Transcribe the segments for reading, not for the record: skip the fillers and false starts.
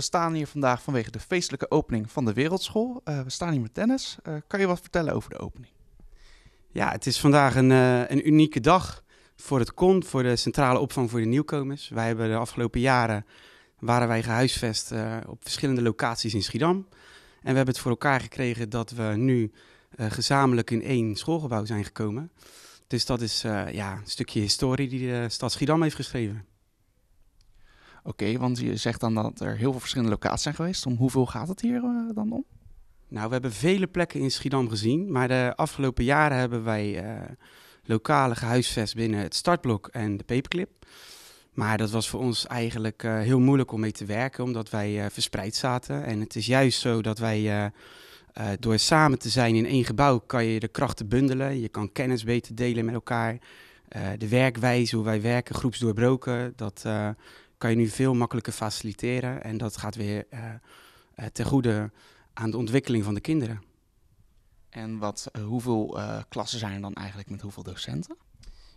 We staan hier vandaag vanwege de feestelijke opening van de Wereldschool. We staan hier met Dennis. Kan je wat vertellen over de opening? Ja, het is vandaag een unieke dag voor het KON, voor de centrale opvang voor de nieuwkomers. Wij hebben de afgelopen jaren gehuisvest op verschillende locaties in Schiedam. En we hebben het voor elkaar gekregen dat we nu gezamenlijk in één schoolgebouw zijn gekomen. Dus dat is een stukje historie die de stad Schiedam heeft geschreven. Oké, want je zegt dan dat er heel veel verschillende locaties zijn geweest. Om hoeveel gaat het hier dan om? Nou, we hebben vele plekken in Schiedam gezien. Maar de afgelopen jaren hebben wij lokale gehuisvest binnen het Startblok en de Paperclip. Maar dat was voor ons eigenlijk heel moeilijk om mee te werken, omdat wij verspreid zaten. En het is juist zo dat wij door samen te zijn in één gebouw kan je de krachten bundelen. Je kan kennis beter delen met elkaar. De werkwijze, hoe wij werken, groepsdoorbroken, dat kan je nu veel makkelijker faciliteren. En dat gaat weer ten goede aan de ontwikkeling van de kinderen. En hoeveel klassen zijn er dan eigenlijk met hoeveel docenten?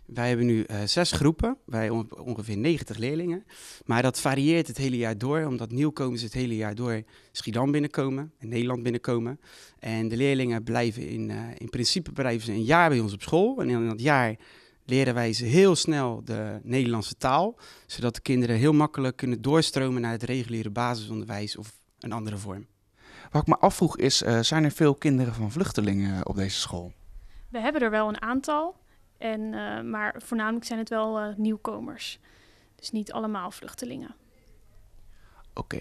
Wij hebben nu 6 groepen, wij ongeveer 90 leerlingen. Maar dat varieert het hele jaar door, omdat nieuwkomers het hele jaar door Schiedam binnenkomen en Nederland binnenkomen. En de leerlingen blijven in principe blijven ze een jaar bij ons op school. En in dat jaar leren wij ze heel snel de Nederlandse taal, zodat de kinderen heel makkelijk kunnen doorstromen naar het reguliere basisonderwijs of een andere vorm. Wat ik me afvroeg is, zijn er veel kinderen van vluchtelingen op deze school? We hebben er wel een aantal. Maar voornamelijk zijn het wel nieuwkomers. Dus niet allemaal vluchtelingen. Oké.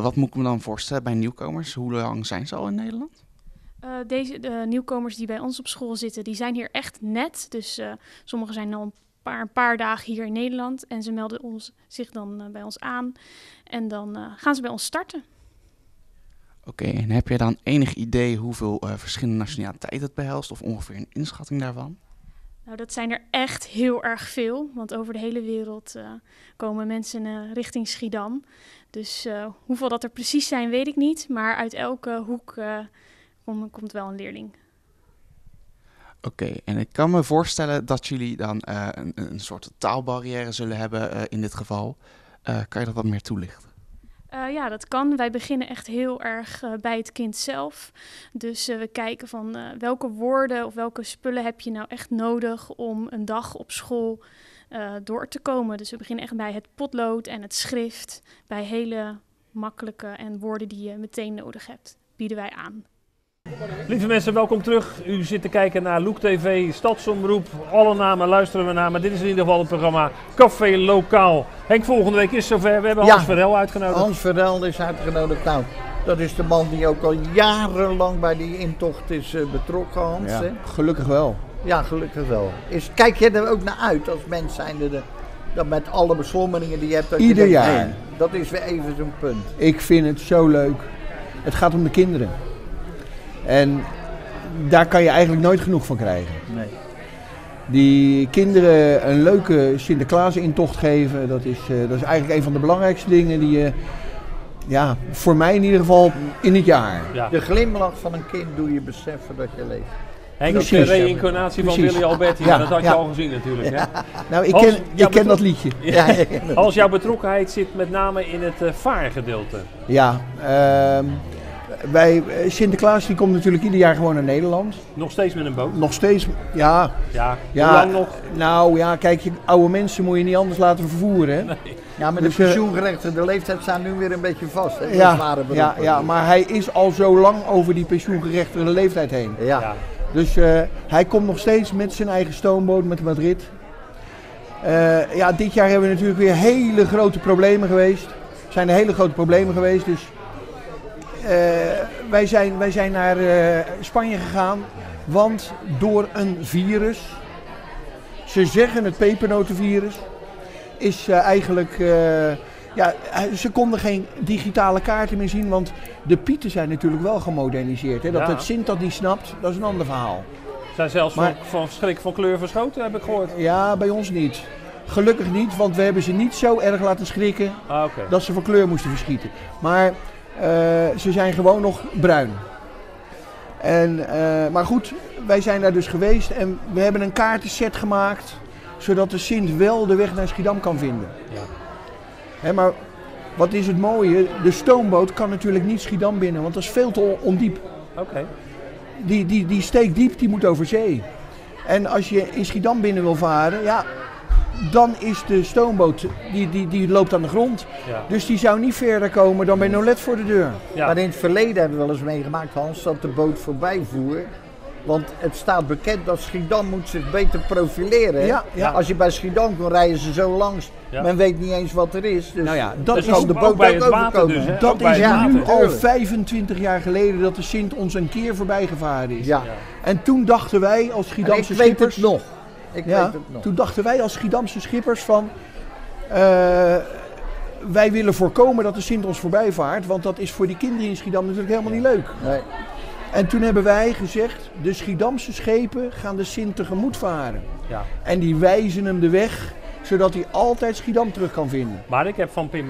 Wat moet ik me dan voorstellen bij nieuwkomers? Hoe lang zijn ze al in Nederland? De nieuwkomers die bij ons op school zitten, die zijn hier echt net. Dus sommigen zijn al een paar dagen hier in Nederland. En ze melden zich dan bij ons aan. En dan gaan ze bij ons starten. Oké, en heb je dan enig idee hoeveel verschillende nationaliteiten het behelst? Of ongeveer een inschatting daarvan? Nou, dat zijn er echt heel erg veel, want over de hele wereld komen mensen richting Schiedam. Dus hoeveel dat er precies zijn, weet ik niet, maar uit elke hoek komt wel een leerling. Oké, en ik kan me voorstellen dat jullie dan een soort taalbarrière zullen hebben in dit geval. Kan je dat wat meer toelichten? Ja, dat kan. Wij beginnen echt heel erg bij het kind zelf. Dus we kijken van welke woorden of welke spullen heb je nou echt nodig om een dag op school door te komen. Dus we beginnen echt bij het potlood en het schrift. Bij hele makkelijke en woorden die je meteen nodig hebt, bieden wij aan. Lieve mensen, welkom terug. U zit te kijken naar Look TV, Stadsomroep. Alle namen luisteren we naar, maar dit is in ieder geval het programma Café Lokaal. Henk, volgende week is zover. We hebben Hans Verhel uitgenodigd. Hans Verhel is uitgenodigd. Nou, dat is de man die ook al jarenlang bij die intocht is betrokken, Hans. Ja, hè? Gelukkig wel. Ja, gelukkig wel. Kijk je er ook naar uit als mens zijnde dat met alle beslommeringen die je hebt? Ieder jaar. Nee, dat is weer even zo'n punt. Ik vind het zo leuk. Het gaat om de kinderen. En daar kan je eigenlijk nooit genoeg van krijgen. Nee. Die kinderen een leuke Sinterklaas-intocht geven, dat is eigenlijk een van de belangrijkste dingen die je, voor mij in ieder geval, in het jaar. Ja. De glimlach van een kind doe je beseffen dat je leeft. Henk, dat is de reïncarnatie van Willy Alberti, dat had je al gezien natuurlijk. Ja. Hè? Nou, ik ken dat liedje. Ja, als jouw betrokkenheid zit met name in het vaargedeelte. Ja, Sinterklaas die komt natuurlijk ieder jaar gewoon naar Nederland. Nog steeds met een boot? Nog steeds, ja. Hoe lang nog? Nou ja, kijk, oude mensen moet je niet anders laten vervoeren. Hè? Nee. Ja, maar dus de pensioengerechten, de leeftijd staan nu weer een beetje vast. Hè? Maar hij is al zo lang over die pensioengerechtigde leeftijd heen. Ja. Dus hij komt nog steeds met zijn eigen stoomboot, met de Madrid. Dit jaar hebben we natuurlijk weer hele grote problemen geweest. Dus wij zijn naar Spanje gegaan, want door een virus, ze zeggen het pepernotenvirus, is ze konden geen digitale kaarten meer zien, want de pieten zijn natuurlijk wel gemoderniseerd. Hè? Dat het Sint dat niet snapt, dat is een ander verhaal. Zijn zelfs van schrik van kleur verschoten, heb ik gehoord. Ja, bij ons niet. Gelukkig niet, want we hebben ze niet zo erg laten schrikken dat ze van kleur moesten verschieten. Maar ze zijn gewoon nog bruin. Maar goed, wij zijn daar dus geweest en we hebben een kaartenset gemaakt, zodat de Sint wel de weg naar Schiedam kan vinden. Ja. Maar Wat is het mooie, de stoomboot kan natuurlijk niet Schiedam binnen, want dat is veel te ondiep. Okay. Die steekt diep, die moet over zee. En als je in Schiedam binnen wil varen, ja, dan is de stoomboot, die loopt aan de grond. Ja. Dus die zou niet verder komen dan bij Nolet voor de deur. Ja. Maar in het verleden hebben we wel eens meegemaakt, Hans, dat de boot voorbij voer. Want het staat bekend dat Schiedam moet zich beter profileren. Ja, ja. Als je bij Schiedam komt, rijden ze zo langs. Ja. Men weet niet eens wat er is. Dus, nou ja, dat dus is de boot bij het water dus, hè? Dat is nu al 25 jaar geleden dat de Sint ons een keer voorbij gevaren is. Ja. Ja. En toen dachten wij als Schiedamse schippers... Ik weet het nog. Toen dachten wij als Schiedamse schippers van... wij willen voorkomen dat de Sint ons voorbij vaart. Want dat is voor die kinderen in Schiedam natuurlijk helemaal niet leuk. Nee. En toen hebben wij gezegd, de Schiedamse schepen gaan de Sint tegemoet varen. Ja. En die wijzen hem de weg, zodat hij altijd Schiedam terug kan vinden. Maar ik heb van Pim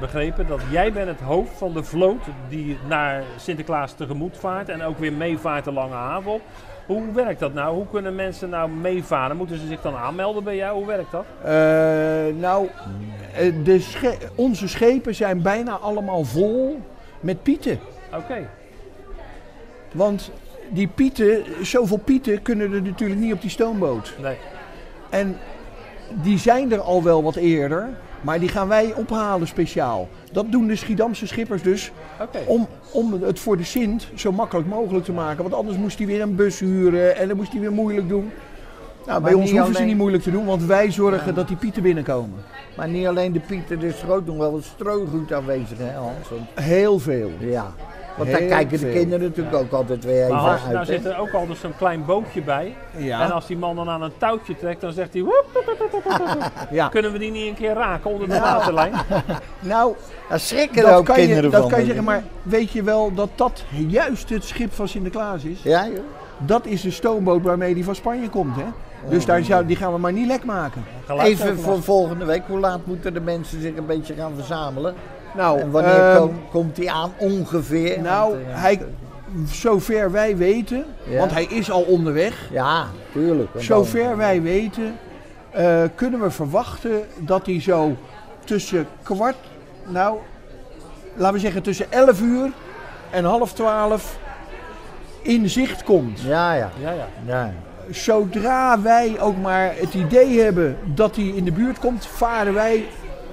begrepen dat jij bent het hoofd van de vloot die naar Sinterklaas tegemoet vaart. En ook weer meevaart de Lange Haven op. Hoe werkt dat nou? Hoe kunnen mensen nou meevaren? Moeten ze zich dan aanmelden bij jou? Hoe werkt dat? Onze schepen zijn bijna allemaal vol met pieten. Oké. Okay. Want die pieten, zoveel pieten kunnen er natuurlijk niet op die stoomboot. Nee. En die zijn er al wel wat eerder, maar die gaan wij ophalen speciaal. Dat doen de Schiedamse schippers dus, okay, om het voor de Sint zo makkelijk mogelijk te maken. Want anders moest hij weer een bus huren en dan moest hij weer moeilijk doen. Nou, bij ons hoeven ze niet moeilijk te doen, want wij zorgen dat die pieten binnenkomen. Maar niet alleen de pieten, er is ook nog wel een stroogoed aanwezig, hè Hans? Heel veel. Ja. Want daar kijken de kinderen natuurlijk ook altijd weer even uit. Nou zit er ook altijd zo'n klein bootje bij. Ja. En als die man dan aan een touwtje trekt, dan zegt hij... Ja. Kunnen we die niet een keer raken onder de waterlijn? Nou, daar schrikken er ook kinderen van. Dat kan je zeggen, maar weet je wel dat dat juist het schip van Sinterklaas is? Ja, joh. Dat is de stoomboot waarmee die van Spanje komt, hè? Dus die gaan we maar niet lek maken. Even voor volgende week, hoe laat moeten de mensen zich een beetje gaan verzamelen? Nou, en wanneer komt hij aan ongeveer? Nou, want, zover wij weten, want hij is al onderweg. Ja, tuurlijk. Zover wij weten, kunnen we verwachten dat hij zo tussen tussen 11 uur en half 12 in zicht komt. Ja. Zodra wij ook maar het idee hebben dat hij in de buurt komt, varen wij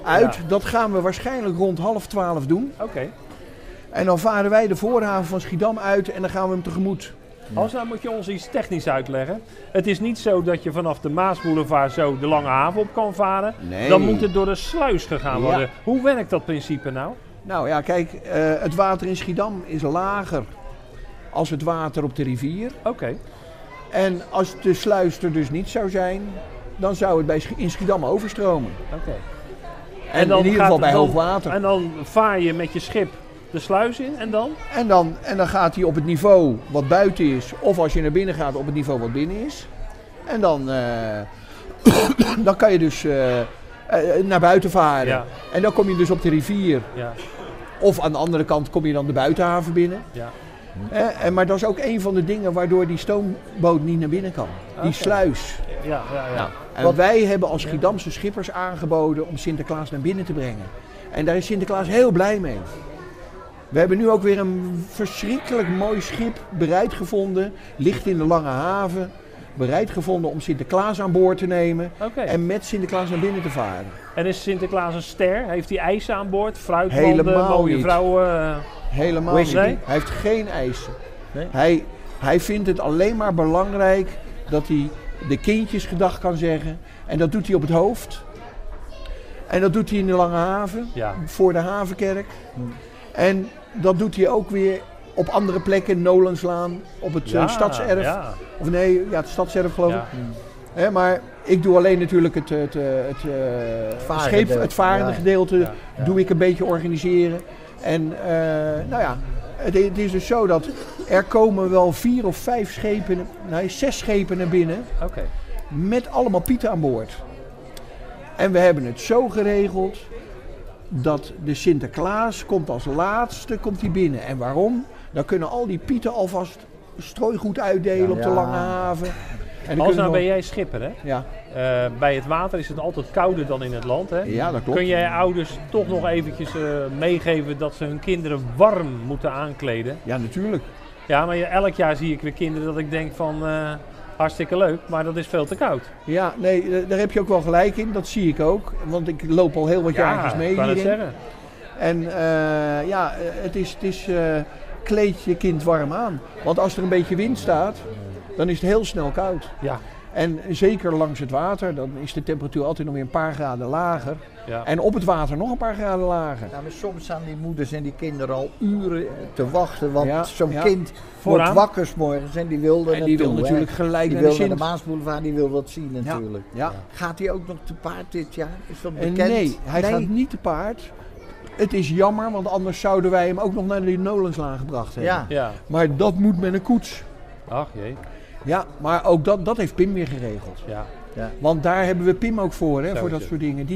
uit. Ja. Dat gaan we waarschijnlijk rond 11:30 doen. Oké. En dan varen wij de voorhaven van Schiedam uit en dan gaan we hem tegemoet. Hans, nou moet je ons iets technisch uitleggen. Het is niet zo dat je vanaf de Maasboulevard zo de Lange Haven op kan varen. Nee. Dan moet het door de sluis gegaan worden. Hoe werkt dat principe nou? Nou ja, kijk, het water in Schiedam is lager als het water op de rivier. Oké. En als de sluis er dus niet zou zijn, dan zou het in Schiedam overstromen. Oké. En dan in ieder geval bij hoog water. En dan vaar je met je schip de sluis in en dan? En dan gaat hij op het niveau wat buiten is. Of als je naar binnen gaat op het niveau wat binnen is. En dan, dan kan je dus naar buiten varen. Ja. En dan kom je dus op de rivier. Ja. Of aan de andere kant kom je dan de buitenhaven binnen. Ja. Maar dat is ook een van de dingen waardoor die stoomboot niet naar binnen kan. Die sluis. Ja. Nou, en wat wij hebben als Schiedamse schippers aangeboden om Sinterklaas naar binnen te brengen. En daar is Sinterklaas heel blij mee. We hebben nu ook weer een verschrikkelijk mooi schip bereid gevonden. Ligt in de Lange Haven. Bereid gevonden om Sinterklaas aan boord te nemen. Okay. En met Sinterklaas naar binnen te varen. En is Sinterklaas een ster? Heeft hij ijs aan boord? Fruitbanden, mooie vrouwen? Helemaal niet. Hij heeft geen eisen. Nee? Hij vindt het alleen maar belangrijk dat hij de kindjes gedag kan zeggen. En dat doet hij op het hoofd. En dat doet hij in de Lange Haven. Ja. Voor de Havenkerk. En dat doet hij ook weer op andere plekken. Nolenslaan. Op het stadserf. Ja. Of het stadserf geloof ik. He, maar ik doe alleen natuurlijk het varende gedeelte. Ja. Doe ik een beetje organiseren. En het is dus zo dat er komen wel 4 of 5 schepen, 6 schepen naar binnen. Okay. Met allemaal pieten aan boord. En we hebben het zo geregeld dat de Sinterklaas komt als laatste binnen. En waarom? Dan kunnen al die pieten alvast strooigoed uitdelen op de Lange Haven. En als nou ben jij schipper, hè? Ja. Bij het water is het altijd kouder dan in het land. Hè? Ja, dat klopt. Kun jij ouders toch nog eventjes meegeven dat ze hun kinderen warm moeten aankleden? Ja, natuurlijk. Ja, maar elk jaar zie ik weer kinderen dat ik denk van hartstikke leuk, maar dat is veel te koud. Ja, nee, daar heb je ook wel gelijk in. Dat zie ik ook, want ik loop al heel wat jaartjes mee hierin. Ja, ik kan het zeggen. En kleed je kind warm aan. Want als er een beetje wind staat, dan is het heel snel koud. Ja. En zeker langs het water, dan is de temperatuur altijd nog weer een paar graden lager. Ja. En op het water nog een paar graden lager. Ja, maar soms staan die moeders en die kinderen al uren te wachten. Want zo'n kind wordt wakker 's morgens en die wil er natuurlijk gelijk naar de Maasboulevard, die wil dat zien natuurlijk. Ja. Ja. Gaat hij ook nog te paard dit jaar? Is dat bekend? Nee, hij gaat niet te paard. Het is jammer, want anders zouden wij hem ook nog naar de Nolenslaan gebracht hebben. Ja. Ja. Maar dat moet met een koets. Ach jee. Ja, maar ook dat heeft Pim weer geregeld. Ja. Ja. Want daar hebben we Pim ook voor, hè, voor dat soort dingen.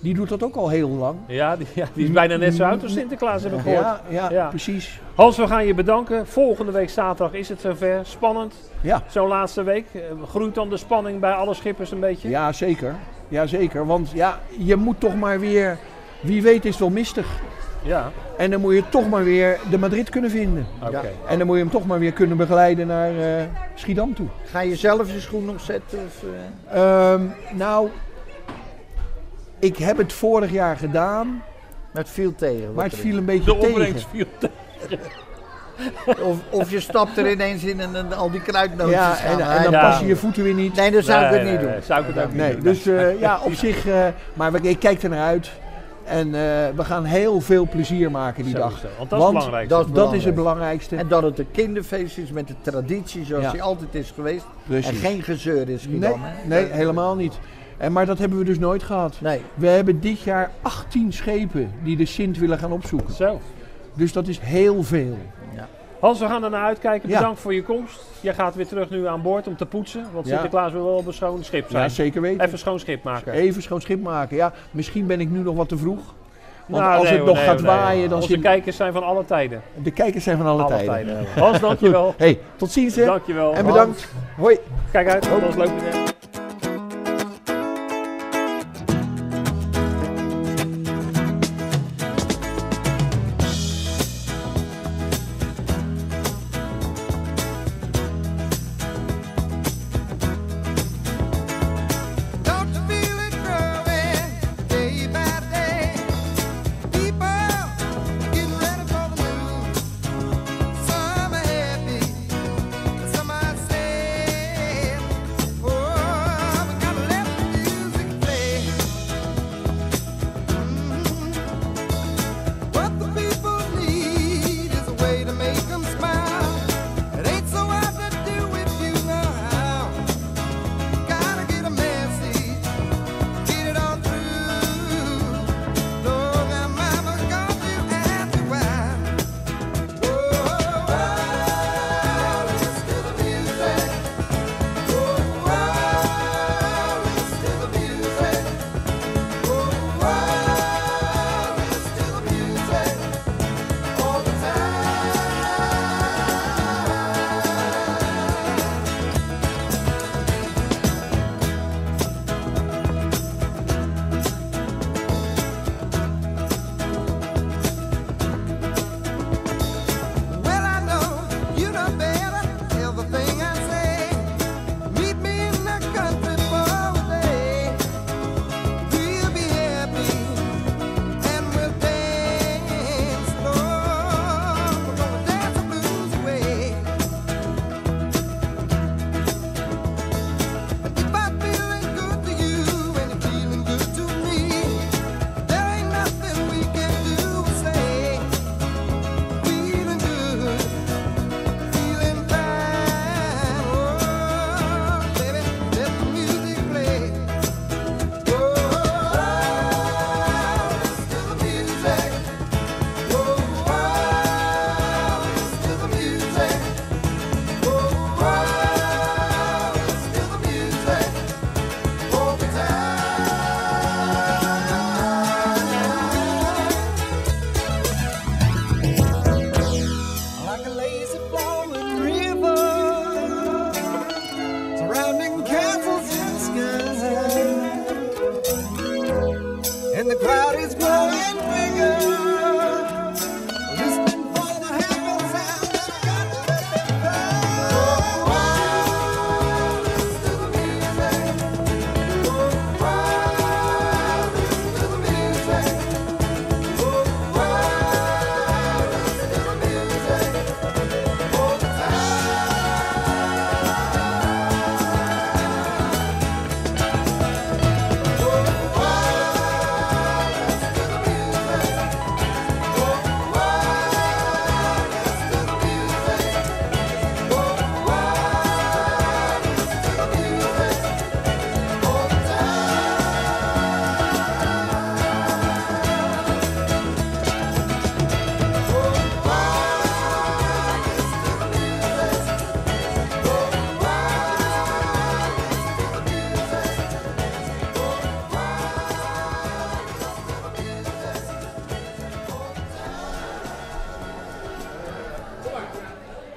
Die doet dat ook al heel lang. Ja, die is bijna net zo oud als Sinterklaas, heb ik gehoord. Ja, precies. Hans, we gaan je bedanken. Volgende week zaterdag is het zover. Spannend, zo'n laatste week. Groeit dan de spanning bij alle schippers een beetje? Ja, zeker. Ja, zeker. Want ja, je moet toch maar weer... Wie weet is het wel mistig. Ja. En dan moet je toch maar weer de Madrid kunnen vinden. Okay. En dan moet je hem toch maar weer kunnen begeleiden naar Schiedam toe. Ga je zelf je schoen nog zetten? Of, nou, ik heb het vorig jaar gedaan. Maar het viel tegen. Maar het viel een beetje tegen. De opbrengst viel tegen. Of je stapt er ineens in en al die kruidnootjes aan. En dan passen je voeten weer niet. Nee, dat zou ik het niet doen. Dus op zich, maar ik kijk er naar uit. En we gaan heel veel plezier maken die dag. Want dat is het belangrijkste. Dat is het belangrijkste. En dat het een kinderfeest is met de traditie zoals die altijd is geweest. Precies. En geen gezeur is gedaan. Nee, helemaal niet. Maar dat hebben we dus nooit gehad. Nee. We hebben dit jaar 18 schepen die de Sint willen gaan opzoeken. Zo. Dus dat is heel veel. Ja. Hans, we gaan er naar uitkijken. Bedankt voor je komst. Jij gaat weer terug nu aan boord om te poetsen. Want Sinterklaas wil wel op een schoon schip zijn. Ja, zeker weten. Even schoon schip maken. Even schoon schip maken, ja. Misschien ben ik nu nog wat te vroeg. Want als het nog gaat waaien... Dan de kijkers zijn van alle tijden. De kijkers zijn van alle tijden. Ja. Hans, dankjewel. Hey, tot ziens. Hè. Dankjewel. En bedankt. Hans. Hoi. Kijk uit. Dat was leuk. Oh,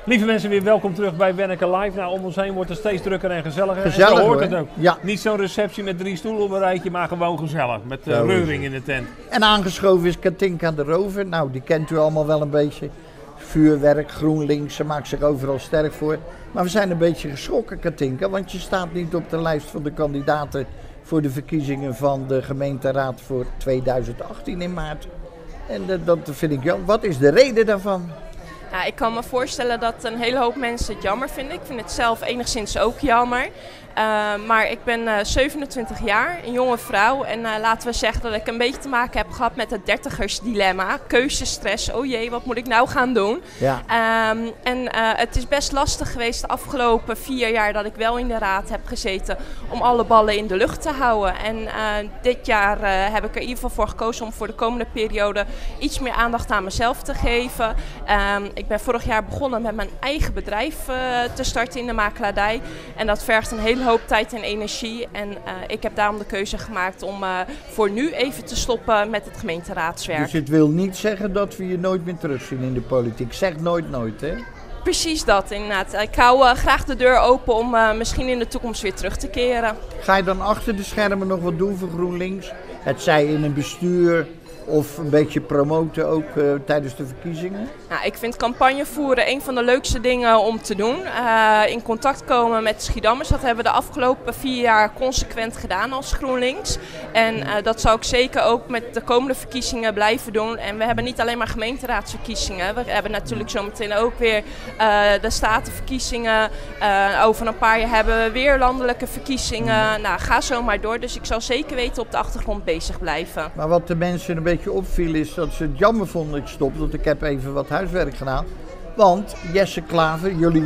Lieve mensen, weer welkom terug bij Wenneker Live. Nou, om ons heen wordt het steeds drukker en gezelliger. Gezellig, en zo hoort het ook. Ja. Niet zo'n receptie met 3 stoelen op een rijtje, maar gewoon gezellig. Met reuring in de tent. En aangeschoven is Katinka de Rover. Nou, die kent u allemaal wel een beetje. Vuurwerk, GroenLinks, ze maakt zich overal sterk voor. Maar we zijn een beetje geschrokken, Katinka, want je staat niet op de lijst van de kandidaten voor de verkiezingen van de gemeenteraad voor 2018 in maart. En dat vind ik jammer. Wat is de reden daarvan? Ja, ik kan me voorstellen dat een hele hoop mensen het jammer vinden. Ik vind het zelf enigszins ook jammer. Maar ik ben 27 jaar, een jonge vrouw. En laten we zeggen dat ik een beetje te maken heb gehad met het dertigersdilemma. Keuzestress, oh jee, wat moet ik nou gaan doen? Ja. Het is best lastig geweest de afgelopen 4 jaar dat ik wel in de raad heb gezeten. Om alle ballen in de lucht te houden. En dit jaar heb ik er in ieder geval voor gekozen om voor de komende periode iets meer aandacht aan mezelf te geven. Ik ben vorig jaar begonnen met mijn eigen bedrijf te starten in de makelaardij. En dat vergt een hele hoop tijd en energie. En ik heb daarom de keuze gemaakt om voor nu even te stoppen met het gemeenteraadswerk. Dus het wil niet zeggen dat we je nooit meer terugzien in de politiek. Zeg nooit nooit, hè? Precies dat, inderdaad. Ik hou graag de deur open om misschien in de toekomst weer terug te keren. Ga je dan achter de schermen nog wat doen voor GroenLinks? Het zij in een bestuur... Of een beetje promoten ook tijdens de verkiezingen? Nou, ik vind campagne voeren een van de leukste dingen om te doen. In contact komen met Schiedammers. Dat hebben we de afgelopen 4 jaar consequent gedaan als GroenLinks. En dat zou ik zeker ook met de komende verkiezingen blijven doen. En we hebben niet alleen maar gemeenteraadsverkiezingen. We hebben natuurlijk zometeen ook weer de statenverkiezingen. Over een paar jaar hebben we weer landelijke verkiezingen. Nou, ga zo maar door. Dus ik zal zeker weten op de achtergrond bezig blijven. Maar wat de mensen een beetje opviel is dat ze het jammer vonden dat ik stopte, want ik heb even wat huiswerk gedaan. Want Jesse Klaver, jullie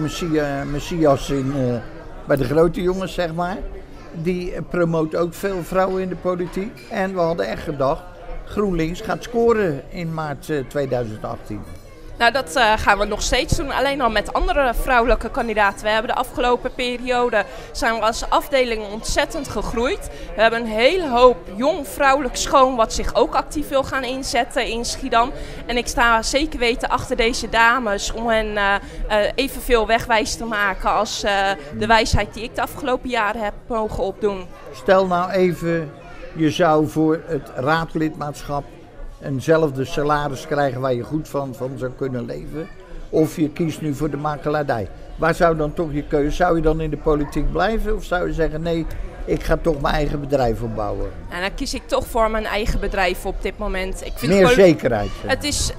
messias bij de grote jongens zeg maar, die promoot ook veel vrouwen in de politiek. En we hadden echt gedacht, GroenLinks gaat scoren in maart 2018. Nou, dat gaan we nog steeds doen, alleen al met andere vrouwelijke kandidaten. We hebben de afgelopen periode, zijn we als afdeling ontzettend gegroeid. We hebben een hele hoop jong vrouwelijk schoon wat zich ook actief wil gaan inzetten in Schiedam. En ik sta zeker weten achter deze dames om hen evenveel wegwijs te maken als de wijsheid die ik de afgelopen jaren heb mogen opdoen. Stel nou even, je zou voor het raadlidmaatschap eenzelfde salaris krijgen waar je goed van zou kunnen leven. Of je kiest nu voor de makelaardij. Waar zou dan toch je keuze? Zou je dan in de politiek blijven of zou je zeggen nee, ik ga toch mijn eigen bedrijf opbouwen? En dan kies ik toch voor mijn eigen bedrijf op dit moment. Ik vind meer gewoon... zekerheid. Het is,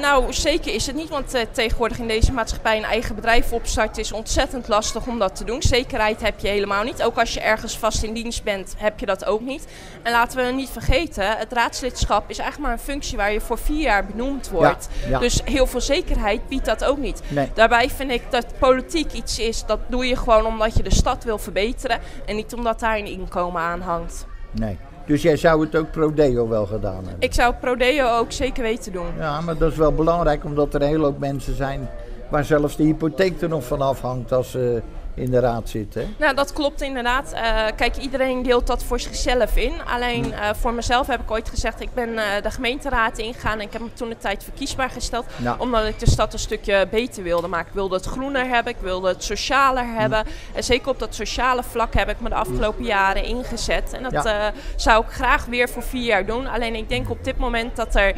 nou, zeker is het niet, want tegenwoordig in deze maatschappij een eigen bedrijf opstarten is ontzettend lastig om dat te doen. Zekerheid heb je helemaal niet. Ook als je ergens vast in dienst bent, heb je dat ook niet. En laten we niet vergeten, het raadslidschap is eigenlijk maar een functie waar je voor 4 jaar benoemd wordt. Ja, ja. Dus heel veel zekerheid biedt dat ook niet. Nee. Daarbij vind ik dat politiek iets is, dat doe je gewoon omdat je de stad wil verbeteren en niet omdat daar een inkomen aan hangt. Nee. Dus jij zou het ook pro deo wel gedaan hebben? Ik zou pro deo ook zeker weten doen. Ja, maar dat is wel belangrijk omdat er een hele hoop mensen zijn waar zelfs de hypotheek er nog van afhangt als ze in de raad zitten. Nou, dat klopt inderdaad. Kijk, iedereen deelt dat voor zichzelf in. Alleen voor mezelf heb ik ooit gezegd, ik ben de gemeenteraad ingegaan en ik heb me toen de tijd verkiesbaar gesteld. Ja. Omdat ik de stad een stukje beter wilde maken. Ik wilde het groener hebben, ik wilde het socialer hebben. En zeker op dat sociale vlak heb ik me de afgelopen jaren ingezet. En dat zou ik graag weer voor 4 jaar doen. Alleen ik denk op dit moment dat er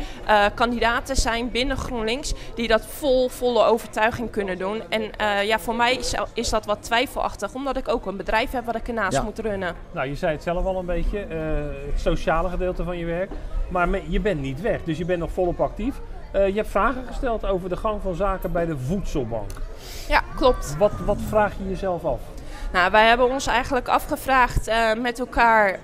kandidaten zijn binnen GroenLinks die dat volle overtuiging kunnen doen. En ja, voor mij is dat wat twijfelachtig, omdat ik ook een bedrijf heb wat ik ernaast moet runnen. Nou, je zei het zelf al een beetje, het sociale gedeelte van je werk. Maar je bent niet weg, dus je bent nog volop actief. Je hebt vragen gesteld over de gang van zaken bij de Voedselbank. Ja, klopt. Wat vraag je jezelf af? Nou, wij hebben ons eigenlijk afgevraagd met elkaar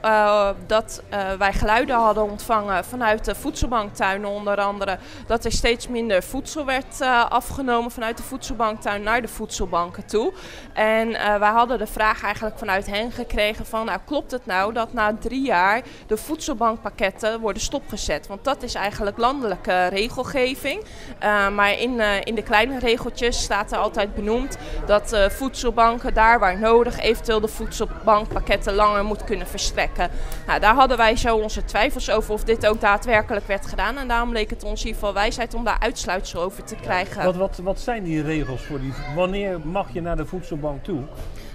dat wij geluiden hadden ontvangen vanuit de voedselbanktuinen onder andere. Dat er steeds minder voedsel werd afgenomen vanuit de voedselbanktuin naar de voedselbanken toe. En wij hadden de vraag eigenlijk vanuit hen gekregen van nou, klopt het nou dat na 3 jaar de voedselbankpakketten worden stopgezet? Want dat is eigenlijk landelijke regelgeving. Maar in de kleine regeltjes staat er altijd benoemd dat voedselbanken daar waar nodig nodig eventueel de voedselbankpakketten langer moet kunnen verstrekken. Nou, daar hadden wij zo onze twijfels over of dit ook daadwerkelijk werd gedaan. En daarom leek het ons in ieder geval wijsheid om daar uitsluitsel over te krijgen. Wat zijn die regels voor die? Wanneer mag je naar de voedselbank toe?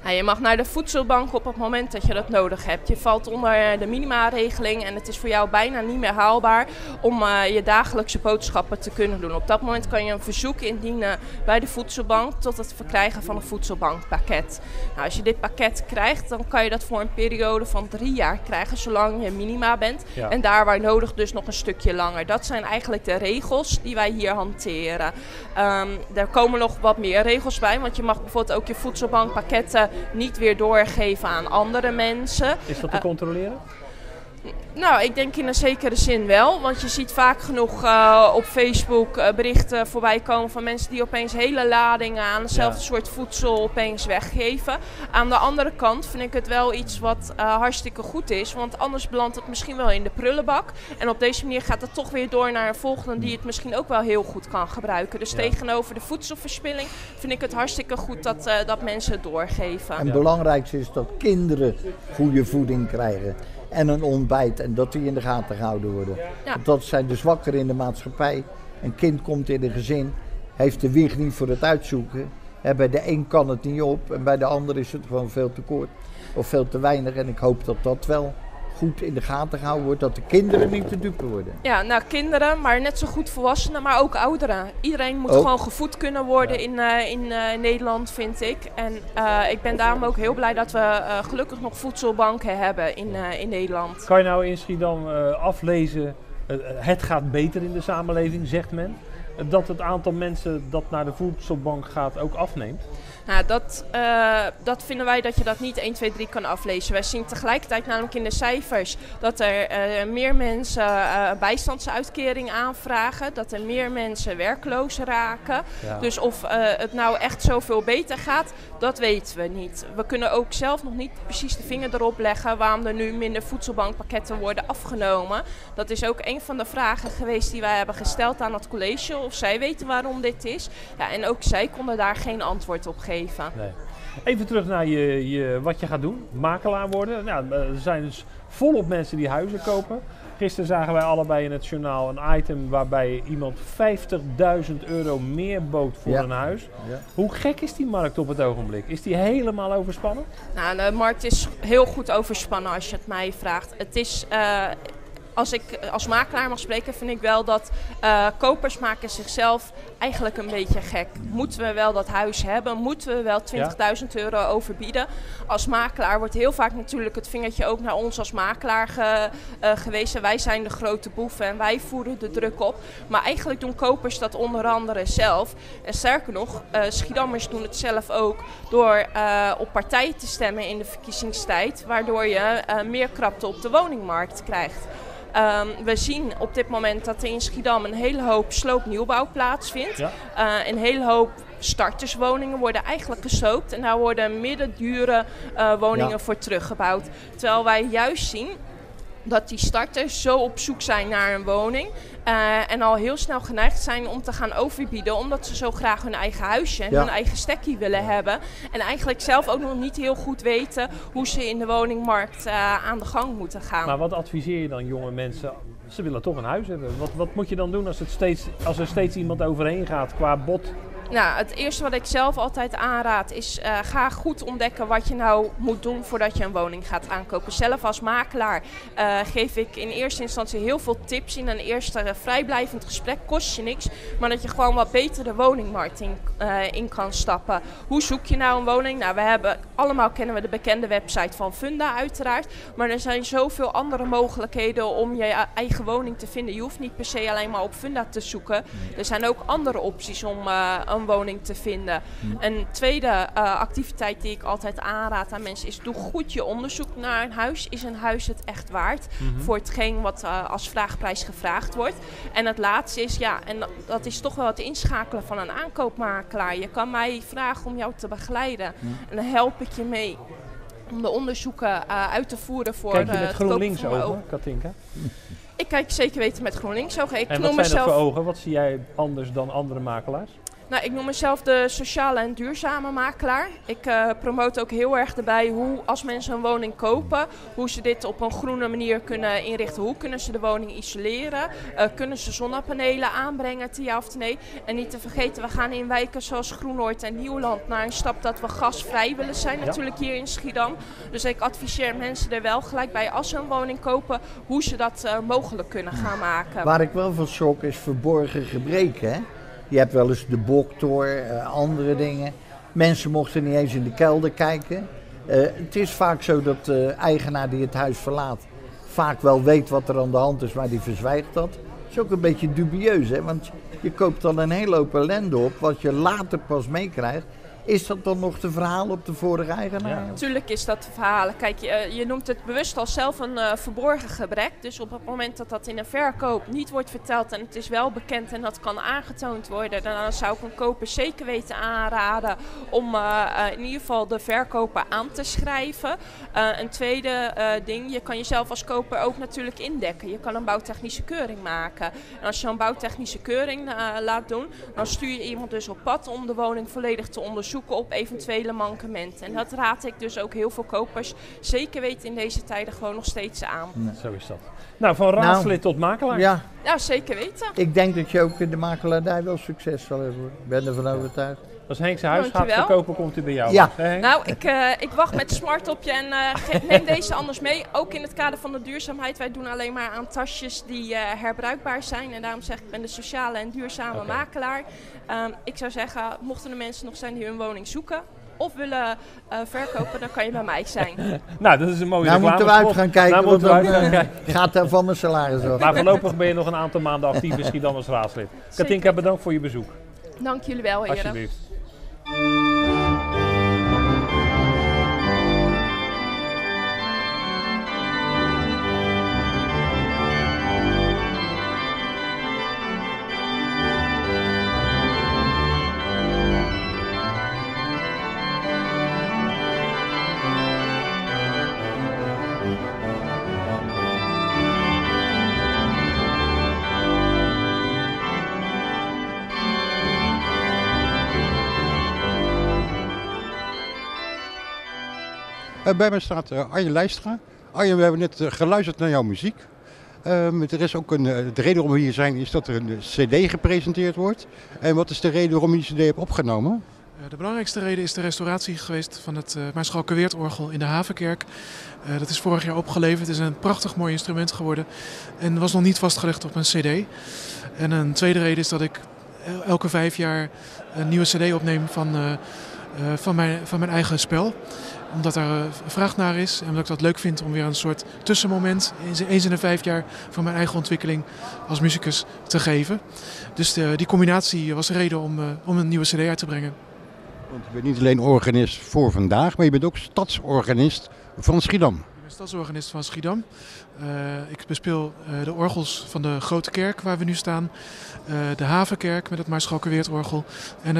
Ja, je mag naar de voedselbank op het moment dat je dat nodig hebt. Je valt onder de minimaalregeling en het is voor jou bijna niet meer haalbaar om je dagelijkse boodschappen te kunnen doen. Op dat moment kan je een verzoek indienen bij de voedselbank tot het verkrijgen van een voedselbankpakket. Nou, als je dit pakket krijgt, dan kan je dat voor een periode van 3 jaar krijgen, zolang je minima bent. Ja. En daar waar nodig dus nog een stukje langer. Dat zijn eigenlijk de regels die wij hier hanteren. Daar komen nog wat meer regels bij, want je mag bijvoorbeeld ook je voedselbankpakketten niet weer doorgeven aan andere mensen. Is dat te controleren? Nou, ik denk in een zekere zin wel, want je ziet vaak genoeg op Facebook berichten voorbij komen van mensen die opeens hele ladingen aan dezelfde soort voedsel opeens weggeven. Aan de andere kant vind ik het wel iets wat hartstikke goed is, want anders belandt het misschien wel in de prullenbak. En op deze manier gaat het toch weer door naar een volgende die het misschien ook wel heel goed kan gebruiken. Dus tegenover de voedselverspilling vind ik het hartstikke goed dat, dat mensen het doorgeven. En het belangrijkste is dat kinderen goede voeding krijgen. En een ontbijt en dat die in de gaten gehouden worden. Ja. Want dat zijn de zwakkeren in de maatschappij. Een kind komt in een gezin, heeft de wieg niet voor het uitzoeken. En bij de een kan het niet op en bij de ander is het gewoon veel te kort of veel te weinig. En ik hoop dat dat wel goed in de gaten gehouden wordt, dat de kinderen niet te dupe worden. Ja, nou kinderen, maar net zo goed volwassenen, maar ook ouderen. Iedereen moet gewoon gevoed kunnen worden in Nederland, vind ik. En ik ben daarom ook heel blij dat we gelukkig nog voedselbanken hebben in Nederland. Kan je nou in Schiedam aflezen, het gaat beter in de samenleving, zegt men? Dat het aantal mensen dat naar de voedselbank gaat ook afneemt? Nou, dat vinden wij dat je dat niet 1, 2, 3 kan aflezen. Wij zien tegelijkertijd namelijk in de cijfers dat er meer mensen bijstandsuitkering aanvragen. Dat er meer mensen werkloos raken. Ja. Dus of het nou echt zoveel beter gaat, dat weten we niet. We kunnen ook zelf nog niet precies de vinger erop leggen waarom er nu minder voedselbankpakketten worden afgenomen. Dat is ook een van de vragen geweest die wij hebben gesteld aan het college. Of zij weten waarom dit is. Ja, en ook zij konden daar geen antwoord op geven. Nee. Even terug naar wat je gaat doen, makelaar worden. Nou, er zijn dus volop mensen die huizen kopen. Gisteren zagen wij allebei in het journaal een item waarbij iemand 50.000 euro meer bood voor een huis. Ja. Hoe gek is die markt op het ogenblik? Is die helemaal overspannen? Nou, de markt is heel goed overspannen als je het mij vraagt. Het is... Als ik als makelaar mag spreken, vind ik wel dat kopers maken zichzelf eigenlijk een beetje gek. Moeten we wel dat huis hebben? Moeten we wel 20.000 euro overbieden? Als makelaar wordt heel vaak natuurlijk het vingertje ook naar ons als makelaar gewezen. Wij zijn de grote boeven en wij voeren de druk op. Maar eigenlijk doen kopers dat onder andere zelf. En sterker nog, Schiedammers doen het zelf ook door op partijen te stemmen in de verkiezingstijd. Waardoor je meer krapte op de woningmarkt krijgt. We zien op dit moment dat er in Schiedam een hele hoop sloopnieuwbouw plaatsvindt. Ja. Een hele hoop starterswoningen worden eigenlijk gesloopt en daar worden middendure woningen voor teruggebouwd. Terwijl wij juist zien dat die starters zo op zoek zijn naar een woning en al heel snel geneigd zijn om te gaan overbieden, omdat ze zo graag hun eigen huisje en hun eigen stekkie willen hebben. En eigenlijk zelf ook nog niet heel goed weten hoe ze in de woningmarkt aan de gang moeten gaan. Maar wat adviseer je dan jonge mensen? Ze willen toch een huis hebben. Wat moet je dan doen als er steeds iemand overheen gaat qua bod? Nou, het eerste wat ik zelf altijd aanraad is ga goed ontdekken wat je nou moet doen voordat je een woning gaat aankopen. Zelf als makelaar geef ik in eerste instantie heel veel tips in een eerste vrijblijvend gesprek. Kost je niks, maar dat je gewoon wat beter de woningmarkt in kan stappen. Hoe zoek je nou een woning? Nou, allemaal kennen we de bekende website van Funda uiteraard. Maar er zijn zoveel andere mogelijkheden om je eigen woning te vinden. Je hoeft niet per se alleen maar op Funda te zoeken. Er zijn ook andere opties om een woning te vinden. Een tweede activiteit die ik altijd aanraad aan mensen is: doe goed je onderzoek naar een huis. Is een huis het echt waard voor hetgeen wat als vraagprijs gevraagd wordt? En het laatste is, en dat is toch wel het inschakelen van een aankoopmakelaar. Je kan mij vragen om jou te begeleiden en dan help ik je mee om de onderzoeken uit te voeren voor het koopvermogen. Kijk je met GroenLinks ogen, Katinka? Ik kijk zeker weten met GroenLinks ogen. En wat zijn dat voor ogen? Wat zie jij anders dan andere makelaars? Nou, ik noem mezelf de sociale en duurzame makelaar. Ik promote ook heel erg erbij hoe, als mensen een woning kopen, hoe ze dit op een groene manier kunnen inrichten. Hoe kunnen ze de woning isoleren? Kunnen ze zonnepanelen aanbrengen, ja of nee? En niet te vergeten, we gaan in wijken zoals Groenoord en Nieuwland naar een stap dat we gasvrij willen zijn, natuurlijk hier in Schiedam. Dus ik adviseer mensen er wel gelijk bij, als ze een woning kopen, hoe ze dat mogelijk kunnen gaan maken. Waar ik wel van schrok is verborgen gebreken, hè? Je hebt wel eens de boktor, andere dingen. Mensen mochten niet eens in de kelder kijken. Het is vaak zo dat de eigenaar die het huis verlaat vaak wel weet wat er aan de hand is, maar die verzwijgt dat. Dat is ook een beetje dubieus, hè? Want je koopt dan een hele hoop ellende op, wat je later pas meekrijgt. Is dat dan nog te verhalen op de vorige eigenaar? Natuurlijk is dat te verhalen. Kijk, je noemt het bewust al zelf een verborgen gebrek. Dus op het moment dat dat in een verkoop niet wordt verteld en het is wel bekend en dat kan aangetoond worden, dan zou ik een koper zeker weten aanraden om in ieder geval de verkoper aan te schrijven. Een tweede ding, je kan jezelf als koper ook natuurlijk indekken. Je kan een bouwtechnische keuring maken. En als je een bouwtechnische keuring laat doen, dan stuur je iemand dus op pad om de woning volledig te onderzoeken. Zoeken op eventuele mankementen. En dat raad ik dus ook heel veel kopers, zeker weten in deze tijden, gewoon nog steeds aan. Ja. Zo is dat. Nou, van raadslid tot makelaar. Ja. Ja, zeker weten. Ik denk dat je ook in de makelaardij wel succes zal hebben. Ik ben ervan overtuigd. Als Henk zijn huis gaat verkopen, komt hij bij jou. Ja. Hè, nou, ik wacht met smart op je en neem deze anders mee. Ook in het kader van de duurzaamheid. Wij doen alleen maar aan tasjes die herbruikbaar zijn. En daarom zeg ik, ben de sociale en duurzame makelaar. Ik zou zeggen, mochten er mensen nog zijn die hun woning zoeken of willen verkopen, dan kan je bij mij zijn. Nou, dat is een mooie reclame. Moeten we uit gaan kijken, nou, gaat daar van mijn salaris af. Maar voorlopig ben je nog een aantal maanden actief in Schiedam als raadslid. Katinka, bedankt voor je bezoek. Dank jullie wel, heren. Alsjeblieft. Bij mij staat Arjen Leijstra. Arjen, we hebben net geluisterd naar jouw muziek. Er is ook de reden waarom we hier zijn is dat er een cd gepresenteerd wordt. En wat is de reden waarom je die cd hebt opgenomen? De belangrijkste reden is de restauratie geweest van het Maarschalkerweerdorgel in de Havenkerk. Dat is vorig jaar opgeleverd. Het is een prachtig mooi instrument geworden en was nog niet vastgelegd op een cd. En een tweede reden is dat ik elke 5 jaar een nieuwe cd opneem van mijn eigen spel. Omdat daar vraag naar is en omdat ik dat leuk vind om weer een soort tussenmoment, eens in de 5 jaar, van mijn eigen ontwikkeling als muzikus te geven. Dus die combinatie was de reden om een nieuwe cd uit te brengen. Want je bent niet alleen organist voor vandaag, maar je bent ook stadsorganist van Schiedam. Ik ben stadsorganist van Schiedam. Ik bespeel de orgels van de Grote Kerk waar we nu staan, de Havenkerk met het Maarschalkerweerdorgel en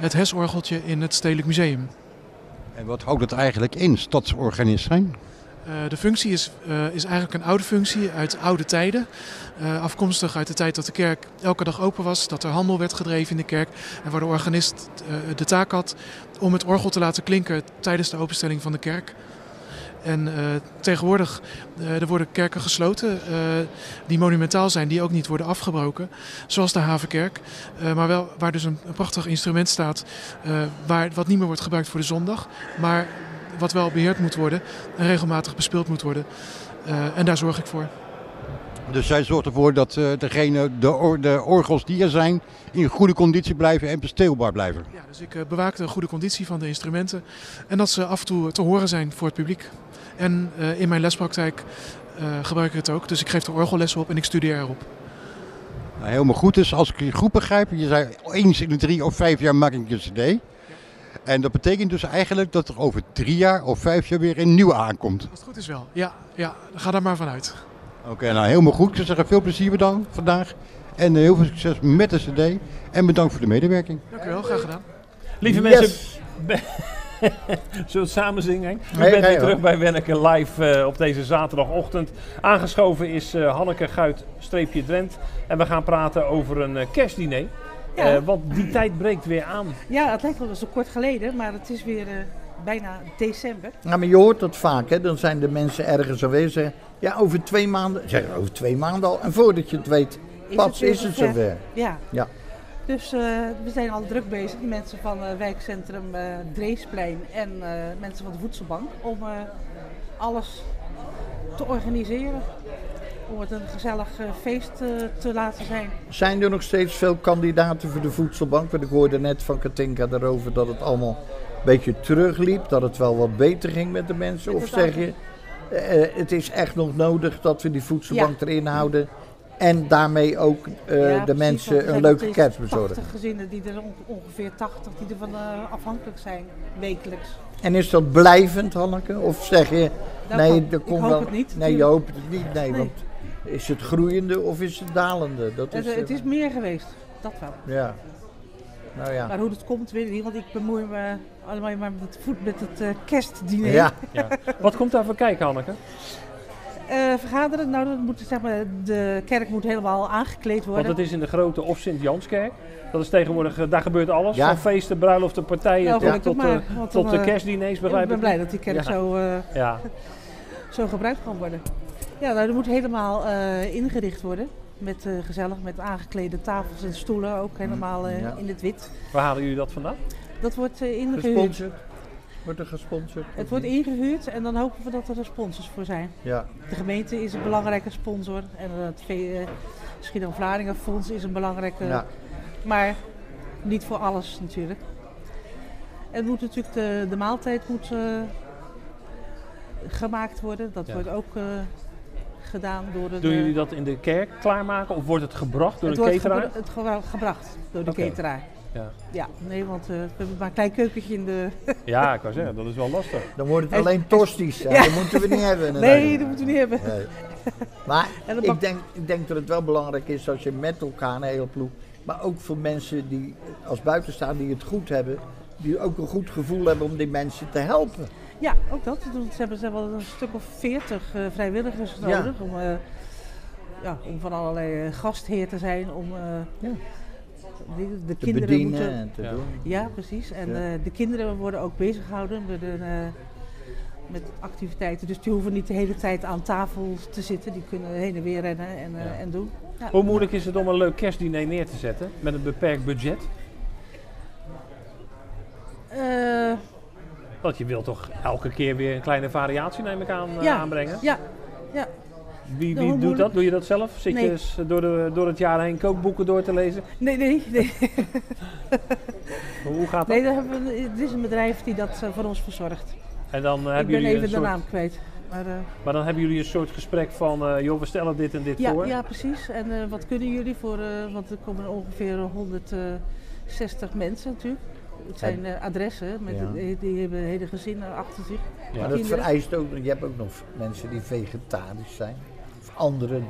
het Hesorgeltje in het Stedelijk Museum. En wat houdt het eigenlijk in, stadsorganist zijn? De functie is eigenlijk een oude functie uit oude tijden. Afkomstig uit de tijd dat de kerk elke dag open was, dat er handel werd gedreven in de kerk. En waar de organist de taak had om het orgel te laten klinken tijdens de openstelling van de kerk. En tegenwoordig er worden kerken gesloten die monumentaal zijn, die ook niet worden afgebroken. Zoals de Havenkerk, maar wel waar dus een prachtig instrument staat wat niet meer wordt gebruikt voor de zondag. Maar wat wel beheerd moet worden en regelmatig bespeeld moet worden. En daar zorg ik voor. Dus jij zorgt ervoor dat de orgels die er zijn in goede conditie blijven en bespeelbaar blijven? Ja, dus ik bewaak de goede conditie van de instrumenten en dat ze af en toe te horen zijn voor het publiek. En in mijn lespraktijk gebruik ik het ook, dus ik geef de orgelles op en ik studeer erop. Nou, helemaal goed, dus als ik je goed begrijp, je zei eens in de 3 of 5 jaar maak ik een cd. En dat betekent dus eigenlijk dat er over 3 jaar of 5 jaar weer een nieuwe aankomt? Als het goed is wel, ja, ga daar maar vanuit. Oké, nou helemaal goed. Ik zou zeggen, veel plezier bedankt vandaag en heel veel succes met de cd en bedankt voor de medewerking. Dank u wel, graag gedaan. Lieve mensen, zullen we het samen zingen, Henk? U bent weer terug bij Wenneke Live op deze zaterdagochtend. Aangeschoven is Hanneke Guijt-Drenth en we gaan praten over een kerstdiner. Ja. Want die tijd breekt weer aan. Ja, het lijkt wel zo kort geleden, maar het is weer bijna december. Nou, maar je hoort dat vaak, hè? Dan zijn de mensen ergens aanwezig. Ja, over 2 maanden, zeg maar, over 2 maanden al. En voordat je het weet, pas is het zover. Ja. Ja. Dus we zijn al druk bezig, die mensen van wijkcentrum Dreesplein en mensen van de Voedselbank, om alles te organiseren. Om het een gezellig feest te laten zijn. Zijn er nog steeds veel kandidaten voor de Voedselbank? Want ik hoorde net van Katinka de Rover dat het allemaal een beetje terugliep. Dat het wel wat beter ging met de mensen. Of zeg je, het is echt nog nodig dat we die Voedselbank erin houden. En daarmee ook de mensen een leuke kerst bezorgen. 80 gezinnen, die er ongeveer 80 die ervan afhankelijk zijn, wekelijks. En is dat blijvend, Hanneke? Of zeg je, dat nee, er komt wel... Niet, nee, je hoopt het niet. Nee, want is het groeiende of is het dalende? Dat is, het is meer geweest, dat wel. Ja. Nou ja. Maar hoe dat komt, weet ik niet, want ik bemoei me allemaal maar met het kerstdiner. Ja. Ja. Wat komt daarvoor kijken, Hanneke? Vergaderen, nou dat moet, zeg maar, de kerk moet helemaal aangekleed worden. Want het is in de grote of Sint-Janskerk. Dat is tegenwoordig, daar gebeurt alles. Ja. Van feesten, bruiloften, partijen tot de kerstdiners, begrijp ik. Ik ben blij dat die kerk zo gebruikt kan worden. Ja, nou, dat moet helemaal ingericht worden. Met gezellig, met aangeklede tafels en stoelen, ook helemaal in het wit. Waar halen jullie dat vandaan? Dat wordt ingehuurd. Gesponsord? Wordt er gesponsord? Het wordt ingehuurd en dan hopen we dat er sponsors voor zijn. Ja. De gemeente is een belangrijke sponsor en het Schiedam-Vlaardingenfonds is een belangrijke, maar niet voor alles natuurlijk. En moet natuurlijk de maaltijd moet gemaakt worden, dat wordt ook gedaan door de... Doen jullie dat in de kerk klaarmaken of wordt het gebracht door de cateraar? Het wordt gebracht door de cateraar. Ja. Ja, nee, want we hebben maar een klein keukentje in de... Ja, ik wou zeggen, dat is wel lastig. Dan wordt het alleen tosties. Ja. Ja. Dat moeten we niet hebben. Nee, dat moeten we niet hebben. Nee. Maar ik denk dat het wel belangrijk is als je met elkaar een hele ploeg... Maar ook voor mensen die als buitenstaander die het goed hebben... Die ook een goed gevoel hebben om die mensen te helpen. Ja, ook dat. Ze hebben wel een stuk of 40 vrijwilligers nodig om van allerlei gastheer te zijn. Om, de kinderen te bedienen en te doen. Ja, precies. En de kinderen worden ook bezig gehouden met activiteiten. Dus die hoeven niet de hele tijd aan tafel te zitten. Die kunnen heen en weer rennen en doen. Ja. Hoe moeilijk is het om een leuk kerstdiner neer te zetten met een beperkt budget? Want je wilt toch elke keer weer een kleine variatie, neem ik aan, aanbrengen? Ja, ja. Wie doet dat? Doe je dat zelf? Zit je eens door het jaar heen kookboeken door te lezen? Nee. Hoe gaat dat? Nee, het is een bedrijf die dat voor ons verzorgt. En dan hebben jullie even de naam kwijt. Maar dan hebben jullie een soort gesprek van, joh, we stellen dit en dit voor. Ja, precies. En wat kunnen jullie voor, want er komen ongeveer 160 mensen natuurlijk. Het zijn adressen, met die hebben hele gezinnen achter zich. Ja. Maar dat vereist ook, je hebt ook nog mensen die vegetarisch zijn. Of anderen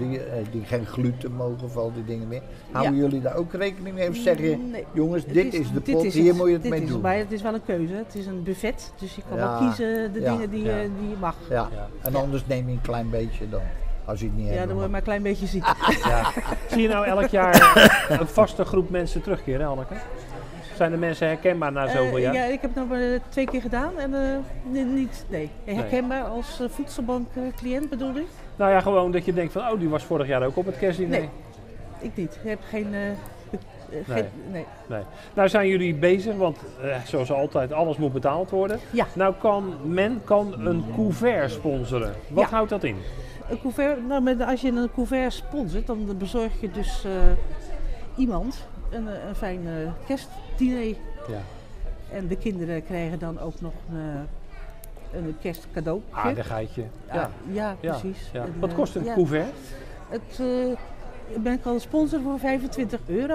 die geen gluten mogen of al die dingen meer. Houden jullie daar ook rekening mee? Of zeg je, jongens, dit is de pot, hier moet je het mee doen. Maar het is wel een keuze, het is een buffet. Dus je kan wel kiezen de dingen die je mag. Ja. Ja. En anders neem je een klein beetje dan. Als je het niet dan word je maar een klein beetje ziek. Ja. Zie je nou elk jaar een vaste groep mensen terugkeren, Hanneke? Zijn de mensen herkenbaar na zoveel jaar? Ja, ik heb het nog maar 2 keer gedaan en herkenbaar als Voedselbank cliënt bedoel ik? Nou ja, gewoon dat je denkt van, oh, die was vorig jaar ook op het kerstdiner. Nee, ik niet. Ik heb geen. Nou zijn jullie bezig, want zoals altijd, alles moet betaald worden. Ja. Nou kan men een couvert sponsoren. Wat houdt dat in? Een couvert, als je een couvert sponsort, dan bezorg je dus iemand een fijn kerstdiner. Ja. En de kinderen krijgen dan ook nog een kerstcadeau. Aardigheidje. Ja, precies. Ja. En, wat kost een couvert? Ben ik al sponsor voor €25.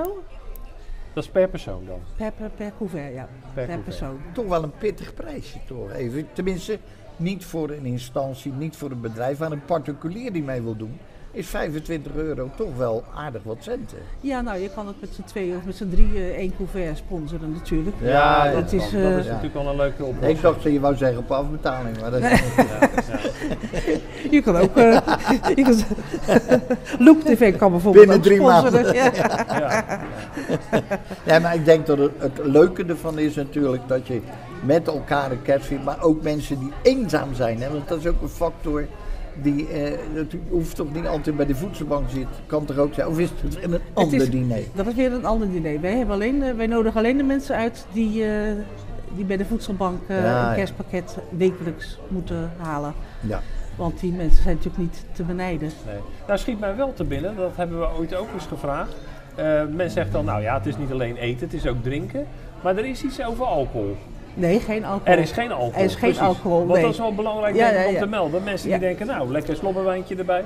Dat is per persoon dan? Per couvert, ja. Per persoon. Toch wel een pittig prijsje, toch? Even. Tenminste, niet voor een instantie, niet voor een bedrijf, maar een particulier die mee wil doen. is €25 toch wel aardig wat centen. Ja, nou, je kan het met z'n tweeën of met z'n drieën één couvert sponsoren natuurlijk. Ja, ja, dat is natuurlijk al een leuke oplossing. Ik dacht dat je wou zeggen op afbetaling, maar dat is niet. Je kan ook... Look TV kan bijvoorbeeld binnen 3 maanden. Ja. Ja. Ja, maar ik denk dat het leuke ervan is natuurlijk dat je met elkaar een kerst vindt, maar ook mensen die eenzaam zijn. Hè? Want dat is ook een factor die hoeft toch niet altijd bij de voedselbank zit. Kan toch ook zijn? Of is het een ander diner? Dat is weer een ander diner. Wij hebben wij nodigen alleen de mensen uit die bij de voedselbank een kerstpakket wekelijks moeten halen. Ja. Want die mensen zijn natuurlijk niet te benijden. Nee. Nou schiet mij wel te binnen, dat hebben we ooit ook eens gevraagd. Men zegt dan, nou ja, het is niet alleen eten, het is ook drinken. Maar er is iets over alcohol. Nee, geen alcohol. Er is geen alcohol. Want dat is wel belangrijk om te melden. Mensen die denken, nou, lekker slobberwijntje erbij.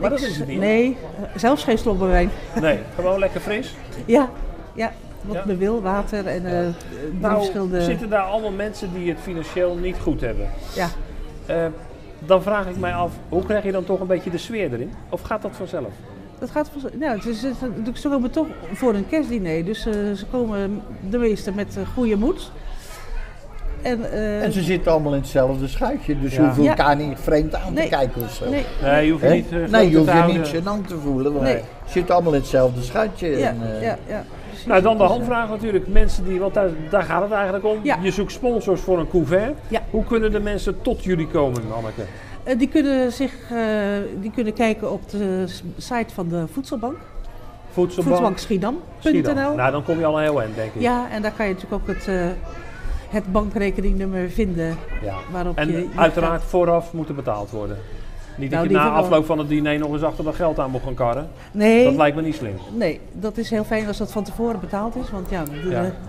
Maar dat is het niet. Nee, zelfs geen slobberwijn. Nee, gewoon lekker fris. Ja, ja. Wat men wil, water en nou, verschillende... zitten daar allemaal mensen die het financieel niet goed hebben. Ja. Dan vraag ik mij af, hoe krijg je dan toch een beetje de sfeer erin? Of gaat dat vanzelf? Dat gaat vanzelf. Nou, ze komen toch voor een kerstdiner. Dus ze komen de meeste met goede moed. En ze zitten allemaal in hetzelfde schuitje, dus je hoeft elkaar niet vreemd aan te kijken of zo. Nee, je hoeft niet je niet te voelen, want je zit allemaal in hetzelfde schuitje. Ja, en, nou, dan de handvraag natuurlijk. Mensen die, want daar gaat het eigenlijk om. Ja. Je zoekt sponsors voor een couvert. Ja. Hoe kunnen de mensen tot jullie komen, Hanneke? Die kunnen kijken op de site van de voedselbank. Voedselbank Schiedam.nl. Nou, dan kom je al een heel eind, denk ik. Ja, en daar kan je natuurlijk ook het bankrekeningnummer vinden. Ja. Waarop en je uiteraard gaat. Vooraf moeten betaald worden. Niet dat je na afloop van het diner nog eens achter dat geld aan moet gaan karren. Nee. Dat lijkt me niet slim. Nee, dat is heel fijn als dat van tevoren betaald is. Want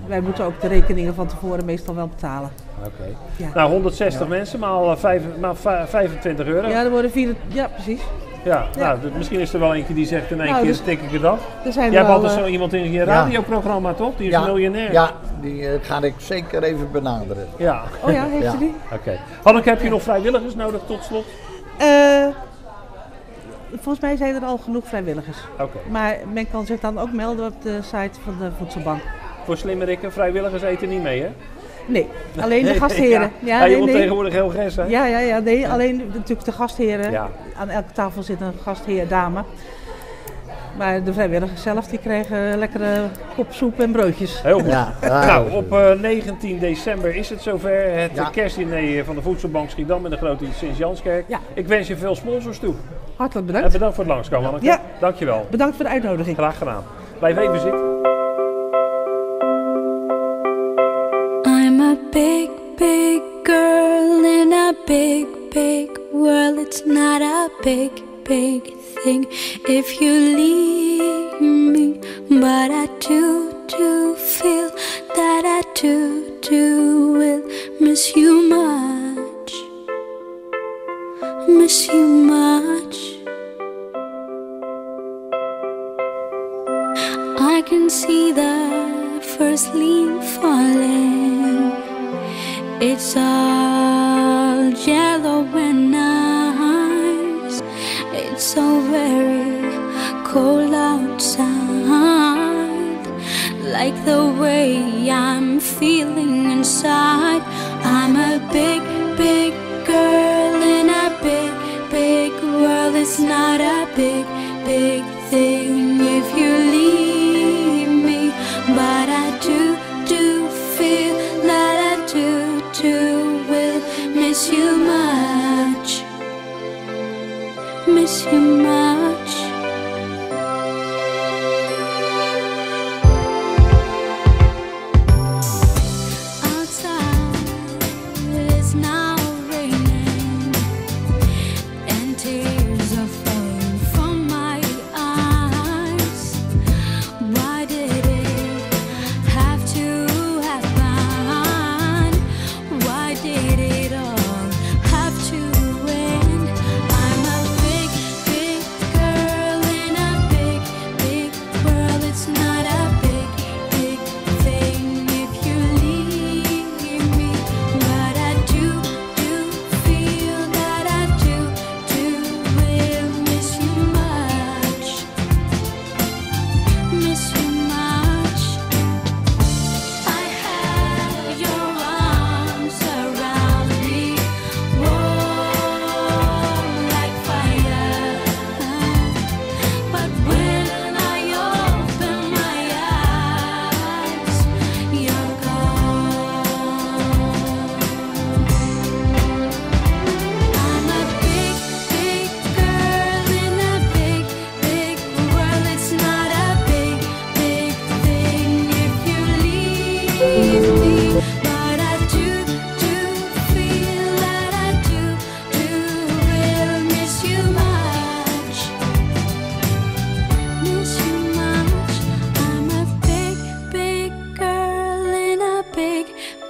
wij moeten ook de rekeningen van tevoren meestal wel betalen. Oké. Okay. Ja. Nou, 160 mensen maal €25. Ja, er worden 4... Ja, precies. Ja, ja. Nou, misschien is er wel eentje die zegt in één keer stik ik het af. Jij hebt altijd zo iemand in je radioprogramma, toch? Die is miljonair. Ja, die ga ik zeker even benaderen. Ja. Oh ja, heeft ze die? Oké. Okay. Hanneke, heb je nog vrijwilligers nodig tot slot? Volgens mij zijn er al genoeg vrijwilligers. Okay. Maar men kan zich dan ook melden op de site van de voedselbank. Voor slimmerikken, vrijwilligers eten niet mee, hè? Nee, alleen de gastheren. Ja. Ja, je wordt tegenwoordig heel gres, hè? Ja, nee, alleen natuurlijk de gastheren. Ja. Aan elke tafel zit een gastheer, dame. Maar de vrijwilligers zelf, die krijgen lekkere kop soep en broodjes. Heel goed. Ja, nou, op 19 december is het zover. Het kerstdiner van de Voedselbank Schiedam in de Grote Sint-Janskerk. Ja. Ik wens je veel sponsors toe. Hartelijk bedankt. En bedankt voor het langskomen, Hanneke. Ja. Dankjewel. Bedankt voor de uitnodiging. Graag gedaan. Blijf even zitten. I'm a big, big girl in a big, big world. It's not a big, big thing if you leave me, but I do feel that I do will miss you much, miss you much. I can see the first leaf falling, it's all yellow and it's so very cold outside. Like the way I'm feeling inside. I'm a big, big girl in a big, big world. It's not a big, big thing if you leave me, but I do feel that I do will miss you much, miss you much. Outside it's now raining, and tears are falling from my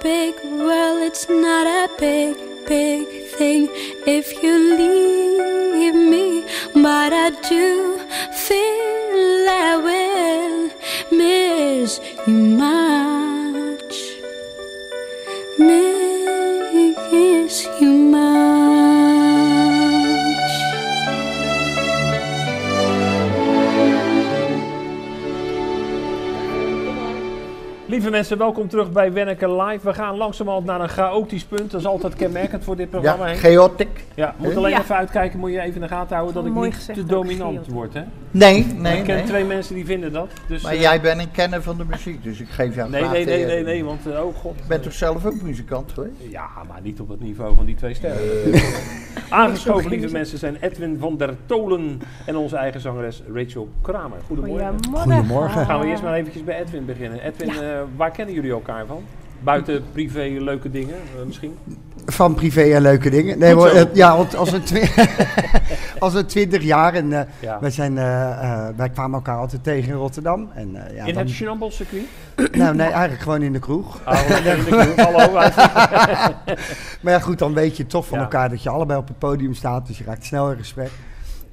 big, well, it's not a big, big thing if you leave me, but I do feel I will miss you much, miss you much. Lieve mensen, welkom terug bij Wenneker Live. We gaan langzamerhand naar een chaotisch punt. Dat is altijd kenmerkend voor dit programma. Ja, chaotic. Ja, moet alleen even uitkijken, moet je even in de gaten houden dat ik niet te dominant word, hè? Nee. Ik ken twee mensen die vinden dat. Dus, maar jij bent een kenner van de muziek, dus ik geef jou nee, want oh god. Je bent toch zelf ook muzikant, hoor? Ja, maar niet op het niveau van die twee sterren. Aangeschoven, lieve mensen, zijn Edwin van der Toolen en onze eigen zangeres Rachel Kramer. Goedemorgen. Gaan we eerst maar eventjes bij Edwin beginnen. Edwin, waar kennen jullie elkaar van? Buiten privé leuke dingen, misschien? Van privé en leuke dingen. Nee, want als we 20 jaar en wij kwamen elkaar altijd tegen in Rotterdam. En, in het Schiedamboscircuit? Nou, nee, eigenlijk gewoon in de kroeg. Hallo. Maar ja, goed, dan weet je toch van elkaar dat je allebei op het podium staat, dus je raakt snel in gesprek.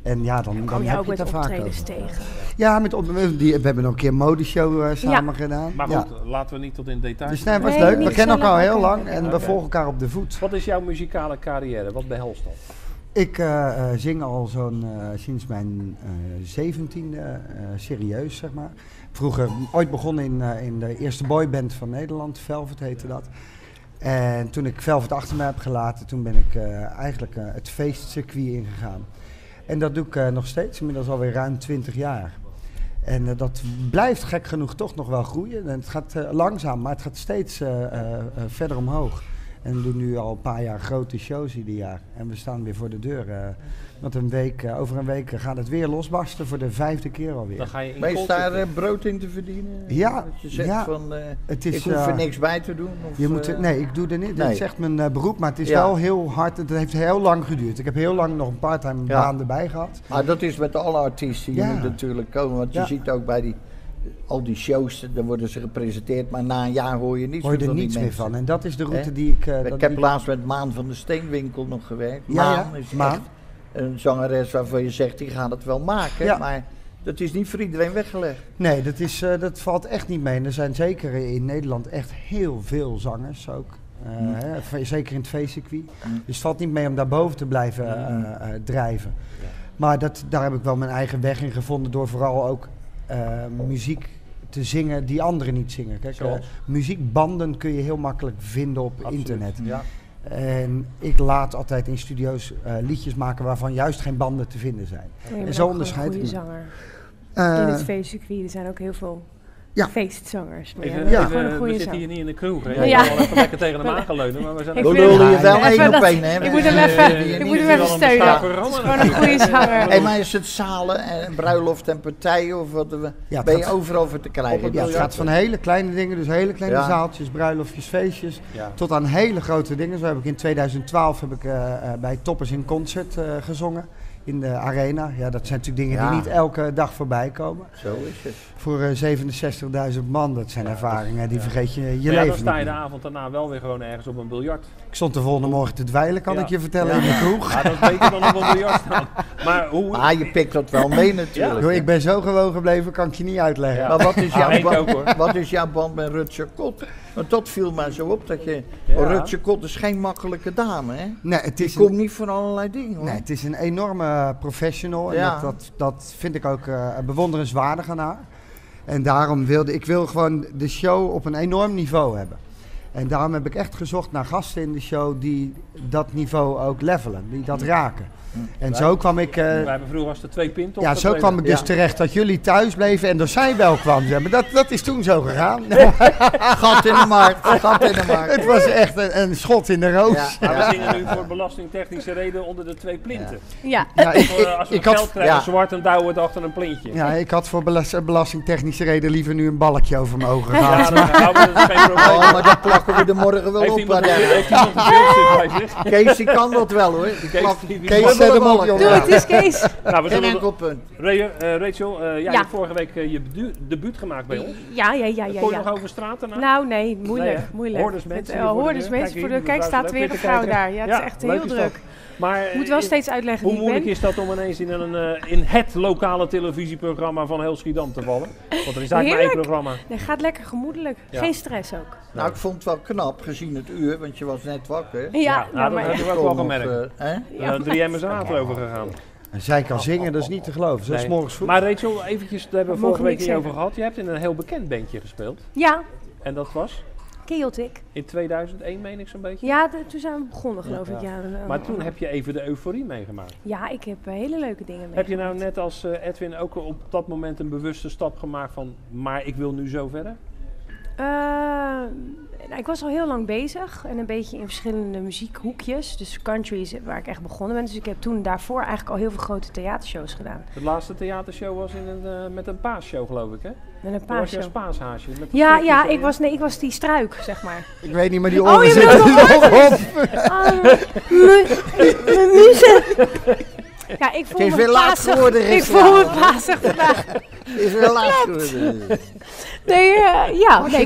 En ja, dan heb je het daar vaak over. Tegen. Ja, we hebben nog een keer een modeshow samen gedaan. Maar goed, laten we niet tot in detail. Dus nee, het was leuk. We kennen elkaar al heel lang en we volgen elkaar op de voet. Wat is jouw muzikale carrière? Wat behelst dat? Ik zing al sinds mijn 17e serieus, zeg maar. Vroeger, ooit begonnen in de eerste boyband van Nederland, Velvet heette dat. En toen ik Velvet achter me heb gelaten, toen ben ik eigenlijk het feestcircuit ingegaan. En dat doe ik nog steeds, inmiddels alweer ruim 20 jaar. En dat blijft gek genoeg toch nog wel groeien. En het gaat langzaam, maar het gaat steeds verder omhoog. En we doen nu al een paar jaar grote shows ieder jaar. En we staan weer voor de deur. Want over een week gaat het weer losbarsten voor de 5e keer alweer. Dan ga je daar brood in te verdienen? Ja. Dat je zegt van, het is, ik hoef er niks bij te doen? Of nee, ik doe er niet. Dat is echt mijn beroep, maar het is wel heel hard. Het heeft heel lang geduurd. Ik heb heel lang nog een part-time baan erbij gehad. Maar dat is met alle artiesten die nu natuurlijk komen. Want je ziet ook bij die... Al die shows, dan worden ze gepresenteerd, maar na een jaar hoor je er niets meer van. En dat is de route die ik... ik heb laatst met Maan van de Steenwinkel nog gewerkt. Maan is echt een zangeres waarvan je zegt, die gaat het wel maken. Ja. Maar dat is niet voor iedereen weggelegd. Nee, dat valt echt niet mee. En er zijn zeker in Nederland echt heel veel zangers ook. Zeker in het feestcircuit. Dus het valt niet mee om daarboven te blijven drijven. Ja. Maar daar heb ik wel mijn eigen weg in gevonden door vooral ook... muziek te zingen die anderen niet zingen. Kijk, muziekbanden kun je heel makkelijk vinden op internet. Ja. En ik laat altijd in studio's liedjes maken waarvan juist geen banden te vinden zijn. Ja, en zo onderscheid ik me. In het feestcircuit zijn ook heel veel feestzangers. We zitten hier niet in de kroeg. Ik wil wel even lekker tegen hem aangeleunen, maar we zijn... Ik bedoel je wel één op één, hè? Ik moet hem even steunen. Gewoon een goede zanger. Hé, maar is het zalen en bruiloft en partijen of wat? Ben je overal voor te krijgen? Ja, het gaat van hele kleine dingen, dus hele kleine zaaltjes, bruiloftjes, feestjes, tot aan hele grote dingen. Zo heb ik in 2012 bij Toppers in Concert gezongen. In de arena. Ja, dat zijn natuurlijk dingen die niet elke dag voorbij komen. Zo is het. Voor 67.000 man, dat zijn ervaringen, die vergeet je leven niet. Dan sta je de avond daarna wel weer gewoon ergens op een biljart. Ik stond de volgende morgen te dweilen, kan ik je vertellen, in de kroeg. Ja, dat weet je dan op een biljart staan. Maar je pikt dat wel mee natuurlijk. Yo, ik ben zo gewoon gebleven, kan ik je niet uitleggen. Ja. Maar wat is jouw band met Rutger Kot? Want dat viel mij zo op, dat je... Rutger Kot is geen makkelijke dame, hè? Nee, die komt niet voor allerlei dingen, hoor. Nee, het is een enorme... professional en dat vind ik ook bewonderenswaardig aan haar. En daarom ik wil gewoon de show op een enorm niveau hebben. En daarom heb ik echt gezocht naar gasten in de show die dat niveau ook levelen, die dat raken. En zo kwam ik... wij hebben vroeger als de twee pint op. Ja, zo kwam ik dus terecht dat jullie thuis bleven en dat zij wel kwam. Maar dat is toen zo gegaan. Gat in de markt. Het was echt een schot in de roos. Ja. We zingen nu voor belastingtechnische reden onder de twee plinten. Ja. Als we geld krijgen zwart, dan duwen we het achter een plintje. Ja, ik had voor belastingtechnische reden liever nu een balkje over mijn ogen gehad. Ja, dat is geen probleem. Maar dat pakken we er morgen wel op. Heeft iemand een filmstuk bij zich? Kees, die kan dat wel hoor. Kees zet hem op, jongen. Doe het eens, Kees. Geen enkel punt. Rachel, jij hebt vorige week je debuut gemaakt bij ons. Ja. Kon je nog over straat daarna? Nou, nee, moeilijk. Hoordersmensen voor de kijk, staat weer een vrouw daar. Ja, het is echt heel druk. Maar moet wel steeds uitleggen hoe moeilijk is dat om ineens in, in het lokale televisieprogramma van heel Schiedam te vallen? Want er is eigenlijk maar één programma. Nee, gaat lekker gemoedelijk. Ja. Geen stress ook. Nou, ik vond het wel knap gezien het uur, want je was net wakker. Ja, dat hebben we ook wel gemerkt. Drie MSA erover gegaan. Zij kan zingen, dat is niet te geloven. Zo is morgens vroeg. Maar Rachel, eventjes, daar hebben we vorige week niet over gehad. Je hebt in een heel bekend bandje gespeeld. Ja. En dat was? K-otic. In 2001 meen ik zo'n beetje? Ja, toen zijn we begonnen geloof ik. Ja. Maar toen heb je even de euforie meegemaakt. Ja, ik heb hele leuke dingen meegemaakt. Heb je nou net als Edwin ook op dat moment een bewuste stap gemaakt van, maar ik wil nu zo verder? Nou, ik was al heel lang bezig en een beetje in verschillende muziekhoekjes. Dus countries waar ik echt begonnen ben. Dus ik heb toen daarvoor eigenlijk al heel veel grote theatershows gedaan. De laatste theatershow was in een, met een paasshow geloof ik hè? Met een paashaasje. Was je als paashaasje? Ja, ik was die struik zeg maar. Ik weet niet, maar die oren zitten op. Mijn muzen. Ja, ik voel me paasig. Ik voel me paasig vandaag. Het is weer laat geworden. Nee,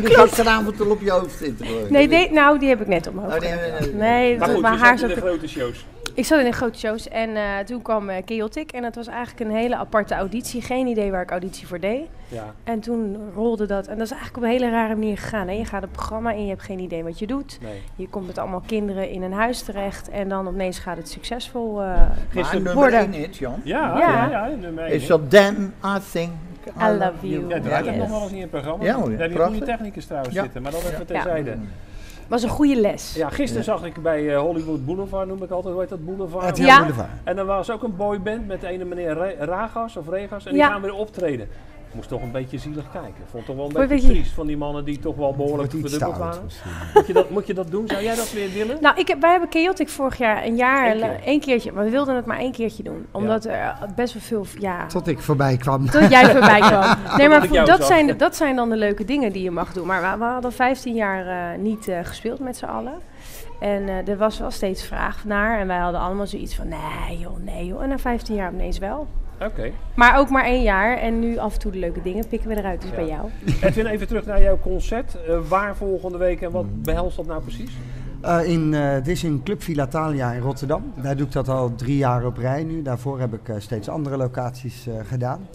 klopt. Gisteravond al op je hoofd zitten. Nee, nou die heb ik net op mijn hoofd. Nee, maar goed, mijn haar zat in de grote shows. Ik zat in de grote shows en toen kwam Chaotic en dat was eigenlijk een hele aparte auditie. Geen idee waar ik auditie voor deed. Ja. En toen rolde dat. En dat is eigenlijk op een hele rare manier gegaan. Hè? Je gaat het programma in, je hebt geen idee wat je doet. Nee. Je komt met allemaal kinderen in een huis terecht en dan opeens gaat het succesvol worden. Jan. Ja, nummer 1 hit. Is dat Dan I Think I Love You? Ja, draait nog wel eens in het programma. Ja, daar hebben goede technicus trouwens zitten, maar dat even terzijde. Ja. Was een goede les. Ja, gisteren zag ik bij Hollywood Boulevard, noem ik altijd, hoe heet dat, Boulevard? Ja. Boulevard. En er was ook een boyband met de ene meneer Regas, en die gaan weer optreden. Ik moest toch een beetje zielig kijken. Vond toch wel een beetje triest van die mannen die toch wel behoorlijk verdubbeld waren. Moet je dat doen? Zou jij dat weer willen? Nou, wij hebben Chaotic vorig jaar één keertje, maar we wilden het maar één keertje doen. Omdat er best wel veel... Ja, tot ik voorbij kwam. Tot jij voorbij kwam. Nee, maar dat zijn dan de leuke dingen die je mag doen. Maar we hadden 15 jaar niet gespeeld met z'n allen. En er was wel steeds vraag naar. En wij hadden allemaal zoiets van, nee joh. En na 15 jaar ineens wel. Okay. Maar ook maar 1 jaar en nu af en toe de leuke dingen pikken we eruit, dus bij jou. Edwin, even terug naar jouw concert. Waar volgende week en wat behelst dat nou precies? Dit is in Club Villa Thalia in Rotterdam. Daar doe ik dat al 3 jaar op rij nu. Daarvoor heb ik steeds andere locaties gedaan.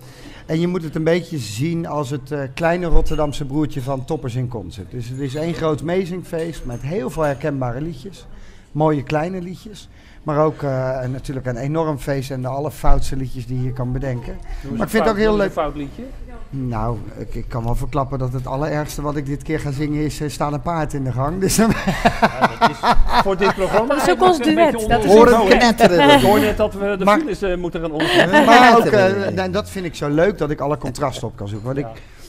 En je moet het een beetje zien als het kleine Rotterdamse broertje van Toppers in Concert. Dus het is 1 groot meezingfeest met heel veel herkenbare liedjes. Mooie kleine liedjes. Maar ook natuurlijk een enorm feest en de allerfoutste liedjes die je kan bedenken. Maar ik vind het ook heel leuk. Een fout liedje? Nou, ik kan wel verklappen dat het allerergste wat ik dit keer ga zingen is staat een paard in de gang. Dus ja, dat is voor dit programma. Dat is ook ons duet. Dat is horen knetteren. Ik hoor net dat we de files moeten gaan onderzoeken. Maar ook, dat vind ik zo leuk dat ik alle contrasten op kan zoeken. Want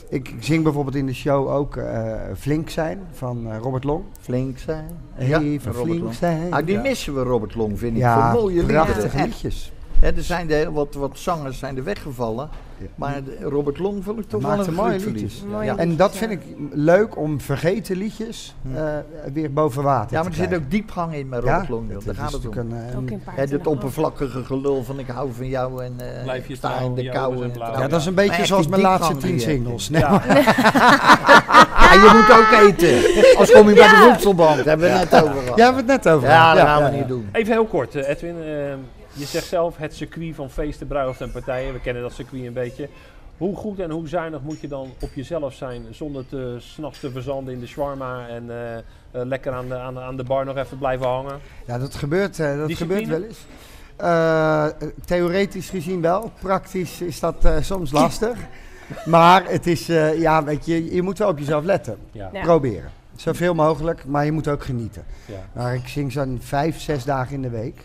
ik zing bijvoorbeeld in de show ook Flink Zijn van Robert Long. Flink Zijn. Even flink zijn. Ah, die missen we, Robert Long, vind ik. Ja, voor mooie prachtige liedjes. He, er zijn wat zangers zijn er weggevallen, maar Robert Long vond ik toch wel een mooie liedjes. Ja. En dat vind ik leuk om vergeten liedjes weer boven water te krijgen. Er zit ook diepgang in met Robert Long. Dat gaat het het oppervlakkige gelul van ik hou van jou en blijf sta in de kou. Ja, dat is een beetje zoals mijn laatste 10 singles. En je moet ook eten. Als kom je bij de Voedselbank. Daar hebben we het net over gehad. Ja, hebben we het net over gehad. Ja, dat gaan we niet doen. Even heel kort, Edwin. Je zegt zelf het circuit van feesten, bruiloften en partijen. We kennen dat circuit een beetje. Hoe goed en hoe zuinig moet je dan op jezelf zijn zonder 's nachts te verzanden in de shawarma en lekker aan de bar nog even blijven hangen? Ja, dat gebeurt wel eens. Theoretisch gezien wel. Praktisch is dat soms lastig. Maar het is, weet je moet wel op jezelf letten. Ja. Ja. Proberen. Zoveel mogelijk, maar je moet ook genieten. Ja. Maar ik zing zo'n 5, 6 dagen in de week.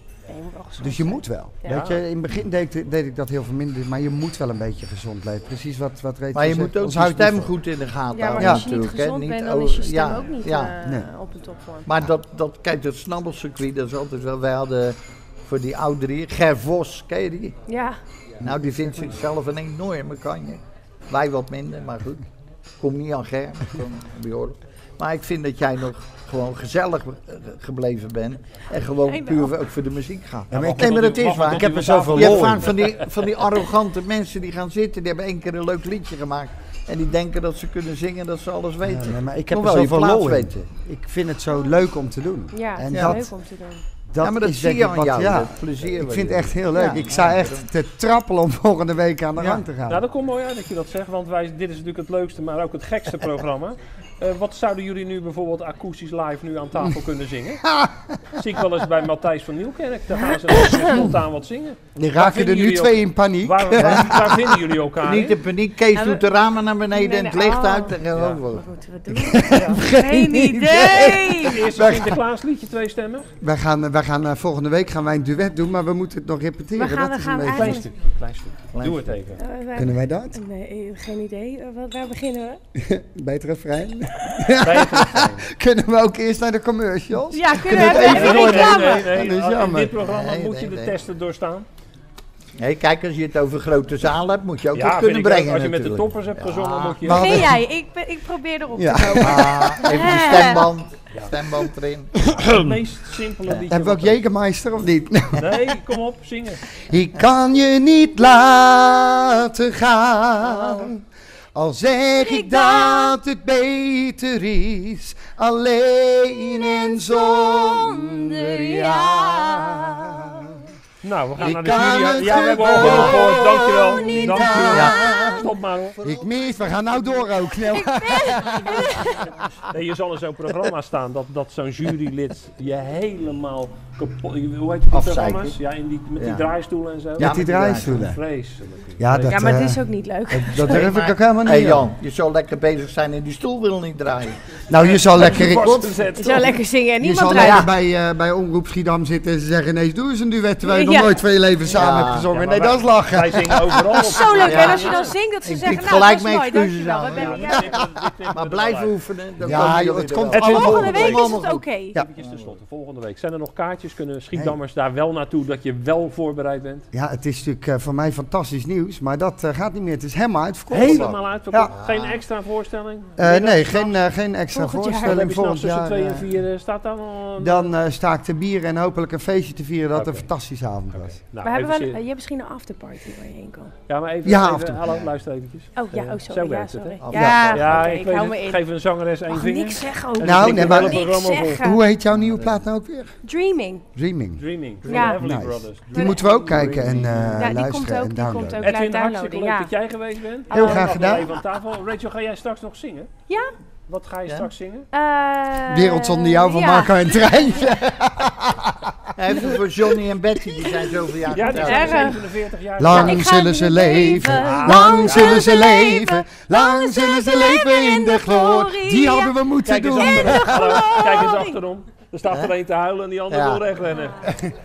Dus je moet wel. Ja. Weet je, in het begin deed ik dat heel veel minder, maar je moet wel een beetje gezond leven. Precies wat Rachel zegt. Maar je moet ook je stem goed in de gaten houden. Ja, maar als je niet gezond bent, dan is je stem ook niet op de topvorm. Maar dat snabbelcircuit, dat is altijd wel... Wij hadden voor die ouderen hier, Ger Vos, ken je die? Ja. Nou, die vindt zichzelf een enorme kanje. Wij wat minder, maar goed. Kom niet aan Ger, maar ik vind dat jij nog... gewoon gezellig gebleven ben. En gewoon puur ook voor de muziek gaan. Ja, maar nee, maar dat is waar. Ik heb er zoveel. Je hebt vaak van die arrogante mensen die gaan zitten. Die hebben één keer een leuk liedje gemaakt. En die denken dat ze kunnen zingen, dat ze alles weten. Ja, nee, maar ik heb er zoveel lol in. Ik vind het zo leuk om te doen. Ja, en dat, leuk om te doen. Dat ja, maar dat zie je aan jou, ja, plezier. Ik vind het echt heel leuk. Ja, ik sta echt te trappelen om volgende week aan de gang te gaan. Nou, dat komt mooi uit dat je dat zegt, want dit is natuurlijk het leukste, maar ook het gekste programma. Wat zouden jullie nu bijvoorbeeld akoestisch live nu aan tafel kunnen zingen? Zie ik wel eens bij Matthijs van Nieuwkerk, daar gaan ze spontaan wat zingen. Die raken er nu twee in paniek. Waar vinden jullie elkaar? Niet in paniek, Kees doet de ramen naar beneden en het licht uit. Wat moeten we doen? Geen idee! Eerst een Sinterklaasliedje, tweestemmig. Wij gaan volgende week gaan wij een duet doen, maar we moeten het nog repeteren. We gaan klein stukje. Doe het even. Kunnen wij dat? Nee, geen idee. Waar beginnen we? Bij het refrein. Kunnen we ook eerst naar de commercials? Ja, kunnen we even doorgaan? Nee. In dit programma moet je de testen doorstaan. Nee, kijk, als je het over grote zalen hebt, moet je ook wat kunnen brengen. Als je met de toppers hebt gezongen, moet je... Nee, jij, ik probeer erop te komen. Even de stemband. Ja. Stemband erin. Het meest simpele liedje. Hebben we ook Jägermeister of niet? Nee, kom op, zingen. Ik kan je niet laten gaan, al zeg ik dat het beter is, alleen en zonder jou. Nou, we gaan naar de jury. Ja, we hebben al genoeg gehoord. Dankjewel. Ja. Stop maar hoor. Ik mis, we gaan nou door ook. Nee, je zal in zo'n programma staan dat zo'n jurylid je helemaal kapot... Hoe heet die programma's? Ja, met die draaistoelen en zo. Ja, met die draaistoelen. Vreselijk. Ja, maar het is ook niet leuk. Dat durf ik ook helemaal niet. Hé Jan, je zou lekker bezig zijn en die stoel wil niet draaien. Nou, je zou lekker zingen en niemand draaien. Je zou lekker bij Omroep Schiedam zitten en ze zeggen ineens doe eens een duet, terwijl je nog nooit twee leven samen hebt gezongen. Nee, dat is lachen. Wij zingen overal. Dat is zo leuk. En als je dan zingt, dat ze zeggen, nou dat is mooi, dankjewel. Maar blijf oefenen. Ja, het komt allemaal. Volgende week is het oké. Volgende week. Zijn er nog kaartjes? Kunnen Schiedammers daar wel naartoe, dat je wel voorbereid bent? Ja, het is natuurlijk voor mij fantastisch nieuws, maar dat gaat niet meer. Het is helemaal uitverkocht. Helemaal uitverkocht. Geen extra voorstelling? Nee, geen extra voorstelling. Volgend jaar. Tussen 2 en 4 staat dan? Dan sta ik te bieren en hopelijk een feestje te vieren dat een fantastische avond was. Je hebt misschien een afterparty waar je heen kan. Ja, maar even, hallo, luister eventjes. Oh ja, sorry. Zo werkt het, hè? Ja, ik hou me in. Geef een zangeres één vinger. Niks zeggen over. Nou, nee, maar hoe heet jouw nieuwe plaat nou ook weer? Dreaming. Ja. Nice. Die moeten we ook kijken en luisteren en downloaden. Edwin, hartstikke leuk dat jij geweest bent. Heel graag gedaan. Rachel, ga jij straks nog zingen? Ja. Wat ga je straks zingen? Wereld zonder jou van Marco en Treintje. Even voor Johnny en Betty, die zijn zoveel jaar getrouwd. 47 jaar. Lang zullen ze leven, lang zullen ze leven, lang zullen ze leven in de glorie. Die hadden we moeten doen. Kijk eens achterom. Er staat er één te huilen en die andere wil wegrennen.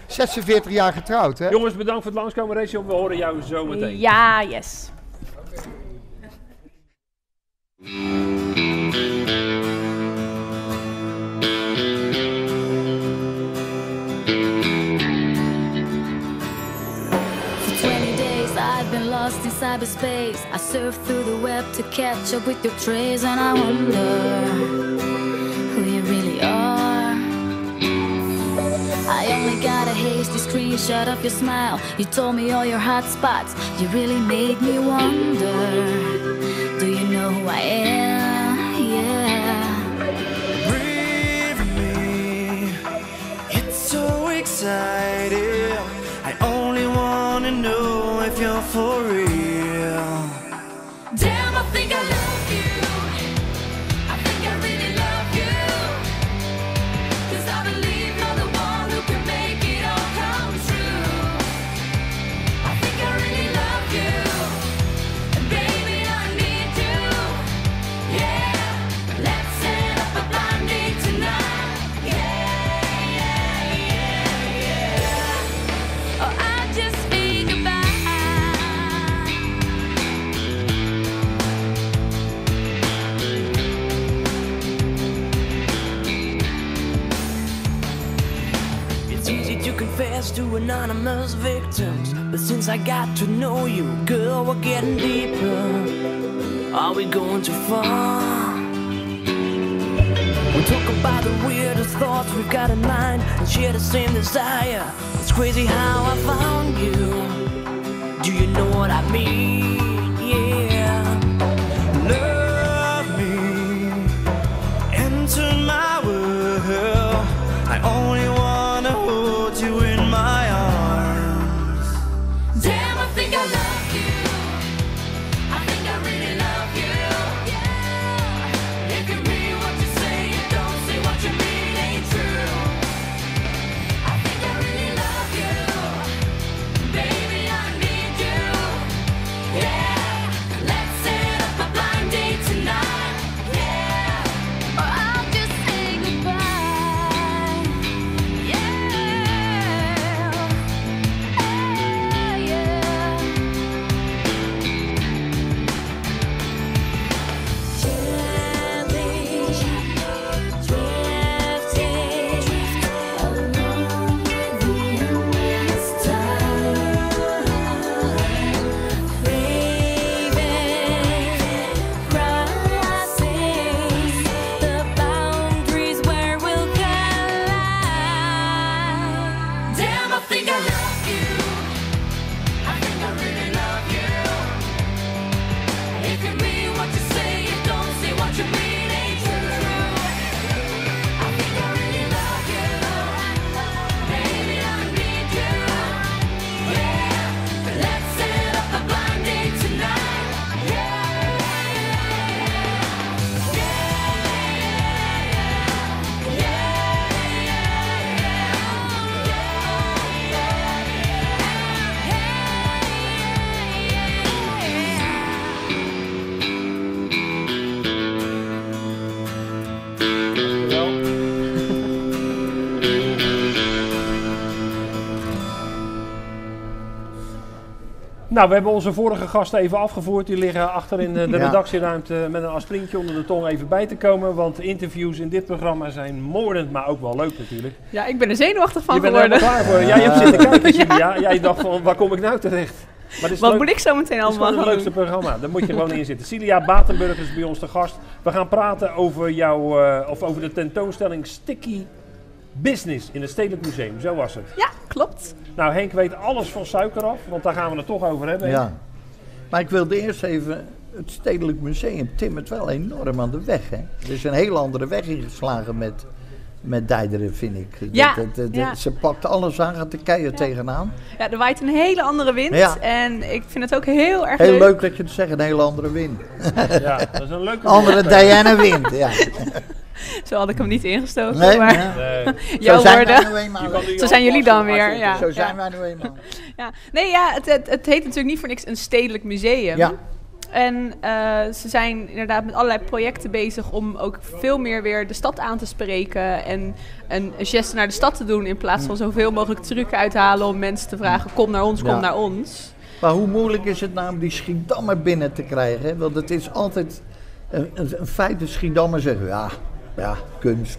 46 jaar getrouwd, hè? Jongens, bedankt voor het langskomen. Rachel, we horen jou zo meteen. Ja, yes. For 20 days I've been lost in cyberspace. I surf through the web to catch up with your trace. And I wonder who you really are. I only got a hasty screenshot of your smile. You told me all your hot spots. You really made me wonder. Do you know who I am? Yeah. Breathe me. It's so exciting. I only wanna know if you're for real. Damn, I think I love you. I think I really love you. 'Cause I believe. Confess to anonymous victims, but since I got to know you, girl, we're getting deeper. Are we going too far? We Talk about the weirdest thoughts we've got in mind and share the same desire. It's crazy how I found you. Do you know what I mean? Yeah. Love me. Enter my world. I only wanna hold you in my arms. Damn, I think I love you. I think I really love you. Yeah. It could be what you say, you don't say what you mean ain't true. I think I really love you. Baby, I need you. Yeah. Let's set up a blind date tonight. Yeah. Or I'll just say goodbye. Yeah. Yeah. Gently, drifting along in the endless time, craving, crossing the boundaries where we'll collide. Damn, I think I love you. I think I really love you. It could be what you say, you don't say what you mean ain't true. I think I really love you. Baby, I need you. Yeah. Let's set up a blind date tonight. Yeah. Yeah. Nou, we hebben onze vorige gasten even afgevoerd. Die liggen achter in de redactieruimte met een aspirintje onder de tong even bij te komen. Want interviews in dit programma zijn moordend, maar ook wel leuk natuurlijk. Ja, ik ben er zenuwachtig van geworden. Je bent er helemaal klaar voor. Ja, je hebt zitten kijken, Cilia. Jij dacht van, waar kom ik nou terecht? Maar dit is Wat leuk. Moet ik zo meteen allemaal doen? Het is het leukste programma. Daar moet je gewoon in zitten. Cilia Batenburg is bij ons te gast. We gaan praten over jouw, over de tentoonstelling Sticky Business in het Stedelijk Museum. Zo was het. Ja, klopt. Nou, Henk weet alles van suiker af, want daar gaan we het toch over hebben. Henk. Ja, maar ik wilde eerst even... Het Stedelijk Museum timmert wel enorm aan de weg, hè? Er is een heel andere weg ingeslagen met Deijderen, vind ik. Ja, ja. Ze pakt alles aan, gaat de keien tegenaan. Ja, er waait een hele andere wind. Ja. En ik vind het ook heel erg leuk. Heel leuk dat je het zegt, een hele andere wind. Ja, dat is een leuke andere Diana-wind, ja. Zo had ik hem niet ingestoken, nee, maar nee. Jouw woorden, zo zijn jullie dan weer. Ja. Zo zijn wij nu eenmaal. Ja. Nee, ja, het heet natuurlijk niet voor niks een stedelijk museum. Ja. En ze zijn inderdaad met allerlei projecten bezig om ook veel meer weer de stad aan te spreken. En een geste naar de stad te doen in plaats van zoveel mogelijk truc uithalen om mensen te vragen, kom naar ons, kom naar ons. Maar hoe moeilijk is het nou om die Schiedammer binnen te krijgen? Hè? Want het is altijd een feit dat Schiedammer zeggen, ja, kunst.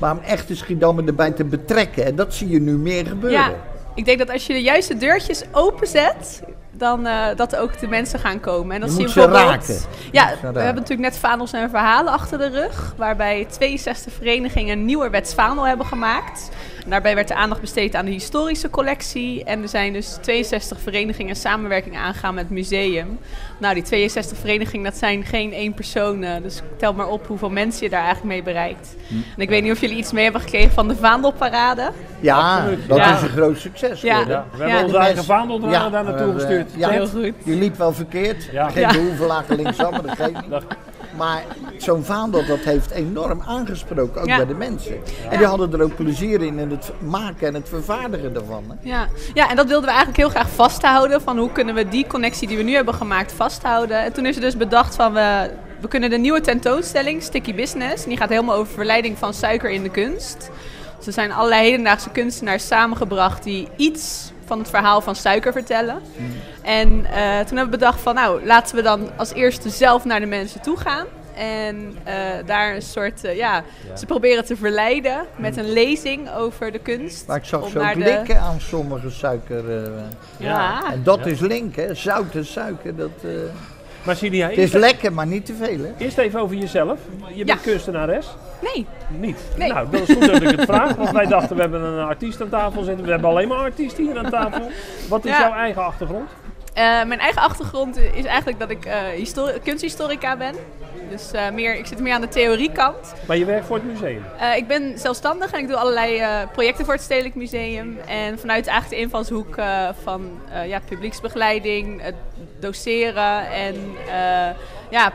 Maar om echt de Schiedammer erbij te betrekken, en dat zie je nu meer gebeuren. Ja, ik denk dat als je de juiste deurtjes openzet, dan dat ook de mensen gaan komen. En dat zie je bijvoorbeeld. Raken. Ja, we hebben natuurlijk net Vaandels en Verhalen achter de rug, waarbij 62 verenigingen een nieuwerwets vaandel hebben gemaakt. En daarbij werd de aandacht besteed aan de historische collectie. En er zijn dus 62 verenigingen samenwerking aangegaan met het museum. Nou, die 62 verenigingen, dat zijn geen één persoon. Dus tel maar op hoeveel mensen je daar eigenlijk mee bereikt. En ik weet niet of jullie iets mee hebben gekregen van de vaandelparade. Ja, dat is een groot succes. Ja. Ja. We hebben onze eigen vaandeldrager daar naartoe gestuurd. Ja, heel goed. Je liep wel verkeerd. Ja. Geen hoeveel lagen linksom, maar dat geeft niet. Maar zo'n vaandel, dat heeft enorm aangesproken, ook bij de mensen. Ja. En die hadden er ook plezier in het maken en het vervaardigen daarvan. Hè? Ja. Ja, en dat wilden we eigenlijk heel graag vasthouden. Van hoe kunnen we die connectie die we nu hebben gemaakt vasthouden. En toen is er dus bedacht van, we kunnen de nieuwe tentoonstelling, Sticky Business. En die gaat helemaal over verleiding van suiker in de kunst. Dus er zijn allerlei hedendaagse kunstenaars samengebracht die iets van het verhaal van suiker vertellen. En toen hebben we bedacht van, nou, laten we dan als eerste zelf naar de mensen toe gaan. En daar een soort, ze proberen te verleiden met een lezing over de kunst. Maar ik zag zo blikken aan sommige suiker. En dat is link, hè. Zout en suiker, dat... Maar Cilia, het is lekker, maar niet te veel. Hè? Eerst even over jezelf. Je bent kunstenares? Nee. Niet? Nee. Nou, dat is goed dat ik het vraag. Want wij dachten, we hebben een artiest aan tafel zitten. We hebben alleen maar artiesten hier aan tafel. Wat is jouw eigen achtergrond? Mijn eigen achtergrond is eigenlijk dat ik kunsthistorica ben. Dus ik zit meer aan de theoriekant. Maar je werkt voor het museum? Ik ben zelfstandig en ik doe allerlei projecten voor het Stedelijk Museum. En vanuit eigenlijk de invalshoek van publieksbegeleiding, het doceren en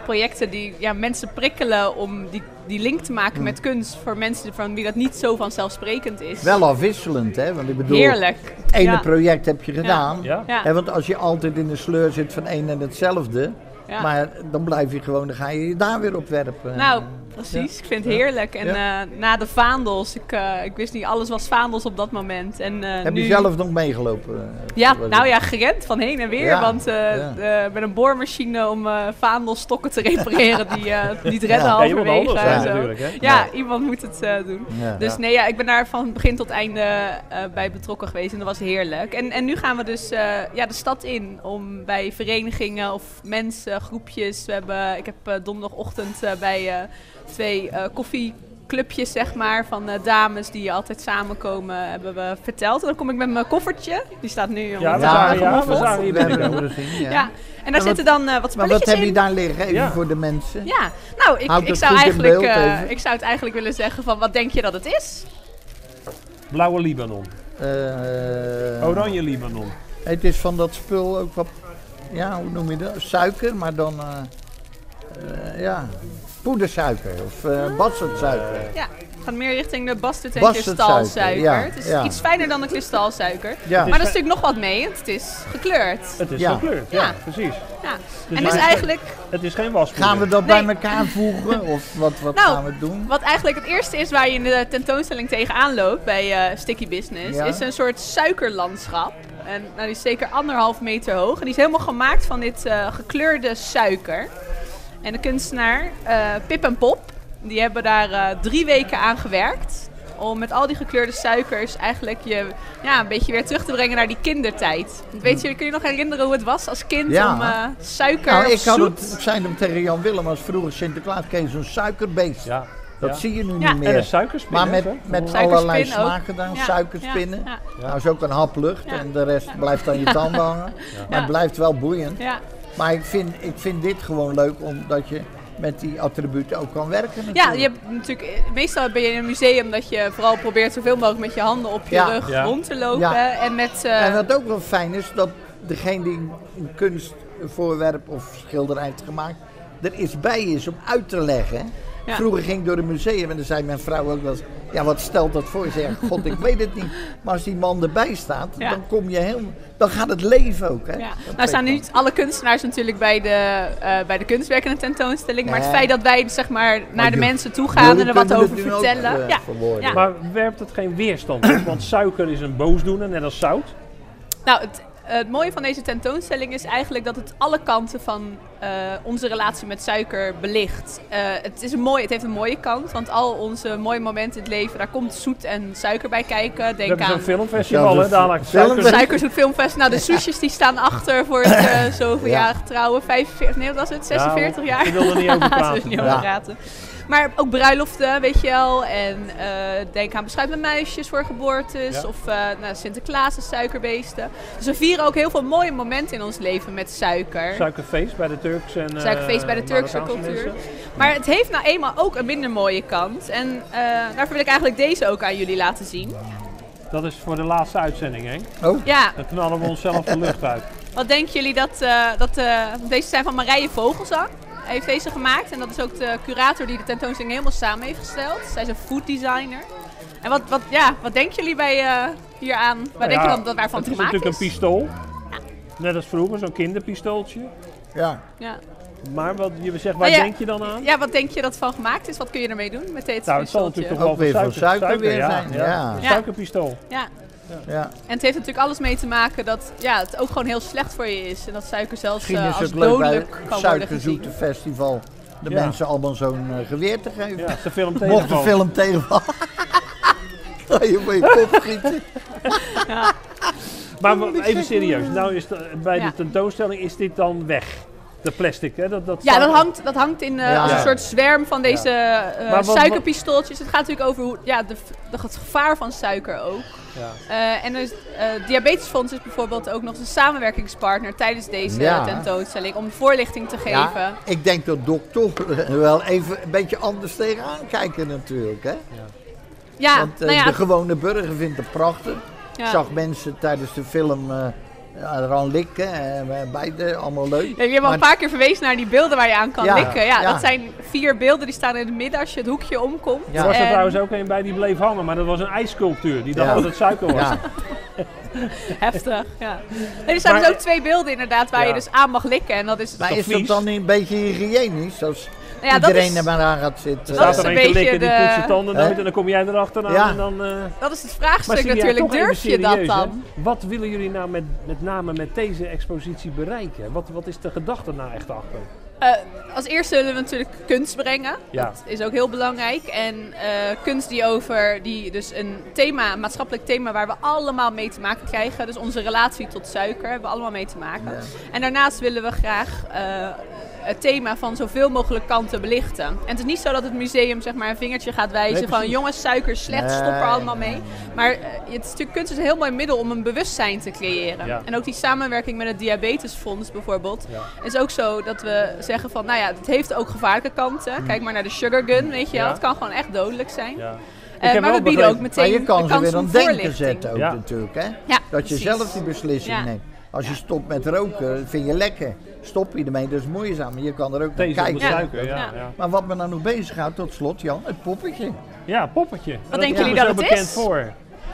projecten die mensen prikkelen om die link te maken met kunst voor mensen van wie dat niet zo vanzelfsprekend is. Wel afwisselend, hè? Want ik bedoel, heerlijk. Het ene project heb je gedaan. Ja. Ja. Hè, want als je altijd in de sleur zit van één en hetzelfde, maar dan blijf je gewoon, dan ga je je daar weer op werpen. Nou, precies. Ja. Ik vind het heerlijk. En na de vaandels, ik wist niet, alles was vaandels op dat moment. En, heb je zelf nog meegelopen? Gerend van heen en weer. Ja. Want met een boormachine om vaandelstokken te repareren die niet redden halverwege. Iemand moet het doen. Ja. Dus ik ben daar van begin tot einde bij betrokken geweest en dat was heerlijk. En nu gaan we dus de stad in om bij verenigingen of mensen, groepjes. Ik heb donderdagochtend bij twee koffieclubjes, zeg maar, van dames die altijd samenkomen, hebben we verteld. En dan kom ik met mijn koffertje. Die staat nu we zagen je binnen over zien. Ja. Ja. En daar zitten dan wat spulletjes in. Maar wat heb je daar liggen, even voor de mensen? Ja, nou, ik zou het eigenlijk willen zeggen van, wat denk je dat het is? Blauwe Libanon. Oranje Libanon. Het is van dat spul ook wat, hoe noem je dat? Suiker, maar dan, poedersuiker of bastardsuiker. Ja, het gaat meer richting de bastard en kristalsuiker. Ja, het is iets fijner dan de kristalsuiker. Ja. Maar er is natuurlijk nog wat mee, het is gekleurd. Het is gekleurd, ja, precies. Ja. Dus en dus eigenlijk, het is geen waspoeder. Gaan we dat bij elkaar voegen of wat gaan we doen? Wat eigenlijk het eerste is waar je in de tentoonstelling tegenaan loopt bij Sticky Business, is een soort suikerlandschap. En nou, die is zeker 1,5 meter hoog en die is helemaal gemaakt van dit gekleurde suiker. En de kunstenaar Pip en Pop, die hebben daar 3 weken aan gewerkt om met al die gekleurde suikers eigenlijk je een beetje weer terug te brengen naar die kindertijd. Want weet je, kun je nog herinneren hoe het was als kind om suiker of zoet? Ik zei hem tegen Jan Willem, als vroeger Sinterklaas kreeg zo'n suikerbeest. Ja. Dat zie je nu niet meer. En een suikerspin. Maar met allerlei smaken dan, suikerspinnen. Ja. Ja. Nou is ook een hap lucht en de rest blijft aan je tanden hangen. Ja. Maar het blijft wel boeiend. Ja. Maar ik vind dit gewoon leuk, omdat je met die attributen ook kan werken. Natuurlijk. Ja, je hebt natuurlijk, meestal ben je in een museum dat je vooral probeert zoveel mogelijk met je handen op je rug rond te lopen. Ja. En wat ook wel fijn is, dat degene die een kunstvoorwerp of schilderij heeft gemaakt, er is bij is om uit te leggen. Ja. Vroeger ging ik door het museum en dan zei mijn vrouw ook wel eens, wat stelt dat voor? Ze zegt, god, ik weet het niet. Maar als die man erbij staat, dan kom je helemaal, dan gaat het leven ook. Hè? Ja. Nou staan niet alle kunstenaars natuurlijk bij de kunstwerken in de tentoonstelling. Nee. Maar het feit dat wij zeg maar, naar de mensen toe gaan en er wat over vertellen. Ook, ja. Maar werpt het geen weerstand op? Want suiker is een boosdoener, net als zout. Nou, het mooie van deze tentoonstelling is eigenlijk dat het alle kanten van onze relatie met suiker belicht. Het heeft een mooie kant, want al onze mooie momenten in het leven, daar komt zoet en suiker bij kijken. Denk aan zo'n filmfestival, hè? Suikerzoet filmfestival. Nou, de soesjes die staan achter voor het zoveeljarig trouwen. 46 jaar. Ik wil er niet over praten. Maar ook bruiloften, weet je wel. En denk aan beschuitende muisjes voor geboortes. Ja. Of Sinterklaas en suikerbeesten. Dus we vieren ook heel veel mooie momenten in ons leven met suiker. Suikerfeest bij de Turkse en suikerfeest bij de Turkse cultuur. Mensen. Maar het heeft nou eenmaal ook een minder mooie kant. En daarvoor wil ik eigenlijk deze ook aan jullie laten zien. Dat is voor de laatste uitzending, hè? Oh. Ja. Dan knallen we onszelf de lucht uit. Wat denken jullie deze zijn van Marije Vogelzang? Hij heeft deze gemaakt en dat is ook de curator die de tentoonstelling helemaal samen heeft gesteld. Zij is een food designer. En wat denken jullie hieraan? Waar denk je dan dat waarvan het gemaakt is? Het is natuurlijk een pistool. Ja. Net als vroeger, zo'n kinderpistooltje. Ja. Maar denk je dan aan? Ja, wat denk je dat van gemaakt is? Wat kun je ermee doen met dit pistooltje? Nou, het zal natuurlijk toch ook weer van suiker weer zijn. Ja. Suikerpistool. Ja. En het heeft natuurlijk alles mee te maken dat het ook gewoon heel slecht voor je is. En dat suiker zelfs als dodelijk kan worden gezien. Misschien is het leuk bij het Suikerzoetenfestival de mensen allemaal zo'n geweer te geven. Ja, mocht de film tegenvallen. Kan je mee kop schieten. Ja. Maar even serieus, nou is bij de tentoonstelling is dit dan weg. de plastic, hè? Ja, dat hangt in als een soort zwerm van deze suikerpistooltjes. Het gaat natuurlijk over hoe, het gevaar van suiker ook. Ja. En dus, Diabetesfonds is bijvoorbeeld ook nog eens een samenwerkingspartner tijdens deze tentoonstelling om voorlichting te geven. Ja, ik denk dat dokter wel even een beetje anders tegenaan kijken natuurlijk. Hè? Ja. Want de gewone burger vindt het prachtig. Ja. Ik zag mensen tijdens de film... eraan likken, beide, allemaal leuk. Ja, je hebt al een paar keer verwezen naar die beelden waar je aan kan likken. Ja, dat zijn 4 beelden die staan in het midden als je het hoekje omkomt. Ja. Er was er trouwens ook een bij die bleef hangen, maar dat was een ijssculptuur die dan altijd suiker was. Ja. Heftig, ja. En er staan dus ook 2 beelden inderdaad waar je dus aan mag likken. En dat is dat dan een beetje hygiënisch? Als iedereen er maar aan gaat zitten. Dat is een beetje likken, die poetst zijn tanden en dan kom jij erachteraan. Ja. En dan, dat is het vraagstuk natuurlijk. Durf je dat dan? Hè? Wat willen jullie nou met name met deze expositie bereiken? Wat is de gedachte nou echt achter? Als eerste willen we natuurlijk kunst brengen. Ja. Dat is ook heel belangrijk. En kunst die dus een thema, een maatschappelijk thema waar we allemaal mee te maken krijgen. Dus onze relatie tot suiker hebben we allemaal mee te maken. Ja. En daarnaast willen we graag het thema van zoveel mogelijk kanten belichten. En het is niet zo dat het museum zeg maar een vingertje gaat wijzen van jongens, suiker is slecht, stop er allemaal mee. Maar kunst is een heel mooi middel om een bewustzijn te creëren. Ja. En ook die samenwerking met het Diabetesfonds bijvoorbeeld. Ja. Is ook zo dat we zeggen van, het heeft ook gevaarlijke kanten. Kijk maar naar de sugargun, weet je wel. Het kan gewoon echt dodelijk zijn. Ja. Maar we bieden ook meteen de kans om voorlichting. Je kan ze weer aan denken zetten ook natuurlijk, hè? Ja, dat je zelf die beslissing neemt. Als je stopt met roken, vind je lekker. Stop je ermee, dat is moeizaam. Maar je kan er ook naar kijken. Maar wat me nou nog bezighoudt, tot slot Jan, het poppetje. Ja, poppetje. Wat denken jullie dat het is? Bekend voor.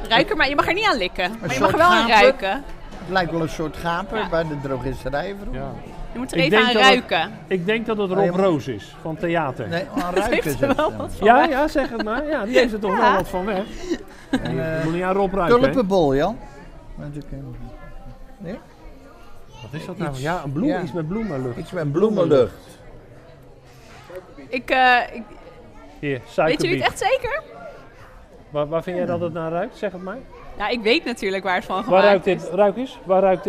Ruiken, maar je mag er niet aan likken. Maar je mag er wel aan ruiken. Het lijkt wel een soort gaper bij de drogisterij. Ja. Je moet er even aan ruiken. Ik denk dat het Rob Roos is, van theater. Nee, aan ruiken zegt zeg het maar. Ja, die heeft er toch wel wat van weg. Je moet niet aan Rob ruiken. Tulpenbol, Jan. Nee? Wat is dat nou? Ja, een bloem, iets met bloemenlucht. Iets met bloemenlucht. Hier, suikerbiet. Weet jullie het echt zeker? Waar vind jij dat het naar ruikt? Zeg het maar. Ja, ik weet natuurlijk waar het van gemaakt is. Ruik eens. Waar ruikt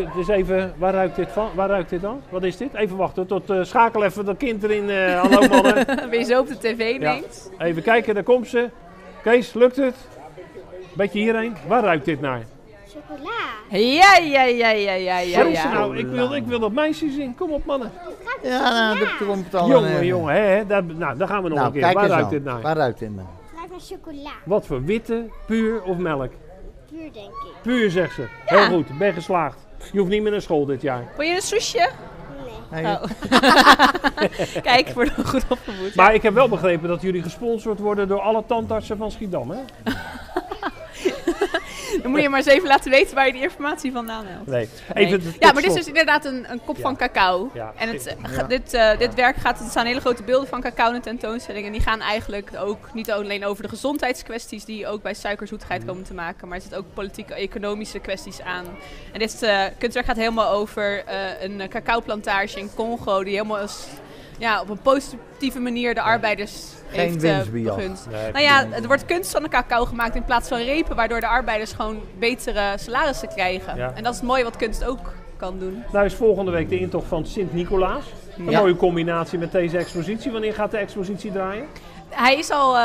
dit van? Waar ruikt dit dan? Wat is dit? Even wachten. Schakel even dat kind erin. Hallo mannen. Ben je zo op de tv neemt. Ja. Even kijken, daar komt ze. Kees, lukt het? Beetje hierheen. Waar ruikt dit naar? Chocola. Ja. Nou, ik wil dat meisje zien. Kom op, mannen. Dat komt al. Jongen, hè. Daar gaan we nog een keer. Waar ruikt dit naar? Het ruikt naar chocola. Wat voor witte, puur of melk? Puur, denk ik. Puur, zegt ze. Ja. Heel goed, ben geslaagd. Je hoeft niet meer naar school dit jaar. Wil je een soesje? Nee. Oh. Kijk, ik word goed opgevoed. Maar ik heb wel begrepen dat jullie gesponsord worden door alle tandartsen van Schiedam, hè? Dan moet je maar eens even laten weten waar je die informatie vandaan haalt. Maar dit is dus inderdaad een kop van cacao. Ja. En dit werk er staan hele grote beelden van cacao in de tentoonstelling. En die gaan eigenlijk ook niet alleen over de gezondheidskwesties die ook bij suikerzoetigheid komen te maken. Maar er zitten ook politieke, economische kwesties aan. En dit kunstwerk gaat helemaal over een cacaoplantage in Congo die helemaal als... op een positieve manier de arbeiders heeft begunst. Nee, er wordt kunst van de cacao gemaakt in plaats van repen, waardoor de arbeiders gewoon betere salarissen krijgen. Ja. En dat is het mooie wat kunst ook kan doen. Nou is volgende week de intocht van Sint-Nicolaas. Een mooie combinatie met deze expositie. Wanneer gaat de expositie draaien? Hij is al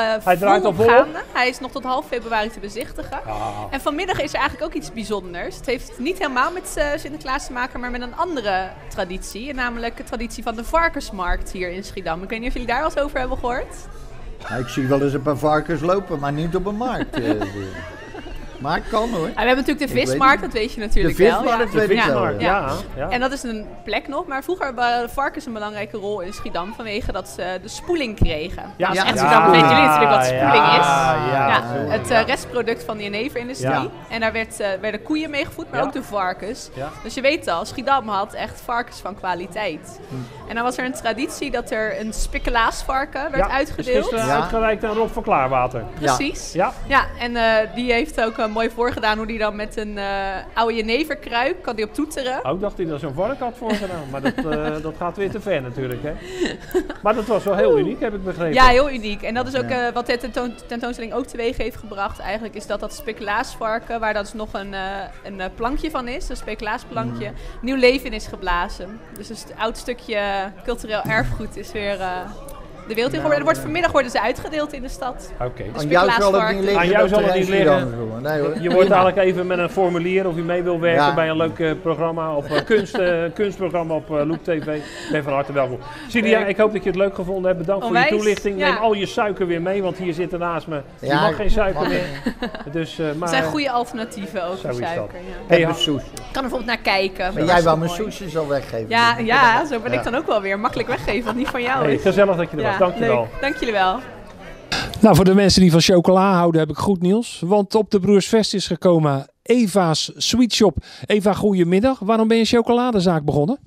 volgaande. Hij is nog tot half februari te bezichtigen. Ah. En vanmiddag is er eigenlijk ook iets bijzonders. Het heeft niet helemaal met Sinterklaas te maken, maar met een andere traditie. Namelijk de traditie van de varkensmarkt hier in Schiedam. Ik weet niet of jullie daar al eens over hebben gehoord. Nou, ik zie wel eens een paar varkens lopen, maar niet op een markt. Maar kan hoor. We hebben natuurlijk de vismarkt, dat weet je natuurlijk wel. De vismarkt. En dat is een plek nog, maar vroeger hadden varkens een belangrijke rol in Schiedam vanwege dat ze de spoeling kregen. Ja, als echt Schiedam weten jullie natuurlijk wat spoeling is. Het restproduct van de jeneverindustrie. Ja. En daar werden koeien mee gevoed, maar ook de varkens. Ja. Dus je weet al, Schiedam had echt varkens van kwaliteit. En dan was er een traditie dat er een spikkelaarsvarken werd uitgedeeld. Dus uitgereikt aan Rob van Klaarwater. Precies. Ja, en die heeft ook mooi voorgedaan hoe die dan met een oude jeneverkruik kan die op toeteren. Oh, ik dacht hij dat zo'n vark had voorgedaan, maar dat gaat weer te ver natuurlijk. Hè? Maar dat was wel heel uniek, heb ik begrepen. Ja, heel uniek. En dat is ook wat de tentoonstelling ook teweeg heeft gebracht. gebracht eigenlijk is dat speculaasvarken, waar dat dus nog een plankje van is, een speculaasplankje, nieuw leven in is geblazen. Dus het oud stukje cultureel erfgoed is weer de wereld in geworden. Vanmiddag worden ze uitgedeeld in de stad. Okay. De Aan jou zal het niet liggen. Nee, hoor. Je wordt dadelijk even met een formulier of je mee wil werken bij een leuk programma of kunstprogramma op Look TV. Ik ben van harte welkom. Cilia, ik hoop dat je het leuk gevonden hebt. Bedankt voor je toelichting. Neem al je suiker weer mee, want hier zitten naast me. Je mag geen suiker meer. Dus, maar, het zijn goede alternatieven ook voor suiker. Hey, ik kan er bijvoorbeeld naar kijken. Maar jij wou mijn soesjes al weggeven. Ja, zo ben ik dan ook wel weer. Makkelijk weggeven, want niet van jou is. Gezellig dat je er was. Dankjewel. Dank jullie wel. Nou, voor de mensen die van chocola houden heb ik goed nieuws. Want op de Broersvest is gekomen Eva's Sweet Shop. Eva, goedemiddag. Waarom ben je een chocoladezaak begonnen?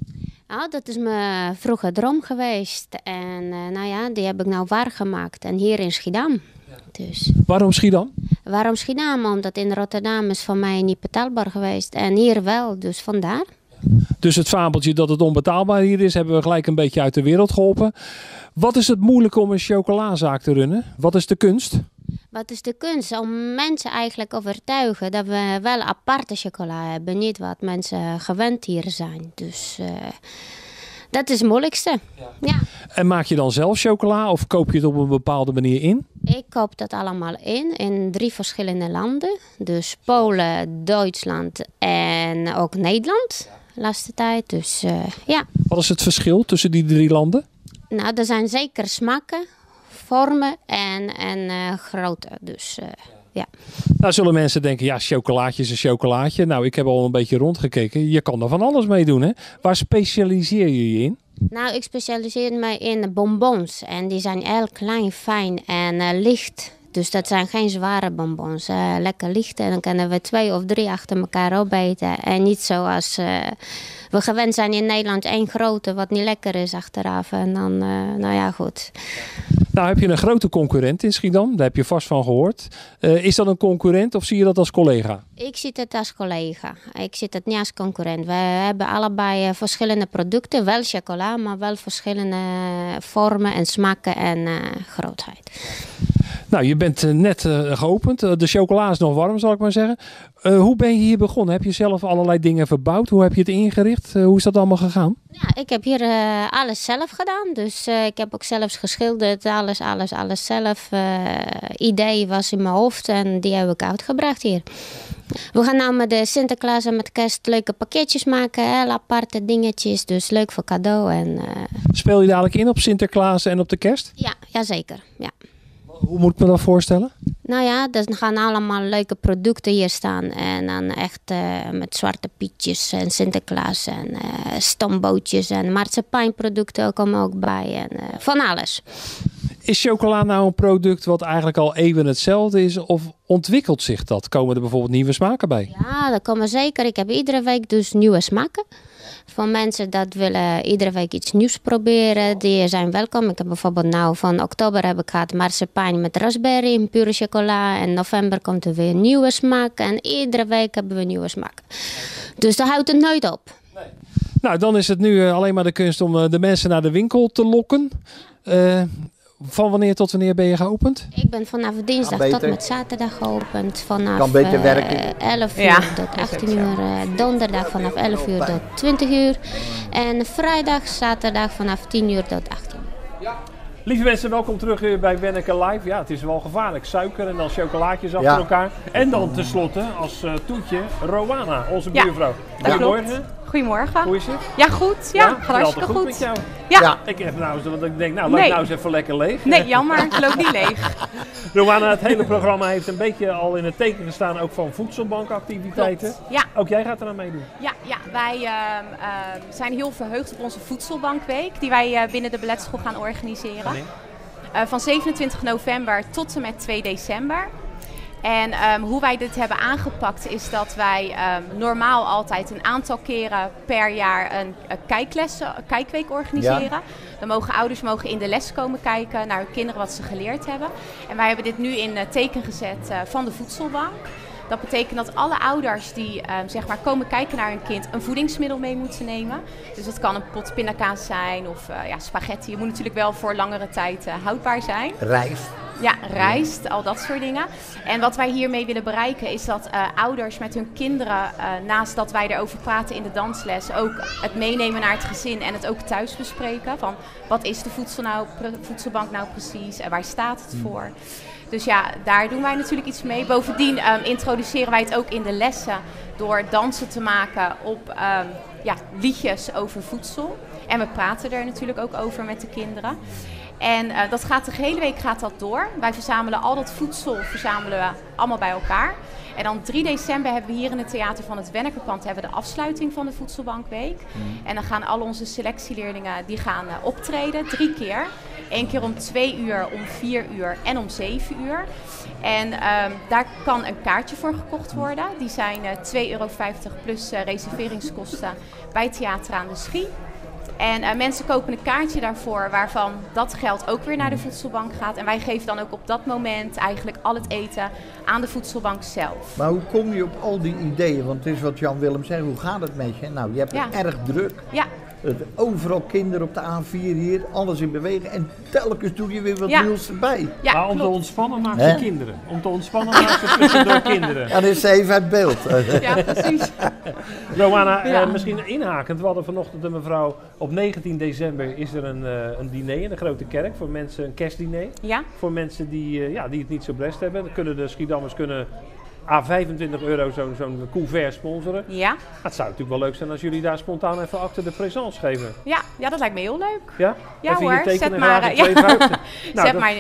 Nou, dat is mijn vroege droom geweest. En nou ja, die heb ik nou waargemaakt. En hier in Schiedam. Dus. Waarom Schiedam? Waarom Schiedam? Omdat in Rotterdam is voor mij niet betaalbaar geweest. En hier wel, dus vandaar. Dus het fabeltje dat het onbetaalbaar hier is, hebben we gelijk een beetje uit de wereld geholpen. Wat is het moeilijk om een chocolazaak te runnen? Wat is de kunst? Wat is de kunst? Om mensen eigenlijk overtuigen dat we wel aparte chocola hebben. Niet wat mensen gewend hier zijn. Dus dat is het moeilijkste. Ja. En maak je dan zelf chocola of koop je het op een bepaalde manier in? Ik koop dat allemaal in 3 verschillende landen. Dus Polen, Duitsland en ook Nederland. Laatste tijd, dus ja. Wat is het verschil tussen die 3 landen? Nou, er zijn zeker smaken, vormen en grootte, dus ja. Nou, zullen mensen denken, ja, chocolaatje is een chocolaatje. Nou, ik heb al een beetje rondgekeken. Je kan er van alles mee doen, hè? Waar specialiseer je je in? Nou, ik specialiseer me in bonbons. En die zijn heel klein, fijn en licht. Dus dat zijn geen zware bonbons. Lekker licht en dan kunnen we 2 of 3 achter elkaar opeten. En niet zoals we gewend zijn in Nederland, 1 grote wat niet lekker is achteraf. En dan, nou ja, goed. Nou heb je een grote concurrent in Schiedam, daar heb je vast van gehoord. Is dat een concurrent of zie je dat als collega? Ik zie het als collega. Ik zie het niet als concurrent. We hebben allebei verschillende producten, wel chocola, maar wel verschillende vormen en smaken en grootheid. Nou, je bent net geopend. De chocola is nog warm, zal ik maar zeggen. Hoe ben je hier begonnen? Heb je zelf allerlei dingen verbouwd? Hoe heb je het ingericht? Hoe is dat allemaal gegaan? Ja, ik heb hier alles zelf gedaan. Dus ik heb ook zelfs geschilderd. Alles zelf. Idee was in mijn hoofd en die heb ik uitgebracht hier. We gaan nou met de Sinterklaas en met kerst leuke pakketjes maken. Heel aparte dingetjes. Dus leuk voor cadeau. En, speel je dadelijk in op Sinterklaas en op de kerst? Ja, zeker. Ja. Hoe moet ik me dat voorstellen? Nou ja, er gaan allemaal leuke producten hier staan. En dan echt met zwarte pietjes en Sinterklaas en stoombootjes en marzipanproducten komen ook bij. En van alles. Is chocola nou een product wat eigenlijk al eeuwen hetzelfde is? Of ontwikkelt zich dat? Komen er bijvoorbeeld nieuwe smaken bij? Ja, dat komen zeker. Ik heb iedere week dus nieuwe smaken. Van mensen dat willen iedere week iets nieuws proberen, die zijn welkom. Ik heb bijvoorbeeld nou van oktober heb ik gehad marsepein met raspberry en pure chocola. En november komt er weer nieuwe smaak en iedere week hebben we nieuwe smaak. Dus dat houdt het nooit op. Nee. Nou, dan is het nu alleen maar de kunst om de mensen naar de winkel te lokken. Van wanneer tot wanneer ben je geopend? Ik ben vanaf dinsdag tot met zaterdag geopend. Vanaf kan beter werken. 11 uur tot 18 uur. Donderdag vanaf 11 uur tot 20 uur. En vrijdag, zaterdag vanaf 10 uur tot 18 uur. Ja. Lieve mensen, welkom terug bij Wenneke Live. Ja, het is wel gevaarlijk. Suiker en dan chocolaatjes achter elkaar. En dan tenslotte als toetje Rowana, onze buurvrouw. Goedemorgen. Goedemorgen. Hoe is het? Ja, goed. Ja, gaat hartstikke goed. Met jou? Ja. Ik heb want ik denk, nou, loop nou eens even lekker leeg. Nee, jammer. Het loopt niet leeg. Rowana, het hele programma heeft een beetje al in het teken gestaan, ook van voedselbankactiviteiten. Ja. Ook jij gaat eraan meedoen. Ja. Wij zijn heel verheugd op onze voedselbankweek, die wij binnen de Baletschool gaan organiseren. Van 27 november tot en met 2 december. En hoe wij dit hebben aangepakt is dat wij normaal altijd een aantal keren per jaar een kijkweek organiseren. Ja. Dan mogen ouders in de les komen kijken naar hun kinderen wat ze geleerd hebben. En wij hebben dit nu in teken gezet van de voedselbank. Dat betekent dat alle ouders die zeg maar komen kijken naar hun kind een voedingsmiddel mee moeten nemen. Dus dat kan een pot pindakaas zijn of spaghetti. Je moet natuurlijk wel voor langere tijd houdbaar zijn. Rijst. Ja, rijst, al dat soort dingen. En wat wij hiermee willen bereiken is dat ouders met hun kinderen, naast dat wij erover praten in de dansles, ook het meenemen naar het gezin en het ook thuis bespreken. Van wat is de voedselbank nou precies en waar staat het voor? Dus ja, daar doen wij natuurlijk iets mee. Bovendien introduceren wij het ook in de lessen door dansen te maken op liedjes over voedsel. En we praten er natuurlijk ook over met de kinderen. En dat gaat de hele week door. Wij verzamelen al dat voedsel allemaal bij elkaar. En dan 3 december hebben we hier in het theater van het Wennekerpand de afsluiting van de Voedselbankweek. En dan gaan al onze selectieleerlingen optreden, 3 keer. 1 keer om 2 uur, om 4 uur en om 7 uur. En daar kan een kaartje voor gekocht worden. Die zijn €2,50 plus reserveringskosten bij Theater aan de Schie. En mensen kopen een kaartje daarvoor, waarvan dat geld ook weer naar de voedselbank gaat. En wij geven dan ook op dat moment eigenlijk al het eten aan de voedselbank zelf. Maar hoe kom je op al die ideeën? Want het is wat Jan Willem zei, hoe gaat het met je? Nou, je hebt het erg druk. Ja. Overal kinderen op de A4 hier, alles in bewegen en telkens doe je weer wat nieuws erbij. Ja, maar om te ontspannen maakt ze kinderen. Om te ontspannen maakt ze tussendoor kinderen. Ja, dat is even uit beeld. Ja, precies. Rowana, misschien inhakend. We hadden vanochtend een mevrouw, op 19 december is er een diner in de Grote Kerk voor mensen, een kerstdiner. Ja. Voor mensen die het niet zo blest hebben. Dan kunnen de Schiedammers €25 zo'n couvert sponsoren. Ja. Het zou natuurlijk wel leuk zijn als jullie daar spontaan even achter de présence geven. Ja, dat lijkt me heel leuk. Ja? Ja even hoor, zet maar.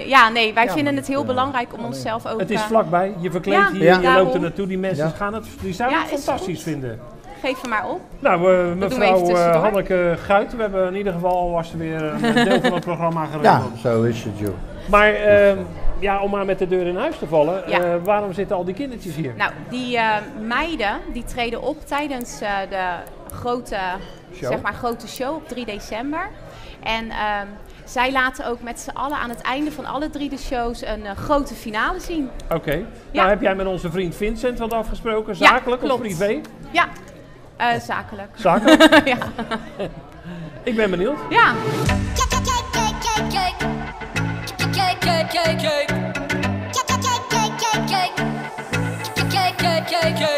Ja. Wij vinden het heel belangrijk om onszelf ook... Het is vlakbij, je verkleedt hier, je loopt er naartoe. Die mensen gaan die zouden het fantastisch vinden. Geef hem maar op. Nou, mevrouw Hanneke Guijt, we hebben in ieder geval alvast weer een deel van het programma geregeld. Ja, zo is het joh. Maar... om maar met de deur in huis te vallen, waarom zitten al die kindertjes hier? Nou, die meiden die treden op tijdens de grote show. Grote show op 3 december. En zij laten ook met z'n allen aan het einde van alle 3 de shows een grote finale zien. Oké. Nou heb jij met onze vriend Vincent wat afgesproken, zakelijk of privé? Ja, zakelijk. Zakelijk? Ja. Ik ben benieuwd. Ja.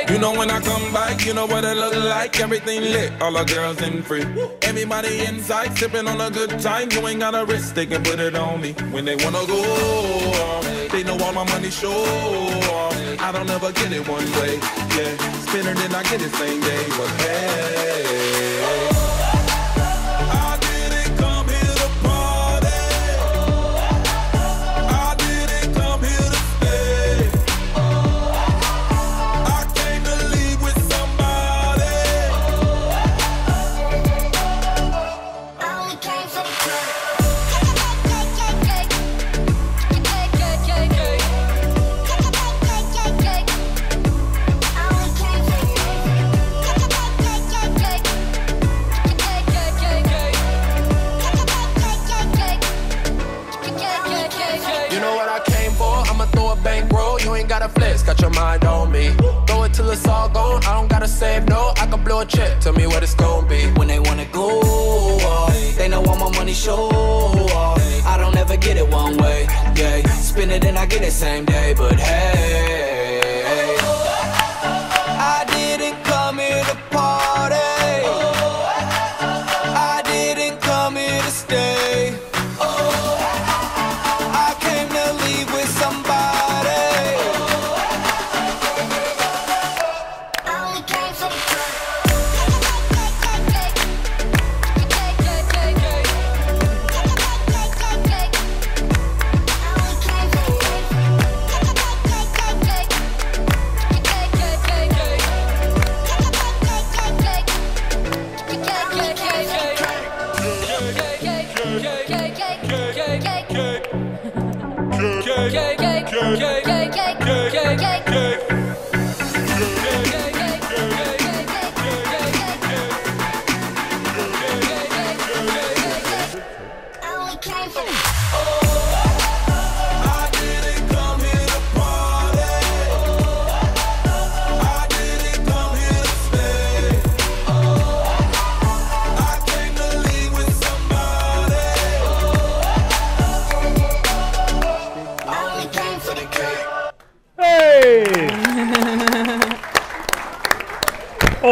You know when I come back, you know what it look like. Everything lit, all the girls in free. Everybody inside, sipping on a good time. You ain't got a wrist, they can put it on me. When they wanna go, they know all my money sure. I don't ever get it one way, yeah. Spinner then I get it same day, but hey. Got your mind on me. Throw it till it's all gone. I don't gotta save no. I can blow a check. Tell me what it's gonna be. When they wanna go off, they know all my money show off. I don't ever get it one way. Yeah, spin it and I get it same day. But hey, I didn't come here to party. I didn't come here to stay. I came to leave with somebody.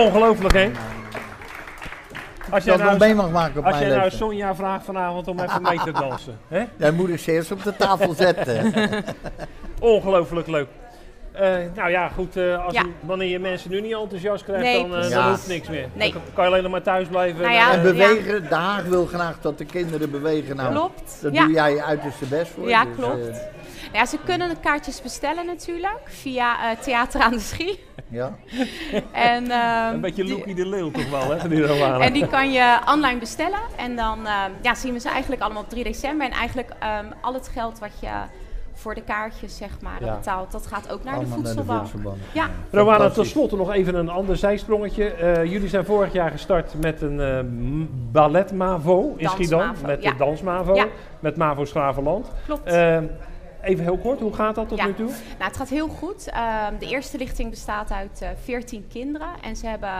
ongelooflijk, hè? Als jij nou, als jij nou Sonja vraagt vanavond om even mee te dansen. Hè? Jij moet eens eerst op de tafel zetten. Ongelooflijk leuk. Nou ja, goed, wanneer je mensen nu niet enthousiast krijgt, dan hoeft niks meer. Nee. Dan kan je alleen nog maar thuis blijven. Nou ja, en bewegen, De Haag wil graag dat de kinderen bewegen. Nou, klopt. Dat doe jij uiterste best voor. Ja, dus, klopt. Nou ja, ze kunnen de kaartjes bestellen natuurlijk, via Theater aan de Schie. Ja. En, een beetje Loekie de Leeuw toch wel, hè? Die en die kan je online bestellen. En dan zien we ze eigenlijk allemaal op 3 december. En eigenlijk al het geld wat je voor de kaartjes, zeg maar, betaalt, dat gaat ook naar de voedselbank. Ja. Rowana, tot slot nog even een ander zijsprongetje. Jullie zijn vorig jaar gestart met een ballet-MAVO in Schiedam. Met de DansMAVO, met MAVO Schravenland. Klopt. Even heel kort, hoe gaat dat tot nu toe? Nou, het gaat heel goed. De eerste lichting bestaat uit 14 kinderen. En ze hebben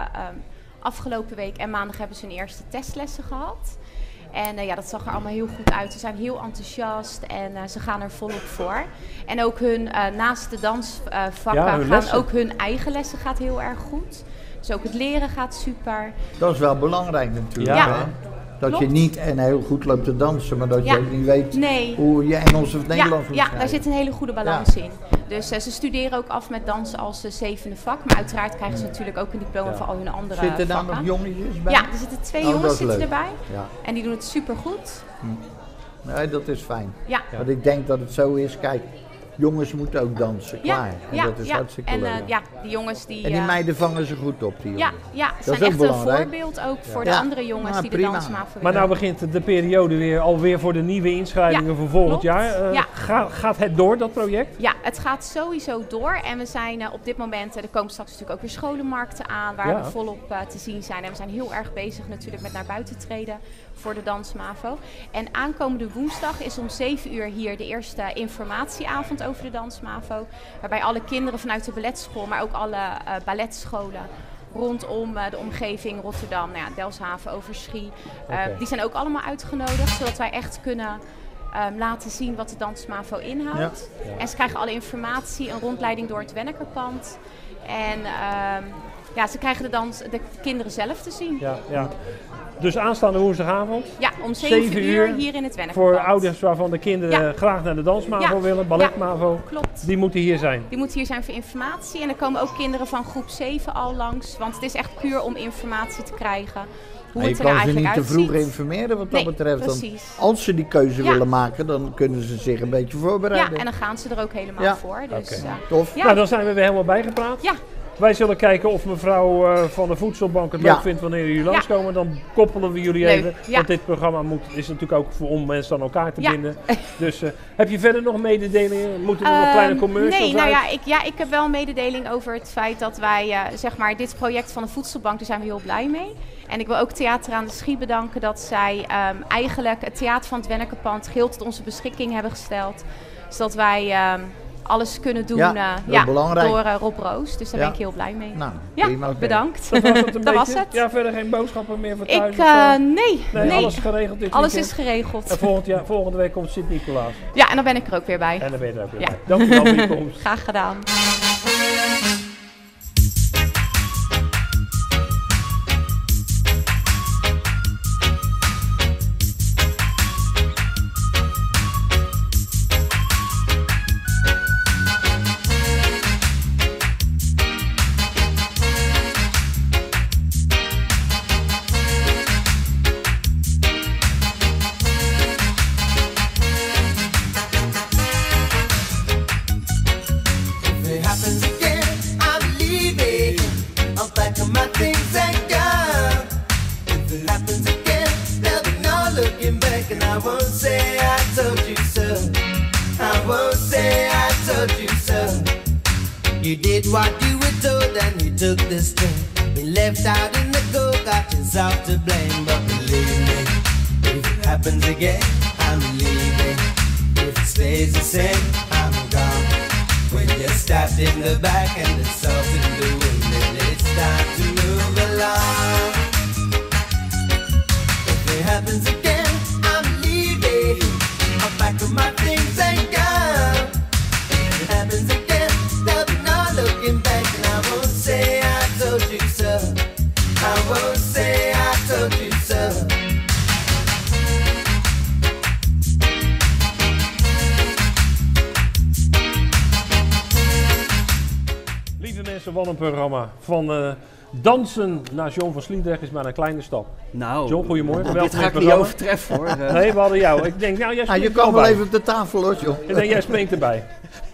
afgelopen week en maandag hebben ze hun eerste testlessen gehad. En dat zag er allemaal heel goed uit. Ze zijn heel enthousiast en ze gaan er volop voor. En ook hun, naast de dansvakken, ook hun eigen lessen gaat heel erg goed. Dus ook het leren gaat super. Dat is wel belangrijk natuurlijk. Ja. Hè? Dat je niet heel goed loopt te dansen, maar dat je ook niet weet hoe je Engels of Nederlands moet schrijven. Ja, daar zit een hele goede balans in. Dus ze studeren ook af met dans als zevende vak. Maar uiteraard krijgen ze natuurlijk ook een diploma van al hun andere vakken. Zitten daar nog jongetjes bij? Ja, er zitten 2 jongens erbij. Ja. En die doen het supergoed. Nee, dat is fijn. Ja. Want ik denk dat het zo is, kijk, jongens moeten ook dansen, klaar. En dat is hartstikke leuk. En die jongens die... En die meiden vangen ze goed op, die jongens. Ja, ze zijn echt belangrijk. Een voorbeeld ook voor de andere jongens die de DansMAVO willen. Maar nou begint de periode weer alweer voor de nieuwe inschrijvingen voor volgend jaar. Gaat het door, dat project? Ja, het gaat sowieso door. En we zijn op dit moment, er komen straks natuurlijk ook weer scholenmarkten aan, waar we volop te zien zijn. En we zijn heel erg bezig natuurlijk met naar buiten treden voor de DansMAVO. En aankomende woensdag is om 7 uur hier de eerste informatieavond over de DansMAVO. Waarbij alle kinderen vanuit de balletschool, maar ook alle balletscholen rondom de omgeving Rotterdam, Delfshaven, Overschie. Die zijn ook allemaal uitgenodigd, zodat wij echt kunnen laten zien wat de DansMAVO inhoudt. Ja. Ja. En ze krijgen alle informatie, een rondleiding door het Wennekerpand. En ze krijgen de kinderen zelf te zien. Ja, ja. Dus aanstaande woensdagavond. Ja, om 7 uur hier in het Wennekerpand. Voor ouders waarvan de kinderen graag naar de DansMAVO willen, balletMAVO. Klopt. Die moeten hier zijn. Die moeten hier zijn voor informatie. En er komen ook kinderen van groep 7 al langs. Want het is echt puur om informatie te krijgen. Hoe het er eigenlijk uitziet. Je kan ze niet te vroeg informeren wat dat betreft. Precies. Dan, als ze die keuze willen maken, dan kunnen ze zich een beetje voorbereiden. Ja, en dan gaan ze er ook helemaal voor. Dus, tof. Ja. Nou, dan zijn we weer helemaal bijgepraat. Ja. Wij zullen kijken of mevrouw van de Voedselbank het leuk vindt wanneer jullie langskomen. Dan koppelen we jullie even. Ja. Want dit programma is natuurlijk ook om mensen aan elkaar te binden. Dus heb je verder nog mededelingen? Moeten er nog kleine commercials uit? Nou ik heb wel een mededeling over het feit dat wij dit project van de Voedselbank, daar zijn we heel blij mee. En ik wil ook Theater aan de Schie bedanken dat zij eigenlijk het theater van het Wennekerpand geheel tot onze beschikking hebben gesteld. Zodat wij... alles kunnen doen door Rob Roos. Dus daar ben ik heel blij mee. Nou, bedankt. Dat was het. Ja, verder geen boodschappen meer voor thuis? Nee. Alles geregeld dit weekend. Is geregeld. En volgende week komt Sint-Nicolaas. Ja, en dan ben ik er ook weer bij. Dank u wel voor je komst. Graag gedaan. Happens again, there'll be no looking back, and I won't say I told you so. mensen wat een programma. Van dansen naar John van Sliedrecht is maar een kleine stap. Nou, John, goedemorgen. Dit ga ik niet overtreffen hoor. Nee, we hadden jou. Ik denk, nou, jij je kan wel even op de tafel hoor, John. Ik denk, jij springt erbij.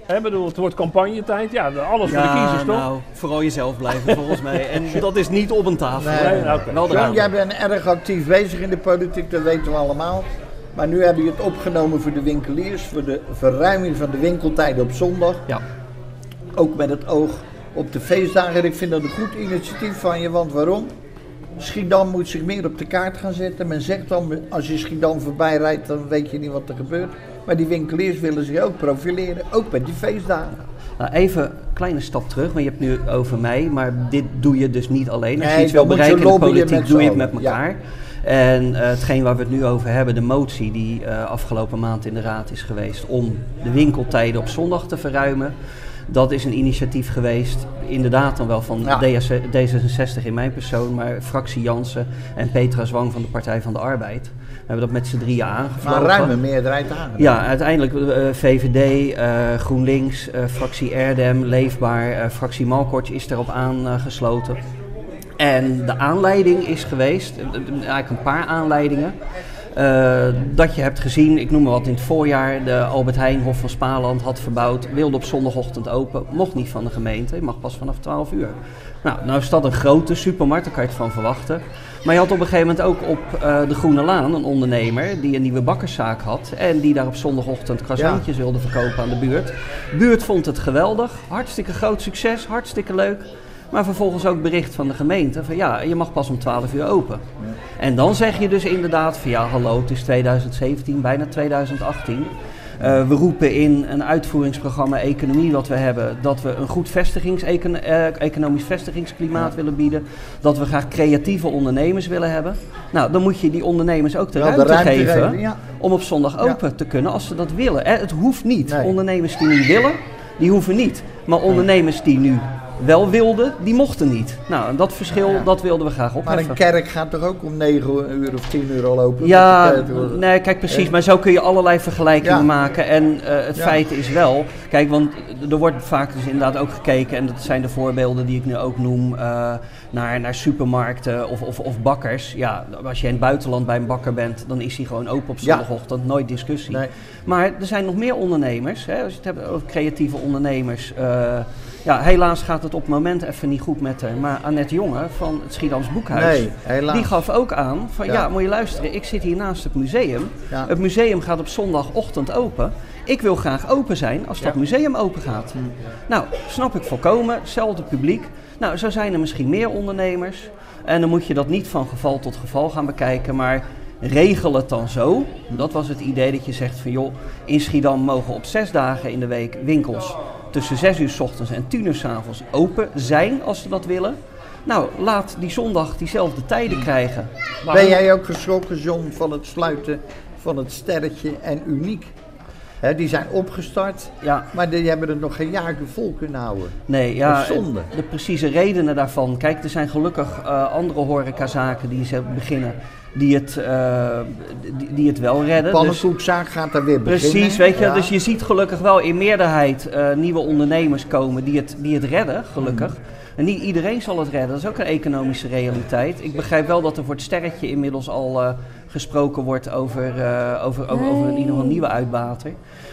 He, bedoel, het wordt campagnetijd, ja, alles voor de kiezers toch? Nou, vooral jezelf blijven volgens mij. En dat is niet op een tafel. Nee, nou, okay. John, jij bent erg actief bezig in de politiek, dat weten we allemaal. Maar nu heb je het opgenomen voor de winkeliers, voor de verruiming van de winkeltijden op zondag. Ja. Ook met het oog op de feestdagen. Ik vind dat een goed initiatief van je, want waarom? Schiedam moet zich meer op de kaart gaan zetten. Men zegt dan, als je Schiedam voorbij rijdt, dan weet je niet wat er gebeurt. Maar die winkeliers willen zich ook profileren, ook met die feestdagen. Nou, even een kleine stap terug, want je hebt het nu over mij, maar dit doe je dus niet alleen. Als je iets wil bereiken in de politiek, doe je het met elkaar. Ja. En hetgeen waar we het nu over hebben, de motie die afgelopen maand in de raad is geweest om de winkeltijden op zondag te verruimen. Dat is een initiatief geweest, inderdaad dan wel van D66 in mijn persoon, maar fractie Jansen en Petra Zwang van de Partij van de Arbeid. We hebben dat met z'n drieën aangevlogen. Maar ruime meerderheid aangenomen. Ja, uiteindelijk VVD, GroenLinks, fractie Erdem, Leefbaar, fractie Malkortje is daarop aangesloten. En de aanleiding is geweest, eigenlijk een paar aanleidingen. Dat je hebt gezien, ik noem maar wat, in het voorjaar de Albert Heijn Hof van Spaarland had verbouwd, wilde op zondagochtend open, mocht niet van de gemeente, mag pas vanaf 12 uur. Nou is dat een grote supermarkt, daar kan je het van verwachten. Maar je had op een gegeven moment ook op de Groene Laan een ondernemer die een nieuwe bakkerszaak had en die daar op zondagochtend croissantjes wilde verkopen aan de buurt. De buurt vond het geweldig, hartstikke groot succes, hartstikke leuk. Maar vervolgens ook bericht van de gemeente van ja, je mag pas om 12 uur open. Ja. En dan zeg je dus inderdaad van ja, hallo, het is 2017, bijna 2018. We roepen in een uitvoeringsprogramma economie wat we hebben, dat we een goed economisch vestigingsklimaat willen bieden. Dat we graag creatieve ondernemers willen hebben. Nou, dan moet je die ondernemers ook de ruimte geven om op zondag open te kunnen als ze dat willen. Het hoeft niet. Nee. Ondernemers die niet willen, die hoeven niet. Maar ondernemers die nu wel wilden, die mochten niet. Nou, en dat verschil, dat wilden we graag opheffen. Maar een kerk gaat toch ook om 9 uur of 10 uur al open? Ja, nee, kijk, precies. Maar zo kun je allerlei vergelijkingen maken. En het feit is wel, kijk, want er wordt vaak dus inderdaad ook gekeken, en dat zijn de voorbeelden die ik nu ook noem, naar supermarkten of bakkers. Ja, als je in het buitenland bij een bakker bent, dan is hij gewoon open op zondagochtend. Nooit discussie. Nee. Maar er zijn nog meer ondernemers, hè, als je het hebt over creatieve ondernemers. Ja, helaas gaat het op het moment even niet goed met haar, maar Annette Jonge van het Schiedams Boekhuis, die gaf ook aan van ja, moet je luisteren, ik zit hier naast het museum. Ja. Het museum gaat op zondagochtend open. Ik wil graag open zijn als dat museum open gaat. Ja. Nou, snap ik volkomen, hetzelfde publiek. Nou, zo zijn er misschien meer ondernemers en dan moet je dat niet van geval tot geval gaan bekijken, maar regel het dan zo. Dat was het idee dat je zegt van joh, in Schiedam mogen op 6 dagen in de week winkels tussen 6 uur 's ochtends en 10 uur 's avonds open zijn als ze dat willen. Nou, laat die zondag diezelfde tijden krijgen. Maar ben jij ook geschrokken, John, van het sluiten van het Sterretje en Uniek? He, die zijn opgestart, maar die hebben er nog geen jaar vol kunnen houden. Nee, ja, zonde. De precieze redenen daarvan. Kijk, er zijn gelukkig andere horecazaken die ze beginnen, die het wel redden. De pannenkoekzaak gaat daar weer beginnen. Precies, weet je. Ja. Dus je ziet gelukkig wel in meerderheid nieuwe ondernemers komen die het redden, gelukkig. En niet iedereen zal het redden, dat is ook een economische realiteit. Ik begrijp wel dat er voor het Sterretje inmiddels al gesproken wordt over in ieder geval nieuwe uitbater.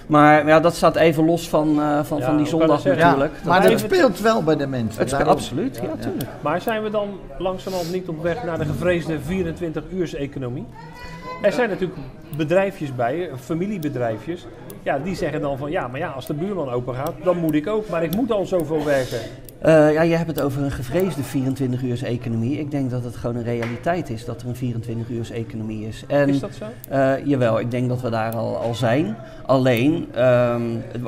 Maar ja, dat staat even los van die zondag natuurlijk. Ja, maar dat speelt wel bij de mensen. Het speelt, absoluut, ja, natuurlijk. Ja. Maar zijn we dan langzamerhand niet op weg naar de gevreesde 24-uurs-economie? Er zijn natuurlijk bedrijfjes bij, familiebedrijfjes, die zeggen dan van ja, maar ja, als de buurman open gaat, dan moet ik ook, maar ik moet al zoveel werken. Ja, je hebt het over een gevreesde 24-uurs-economie. Ik denk dat het gewoon een realiteit is dat er een 24-uurs-economie is. En, is dat zo? Jawel, ik denk dat we daar al zijn. Alleen,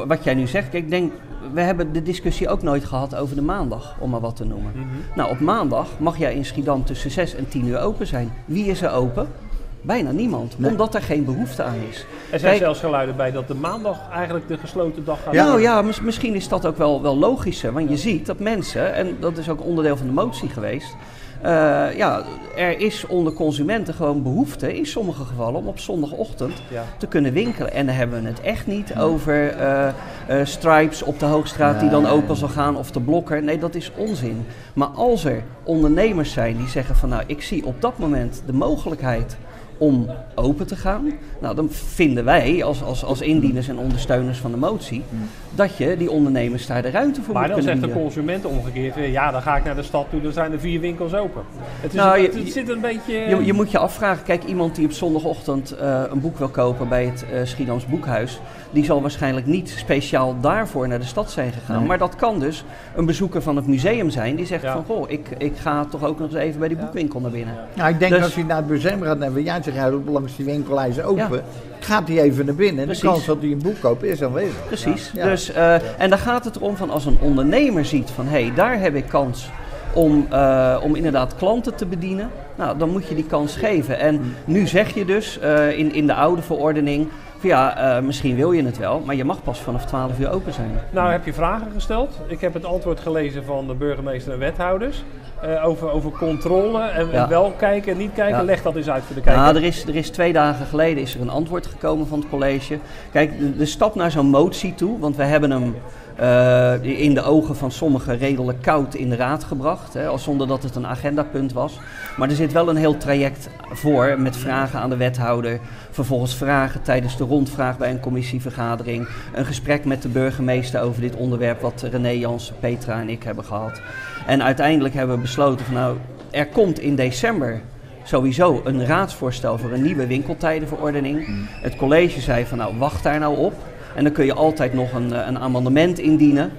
wat jij nu zegt, ik denk, we hebben de discussie ook nooit gehad over de maandag, om maar wat te noemen. Mm-hmm. Nou, op maandag mag jij in Schiedam tussen 6 en 10 uur open zijn. Wie is er open? Bijna niemand, omdat er geen behoefte aan is. Er zijn zelfs geluiden bij dat de maandag eigenlijk de gesloten dag gaat worden. Nou ja, misschien is dat ook wel logischer. Want je ziet dat mensen, en dat is ook onderdeel van de motie geweest, Er is onder consumenten gewoon behoefte in sommige gevallen om op zondagochtend te kunnen winkelen. En dan hebben we het echt niet over Stripes op de Hoogstraat die dan open zal gaan of de Blokker. Nee, dat is onzin. Maar als er ondernemers zijn die zeggen van nou, ik zie op dat moment de mogelijkheid om open te gaan, nou, dan vinden wij als indieners en ondersteuners van de motie dat je die ondernemers daar de ruimte voor moet kunnen bieden. Maar dan zegt de consument omgekeerd weer, ja, dan ga ik naar de stad toe, dan zijn er 4 winkels open. Het zit een beetje... Je moet je afvragen, kijk, iemand die op zondagochtend een boek wil kopen bij het Schiedams Boekhuis, die zal waarschijnlijk niet speciaal daarvoor naar de stad zijn gegaan. Nee. Maar dat kan dus een bezoeker van het museum zijn die zegt van, goh, ik ga toch ook nog eens even bij die boekwinkel naar binnen. Ja. Nou, ik denk dat als je naar het museum gaat, dan langs die winkellijst open, gaat hij even naar binnen. En de kans dat hij een boek koopt is aanwezig. Precies. Ja. Dus, en dan gaat het erom van als een ondernemer ziet van hé, daar heb ik kans om inderdaad klanten te bedienen. Nou, dan moet je die kans geven. En nu zeg je dus in de oude verordening van misschien wil je het wel, maar je mag pas vanaf 12 uur open zijn. Nou, heb je vragen gesteld. Ik heb het antwoord gelezen van de burgemeester en wethouders. Over controle en wel kijken en niet kijken. Ja. Leg dat eens uit voor de kijker. Nou, er is 2 dagen geleden is er een antwoord gekomen van het college. Kijk, de stap naar zo'n motie toe, want we hebben hem in de ogen van sommigen redelijk koud in de raad gebracht, hè, zonder dat het een agendapunt was. Maar er zit wel een heel traject voor met vragen aan de wethouder, vervolgens vragen tijdens de rondvraag bij een commissievergadering, een gesprek met de burgemeester over dit onderwerp wat René Jansen, Petra en ik hebben gehad. En uiteindelijk hebben we besloten van nou, er komt in december sowieso een raadsvoorstel voor een nieuwe winkeltijdenverordening. Het college zei van nou, wacht daar nou op. En dan kun je altijd nog een amendement indienen.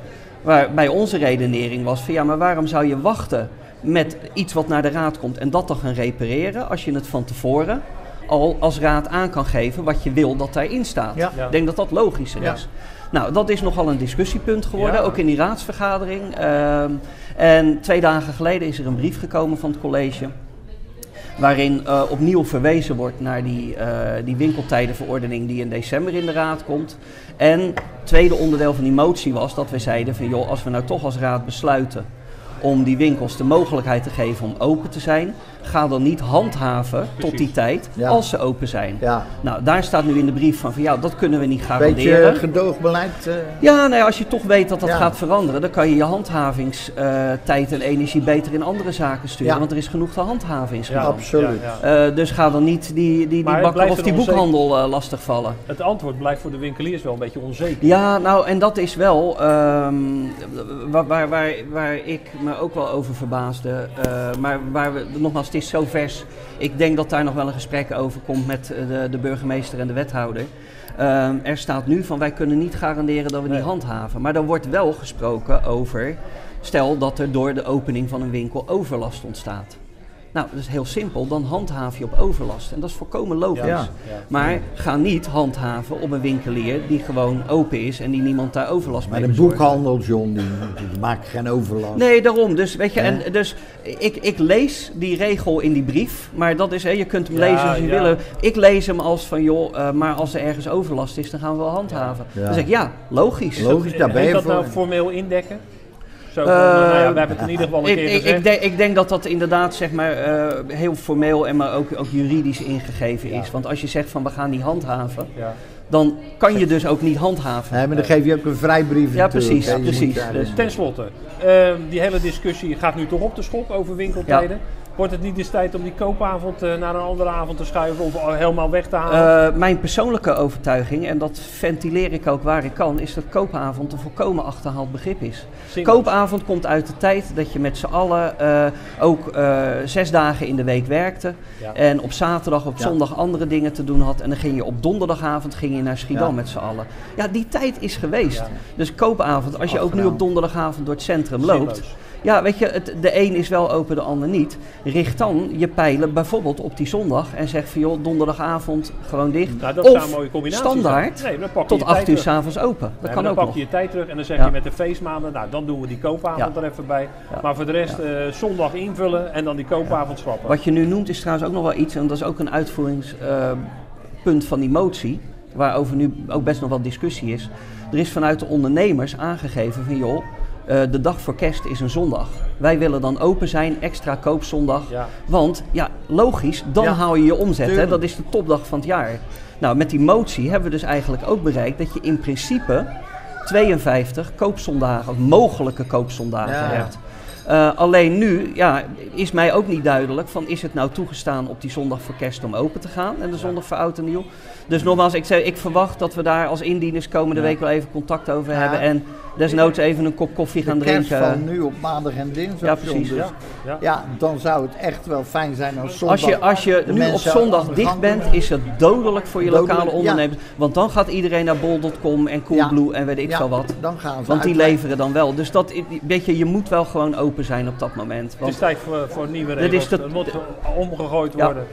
Waarbij onze redenering was van ja, maar waarom zou je wachten met iets wat naar de raad komt en dat dan gaan repareren als je het van tevoren al als raad aan kan geven wat je wil dat daarin staat. Ja. Ja. Ik denk dat dat logischer is. Nou, dat is nogal een discussiepunt geworden, ook in die raadsvergadering. En 2 dagen geleden is er een brief gekomen van het college, waarin opnieuw verwezen wordt naar die winkeltijdenverordening die in december in de raad komt. En het tweede onderdeel van die motie was dat we zeiden van joh, als we nou toch als raad besluiten om die winkels de mogelijkheid te geven om open te zijn, ga dan niet handhaven tot die tijd als ze open zijn. Ja. Nou, daar staat nu in de brief van ja, dat kunnen we niet garanderen. Beetje gedoogbeleid. Als je toch weet dat dat gaat veranderen, dan kan je handhavingstijd en energie beter in andere zaken sturen, want er is genoeg te handhaven in Schiedam. Ja, absoluut. Dus ga dan niet die bakker of die boekhandel lastigvallen. Het antwoord blijft voor de winkeliers wel een beetje onzeker. Ja, nou, en dat is wel waar ik me ook wel over verbaasde, maar waar we nogmaals, is zo vers. Ik denk dat daar nog wel een gesprek over komt met de burgemeester en de wethouder. Er staat nu van wij kunnen niet garanderen dat we die handhaven. Maar er wordt wel gesproken over, stel dat er door de opening van een winkel overlast ontstaat. Nou, dat is heel simpel, dan handhaaf je op overlast. En dat is volkomen logisch. Ja. Ja. Maar ga niet handhaven op een winkelier die gewoon open is en die niemand daar overlast mee bezorgt. Maar een boekhandel, John, die maakt geen overlast. Nee, daarom. Dus, weet je, ik lees die regel in die brief, maar dat is, je kunt hem lezen als je wil. Ik lees hem als van, joh, maar als er ergens overlast is, dan gaan we wel handhaven. Ja. Dan zeg ik, logisch. Logisch, daar ben je voor. Kun je dat nou formeel indekken? We hebben het in ieder geval een keer gezegd. Ik denk dat dat inderdaad zeg maar, heel formeel en maar ook juridisch ingegeven is. Want als je zegt van we gaan die handhaven, dan kan je dus ook niet handhaven. Nee, maar dan geef je ook een vrijbrief. Ja, precies. Ja, precies. Dus. Ten slotte, die hele discussie gaat nu toch op de schop over winkeltijden. Ja. Wordt het niet eens tijd om die koopavond naar een andere avond te schuiven of helemaal weg te halen? Mijn persoonlijke overtuiging, en dat ventileer ik ook waar ik kan, is dat koopavond een volkomen achterhaald begrip is. Singles. Koopavond komt uit de tijd dat je met z'n allen ook 6 dagen in de week werkte. Ja. En op zaterdag, op zondag andere dingen te doen had. En dan ging je op donderdagavond ging je naar Schiedam met z'n allen. Ja, die tijd is geweest. Ja. Dus koopavond, als je ook nu op donderdagavond door het centrum loopt. Ja, weet je, de een is wel open, de ander niet. Richt dan je pijlen bijvoorbeeld op die zondag en zeg van joh, donderdagavond gewoon dicht. Nou, dat of een mooie standaard tot 8 uur s'avonds open. Dat kan dan ook pak je je tijd terug en dan zeg je met de feestmaanden, nou dan doen we die koopavond er even bij. Ja. Maar voor de rest zondag invullen en dan die koopavond schrappen. Wat je nu noemt is trouwens ook nog wel iets, en dat is ook een uitvoeringspunt van die motie, waarover nu ook best nog wat discussie is. Er is vanuit de ondernemers aangegeven van joh, de dag voor kerst is een zondag. Wij willen dan open zijn, extra koopzondag. Ja. Want ja, logisch, dan haal je je omzet. Hè? Dat is de topdag van het jaar. Nou, met die motie hebben we dus eigenlijk ook bereikt dat je in principe 52 koopzondagen, of mogelijke koopzondagen hebt. Alleen nu is mij ook niet duidelijk van is het nou toegestaan op die zondag voor kerst om open te gaan en de zondag voor oud en nieuw. Dus nogmaals, ik verwacht dat we daar als indieners komende week wel even contact over hebben en desnoods even een kop koffie gaan drinken. Van nu op maandag en dinsdag. Ja, precies. Dus, dan zou het echt wel fijn zijn als zondag. Als je nu op zondag dicht bent, is het dodelijk voor je lokale ondernemers. Ja. Want dan gaat iedereen naar bol.com en Coolblue en weet ik veel wat. Dan gaan ze die leveren dan wel. Dus dat, je moet wel gewoon open zijn op dat moment. Het is tijd voor nieuwe regels. Het moet omgegooid worden.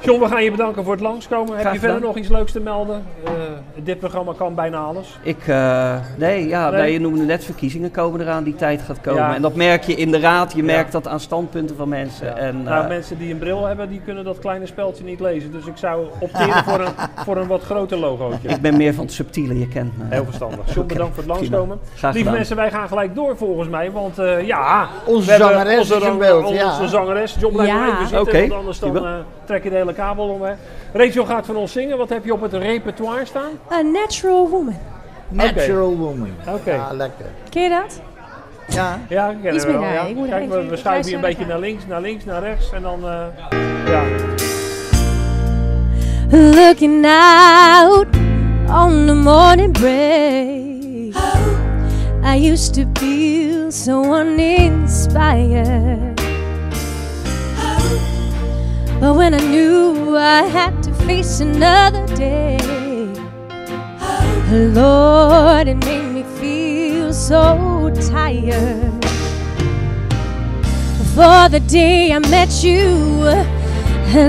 John, we gaan je bedanken voor het langskomen. Heb je verder nog iets leuks te melden? Dit programma kan bijna alles. Je noemde net verkiezingen komen eraan, die tijd gaat komen. Ja. En dat merk je in de raad, je merkt dat aan standpunten van mensen. Ja. En, mensen die een bril hebben, die kunnen dat kleine speltje niet lezen. Dus ik zou opteren voor een wat groter logootje. Ik ben meer van het subtiele, je kent me. Heel verstandig. John, bedankt voor het langskomen. Lieve mensen, wij gaan gelijk door volgens mij, want onze zangeres John blijft mee zitten, want anders dan trek je de hele kabel om. Hè. Rachel gaat van ons zingen. Wat heb je op het repertoire staan? A Natural Woman. Natural Woman. Oké. Ja, lekker. Ken je dat? Ja. Ja, ik ken het wel. Ja. Kijk, we schuiven hier een beetje naar links, naar rechts en dan... Looking out on the morning break. I used to feel so uninspired. But when I knew I had to face another day, Lord, it made me feel so tired. Before the day I met you,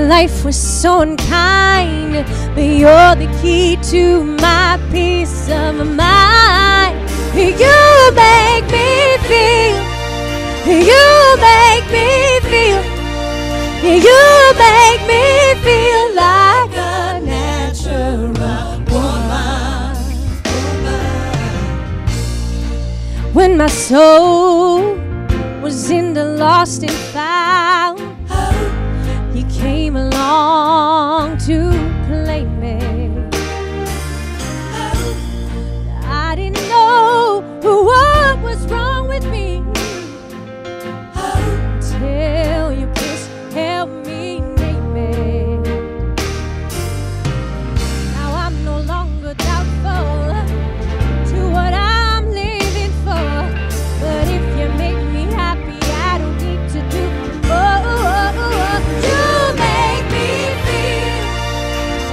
life was so unkind, but you're the key to my peace of mind. You make me feel, you make me feel, you make me feel like a natural woman. When my soul was in the lost and found, you came along to play me. I didn't know what was wrong with me till you help me name it. Now I'm no longer doubtful to what I'm living for, but if you make me happy, I don't need to do more. You make me feel,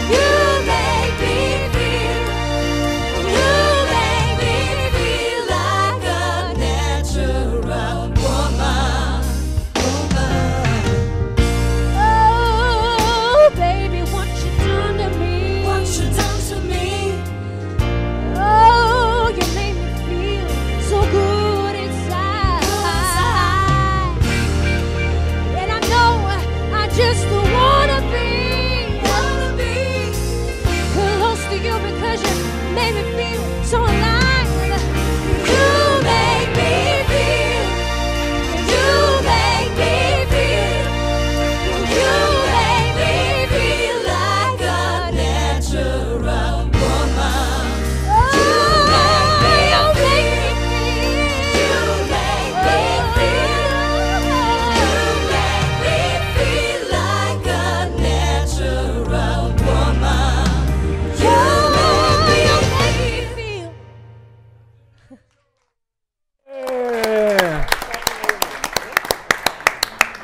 you make me feel, you make me feel like a natural woman.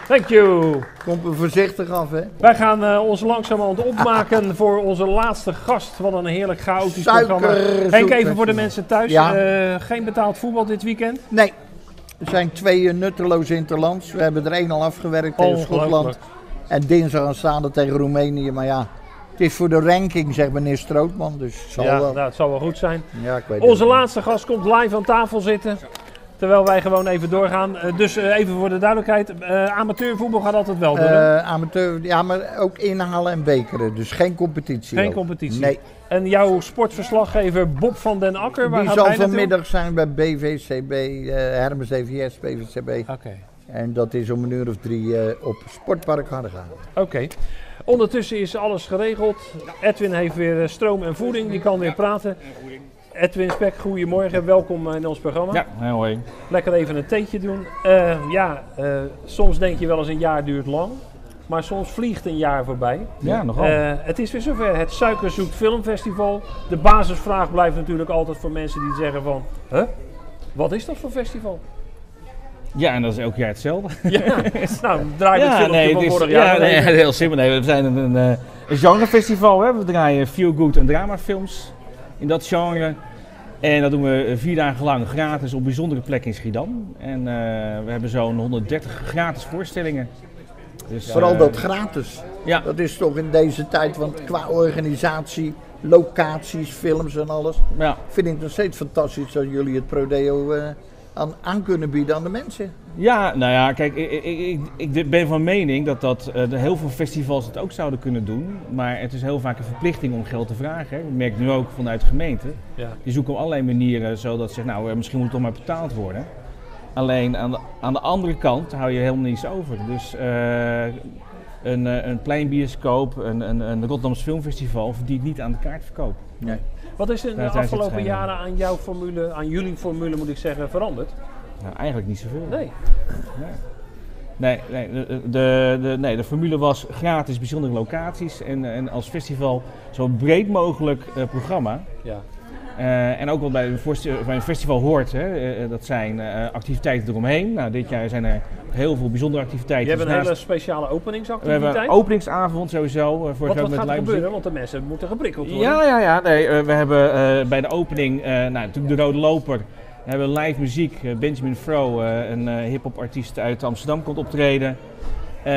Thank you. Komt er voorzichtig af, hè? Wij gaan ons langzamerhand opmaken voor onze laatste gast. Wat een heerlijk chaotisch programma. Henk, even voor de mensen thuis. Ja. Geen betaald voetbal dit weekend? Nee. Er zijn twee nutteloze interlands. We hebben er één al afgewerkt tegen Schotland. En dinsdag aanstaande tegen Roemenië. Maar ja, het is voor de ranking, zegt meneer Strootman. Dus het zal wel goed zijn. Ja, ik weet onze laatste gast komt live aan tafel zitten. terwijl wij gewoon even doorgaan. Dus even voor de duidelijkheid, amateurvoetbal gaat altijd wel door. Amateur, ja, maar ook inhalen en bekeren, dus geen competitie. Geen competitie. Nee. En jouw sportverslaggever Bob van den Akker, waar gaat hij naartoe? Die zal vanmiddag zijn bij BVCB, Hermes DVS, BVCB. Okay. En dat is om 1 uur of 3 op Sportpark Hardegaan. Oké. Okay. Ondertussen is alles geregeld. Edwin heeft weer stroom en voeding, die kan weer praten. Edwin Spek, goedemorgen, welkom in ons programma. Ja, heel heen. Lekker even een theetje doen. Soms denk je wel eens een jaar duurt lang, maar soms vliegt een jaar voorbij. Ja, nogal. Het is weer zover, het Suikerzoet Filmfestival. De basisvraag blijft natuurlijk altijd voor mensen die zeggen van, huh? Wat is dat voor festival? Ja, en dat is elk jaar hetzelfde. Ja, nou, draait het van vorig jaar. Ja, nee, heel simpel. Nee, we zijn een genrefestival. Hè. We draaien feel-good en dramafilms in dat genre. En dat doen we 4 dagen lang gratis op bijzondere plekken in Schiedam. En we hebben zo'n 130 gratis voorstellingen. Dus, vooral dat gratis. Ja. Dat is toch in deze tijd, want qua organisatie, locaties, films en alles. Ja. Vind ik nog steeds fantastisch dat jullie het Prodeo... aan kunnen bieden aan de mensen. Ja, nou ja, kijk, ik ben van mening dat heel veel festivals het ook zouden kunnen doen. Maar het is heel vaak een verplichting om geld te vragen. Hè. Ik merk nu ook vanuit de gemeente. Ja. Die zoeken op allerlei manieren zodat ze zeggen, nou, misschien moet het toch maar betaald worden. Alleen aan de andere kant hou je helemaal niets over. Dus een pleinbioscoop, een Rotterdams Filmfestival verdient niet aan de kaartverkoop. Nee. Wat is er in de afgelopen jaren aan jouw formule, aan jullie formule moet ik zeggen, veranderd? Nou, eigenlijk niet zoveel. Nee. De formule was gratis, bijzondere locaties en als festival zo breed mogelijk programma. Ja. En ook wat bij een festival hoort, hè, dat zijn activiteiten eromheen. Nou, dit jaar zijn er heel veel bijzondere activiteiten. Je hebt een hele speciale openingsactiviteit? We hebben een openingsavond sowieso. Wat gaat er gebeuren? Want de mensen moeten geprikkeld worden. Ja. Nee, we hebben bij de opening natuurlijk de Rode Loper. We hebben live muziek. Benjamin Fro, een hip-hop artiest uit Amsterdam, komt optreden. We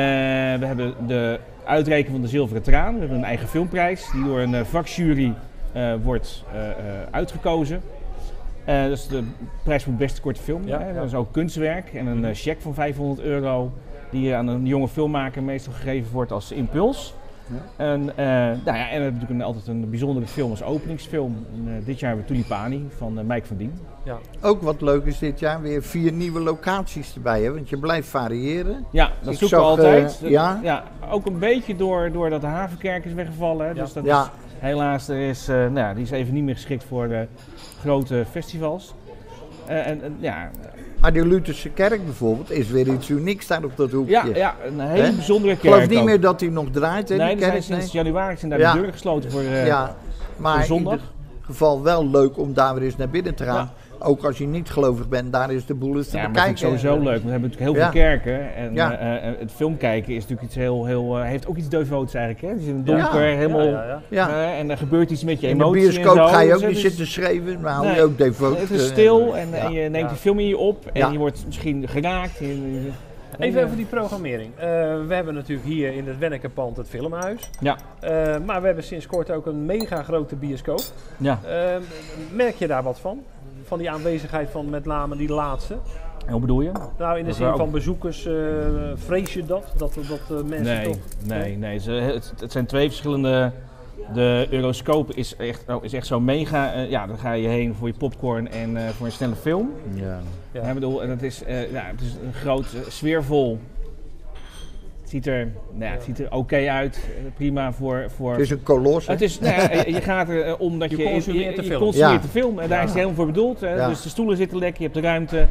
hebben de uitreiking van de Zilveren Traan. We hebben een eigen filmprijs die door een vakjury... wordt uitgekozen. Dat is de prijs voor de beste korte film. Ja, hè? Dat is ook kunstwerk en een cheque van €500 die aan een jonge filmmaker meestal gegeven wordt als impuls. Ja. En we hebben natuurlijk altijd een bijzondere film als openingsfilm. Dit jaar hebben we Tulipani van Mike van Dien. Ja. Ook wat leuk is dit jaar weer 4 nieuwe locaties erbij, hè? Want je blijft variëren. Ja, dat zoeken we altijd. Ook een beetje doordat de Havenkerk is weggevallen. Hè? Ja. Dus dat is, helaas, die is even niet meer geschikt voor grote festivals. Maar de Lutherse kerk bijvoorbeeld is weer iets unieks daar op dat hoekje. Ja, een hele bijzondere kerk. Ik geloof niet meer dat die nog draait. Hè, die kerk, sinds januari zijn daar de deuren gesloten voor zondag. Maar in ieder geval wel leuk om daar weer eens naar binnen te gaan. Ja. Ook als je niet gelovig bent, daar is de boel eens te bekijken. Ja, dat vind ik sowieso leuk. We hebben natuurlijk heel veel kerken. En het film kijken is natuurlijk iets heel heeft ook iets devoots eigenlijk. Het is een donker, helemaal... En er gebeurt iets met je emoties. In de bioscoop en zo. Ga je ook niet zitten schreeuwen, maar hou je ook devoot. Het is stil en je neemt die film in je op en je wordt misschien geraakt. Even over die programmering. We hebben natuurlijk hier in het Wennekerpand het filmhuis. Ja. Maar we hebben sinds kort ook een mega grote bioscoop. Ja. Merk je daar wat van? Van die aanwezigheid van met name die laatste. En hoe bedoel je? Nou, in de zin van bezoekers, vrees je dat? Dat mensen toch... Nee. Het zijn 2 verschillende... De Euroscope is echt zo mega. Daar ga je heen voor je popcorn en voor een snelle film. Ja. Ik bedoel, het is een groot, sfeervol... Het ziet er oké uit, prima voor... Het is een kolos. Je gaat er om dat je consumeert de film. En daar is het helemaal voor bedoeld. Dus de stoelen zitten lekker, je hebt de ruimte,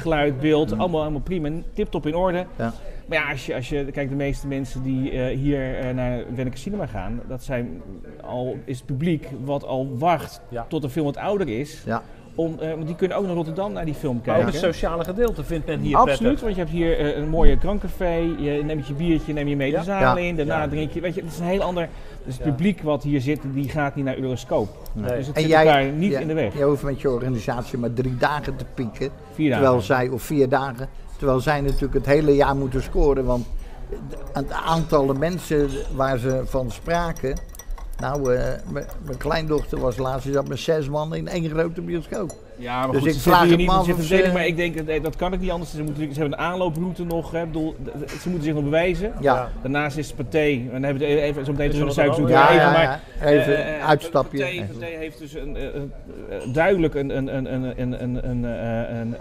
geluid, beeld, allemaal prima. Tip-top in orde. Ja. Maar ja, kijk, de meeste mensen die hier naar Wenneker Cinema gaan, dat zijn is het publiek wat al wacht tot de film wat ouder is. Ja. Want die kunnen ook naar Rotterdam naar die film kijken. Ook het sociale gedeelte vindt men hier prettig. Absoluut, want je hebt hier een mooie krankcafé. Je neemt je biertje, neem je mee de zaal in. Daarna drink je. Weet je, het is een heel ander. Dus het publiek wat hier zit, die gaat niet naar Euroscope. Nee. Dus het zit daar niet in de weg. Je hoeft met je organisatie maar 3 dagen te pieken. 4 dagen. Of 4 dagen. Terwijl zij natuurlijk het hele jaar moeten scoren. Want het aantal mensen waar ze van spraken. Nou, mijn kleindochter was laatst, die zat met 6 man in één grote bioscoop. Ja, maar dus goed, ik vraag hem af of ze... Maar ik denk, dat kan ik niet anders. Ze hebben een aanlooproute nog, hè. Bedoel, ze moeten zich nog bewijzen. Ja. Daarnaast is Pathé, en dan hebben we even zo meteen terug de suikerzoete. Ja, even, maar, even uitstapje. Pathé heeft dus duidelijk een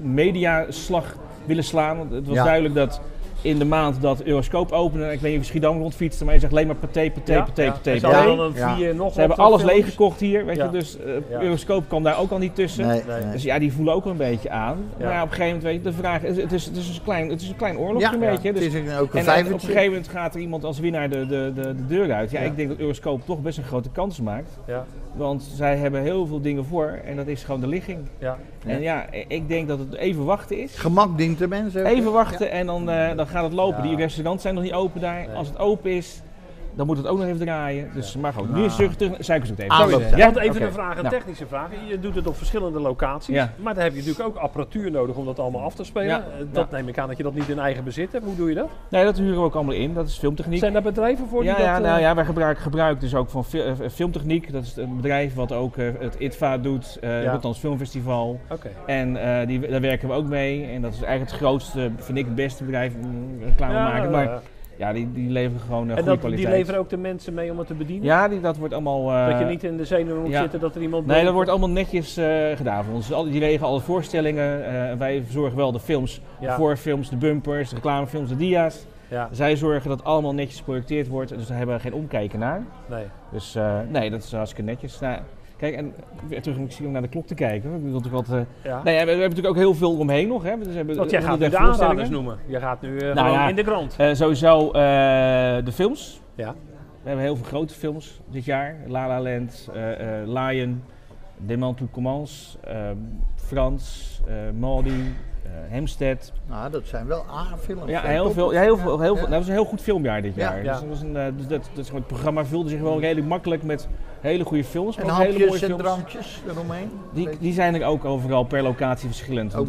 mediaslag willen slaan. Het was duidelijk dat... in de maand dat Euroscoop opende, en ik weet niet of Schiedam rondfietste, maar je zegt alleen maar Pathé. Ze hebben alles leeggekocht hier, weet je, dus Euroscoop kwam daar ook al niet tussen. Nee. Dus ja, die voelen ook een beetje aan. Maar ja, op een gegeven moment, weet je, de vraag is, het is een klein oorlogje een beetje. Dus, en op een gegeven moment gaat er iemand als winnaar de deur uit. Ja, ik denk dat Euroscoop toch best een grote kans maakt. Ja. Want zij hebben heel veel dingen voor en dat is gewoon de ligging. Ja. En ja, ik denk dat het even wachten is. Gemak dient de mensen. Even wachten en dan gaat het lopen. Ja. Die restaurants zijn nog niet open daar. Nee. Als het open is, dan moet het ook nog even draaien. Dus maar goed, nu is het terug. Suikerzoet even. Je had even een vraag, een technische vraag. Je doet het op verschillende locaties. Ja. Maar dan heb je natuurlijk ook apparatuur nodig om dat allemaal af te spelen. Ja. Dat neem ik aan dat je dat niet in eigen bezit hebt. Hoe doe je dat? Nee, dat huren we ook allemaal in. Dat is filmtechniek. Zijn daar bedrijven voor die dat... Nou ja, wij gebruiken dus ook van filmtechniek. Dat is een bedrijf wat ook het ITVA doet. Rotterdams Filmfestival. Okay. En daar werken we ook mee. En dat is eigenlijk het grootste, vind ik het beste bedrijf. Reclame maken. Maar, ja, die leveren gewoon goede kwaliteit. En die leveren ook de mensen mee om het te bedienen? Ja, dat wordt allemaal... dat je niet in de zenuwen moet zitten dat er iemand... Nee, dat wordt allemaal netjes gedaan voor ons. Die regelen alle voorstellingen. Wij verzorgen wel de films, de voorfilms, de bumpers, de reclamefilms, de dia's. Ja. Zij zorgen dat allemaal netjes geprojecteerd wordt. Dus daar hebben we geen omkijken naar. Nee. Dus nee, dat is hartstikke netjes. Nou, kijk, en terug om naar de klok te kijken. Ik bedoel, we hebben natuurlijk ook heel veel omheen nog. Hè. Dus want jij gaat nu de aanraders noemen. Je gaat nu in de krant. Sowieso de films. Ja. We hebben heel veel grote films dit jaar. La La Land, Lion, Demand Tout Commence, Frans, Maudie, Hemstedt. Nou, dat zijn wel A-films. Ja, heel veel. Dat was een heel goed filmjaar dit jaar. Ja. Dus dat was het programma vulde zich wel redelijk makkelijk met hele goede films. En hapjes en drankjes eromheen? Die zijn er ook overal per locatie verschillend. Want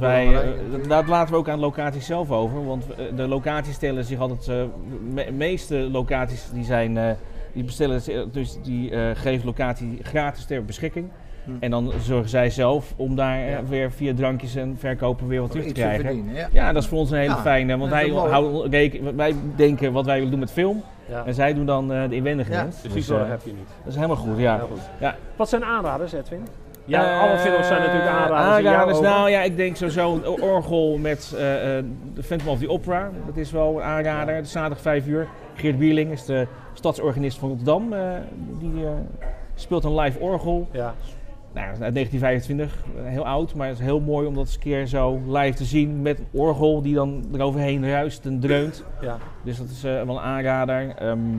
dat laten we ook aan locaties zelf over. Want de locaties stellen zich altijd... meeste locaties geven locatie gratis ter beschikking. En dan zorgen zij zelf om daar weer via drankjes en verkopen weer wat terug te krijgen. Ja, dat is voor ons een hele fijne, want wij denken wat wij willen doen met film. Ja. En zij doen dan de inwendige dienst. Dus die zorg heb je niet. Dat is helemaal goed, ja. Wat zijn aanraders, Edwin? Ja, alle films zijn natuurlijk aanraders. Nou ja, ik denk sowieso een orgel met The Phantom of the Opera. Dat is wel een aanrader. Het is zaterdag 5 uur. Geert Bierling is de stadsorganist van Rotterdam. Die speelt een live orgel. Ja. Nou, uit 1925, heel oud, maar het is heel mooi om dat eens een keer zo live te zien met een orgel die dan eroverheen ruist en dreunt. Ja. Dus dat is wel een aanrader.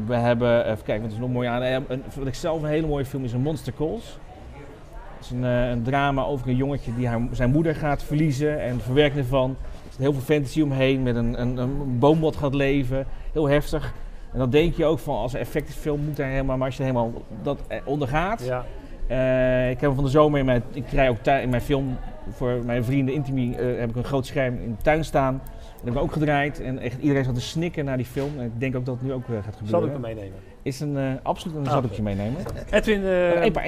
We hebben, even kijken, wat is nog mooi aan. Wat ik zelf een hele mooie film is, een Monster Calls. Dat is een drama over een jongetje die zijn moeder gaat verliezen en verwerkt ervan. Er zit heel veel fantasy omheen met een boom wat gaat leven, heel heftig. En dan denk je ook van als een effectenfilm moet daar helemaal, maar als je helemaal dat ondergaat. Ja. Ik heb van de zomer ik krijg ook in mijn film voor mijn vrienden Intimi heb ik een groot scherm in de tuin staan. Dat heb ik ook gedraaid en echt iedereen zat te snikken naar die film. En ik denk ook dat het nu ook gaat gebeuren. Zal ik hem meenemen? Is absoluut een zadeltje meenemen. Edwin,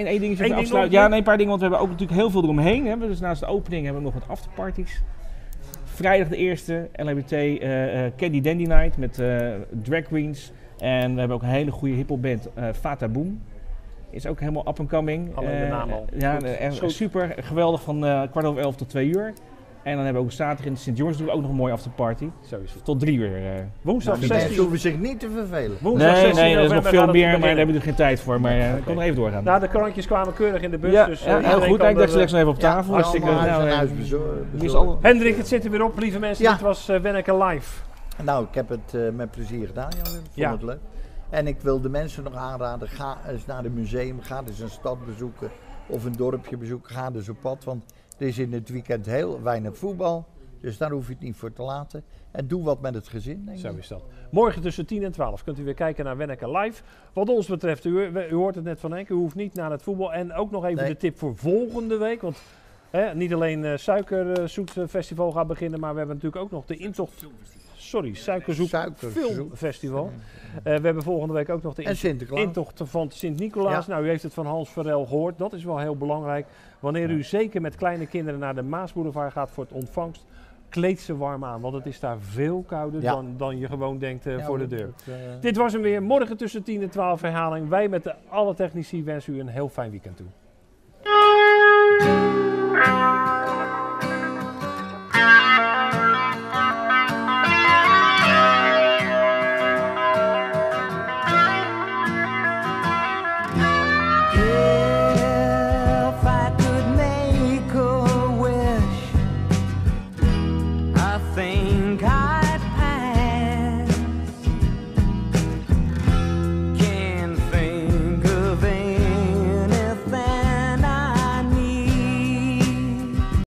één dingetje even afsluiten. Ja, een paar dingen, want we hebben ook natuurlijk heel veel eromheen. Hè. Dus naast de opening hebben we nog wat afterparties. Vrijdag de eerste LGBT Candy Dandy Night met drag queens. En we hebben ook een hele goede hiphopband Fata Boom. Is ook helemaal up and coming. Alleen de naam al. Super. Geweldig van 11:15 tot 2 uur. En dan hebben we ook zaterdag in Sint-Joris doen we ook nog een mooie afterparty. Sowieso. Tot 3 uur. Woensdag 16. Mensen hoeven zich niet te vervelen. Nee, er is nog veel meer, maar daar hebben we er geen tijd voor. Maar ik kon nog even doorgaan. Nou, de krantjes kwamen keurig in de bus. Ja, dus, heel goed. Ik dacht slechts nog even op tafel. Hartstikke huis. Hendrik, het zit er weer op, lieve mensen. Dit was Wenneke Live. Nou, ik heb het met plezier gedaan, Jan. Ik vond het leuk. En ik wil de mensen nog aanraden, ga eens naar het museum, ga eens een stad bezoeken of een dorpje bezoeken, ga dus op pad. Want er is in het weekend heel weinig voetbal, dus daar hoef je het niet voor te laten. En doe wat met het gezin, denk ik. Zo is dat. Morgen tussen 10 en 12 kunt u weer kijken naar Wenneke Live. Wat ons betreft, u hoort het net van Henk, u hoeft niet naar het voetbal. En ook nog even de tip voor volgende week, want niet alleen Suikerzoetfestival gaat beginnen, maar we hebben natuurlijk ook nog de intocht... sorry, Suikerzoek Suiker, Filmfestival. We hebben volgende week ook nog de intocht van Sint-Nicolaas. Ja. Nou, u heeft het van Hans Verhel gehoord. Dat is wel heel belangrijk. Wanneer u zeker met kleine kinderen naar de Maasboulevard gaat voor het ontvangst, kleed ze warm aan, want het is daar veel kouder dan je gewoon denkt voor de deur. Dit was hem weer. Morgen tussen 10 en 12 herhaling. Wij met alle technici wensen u een heel fijn weekend toe.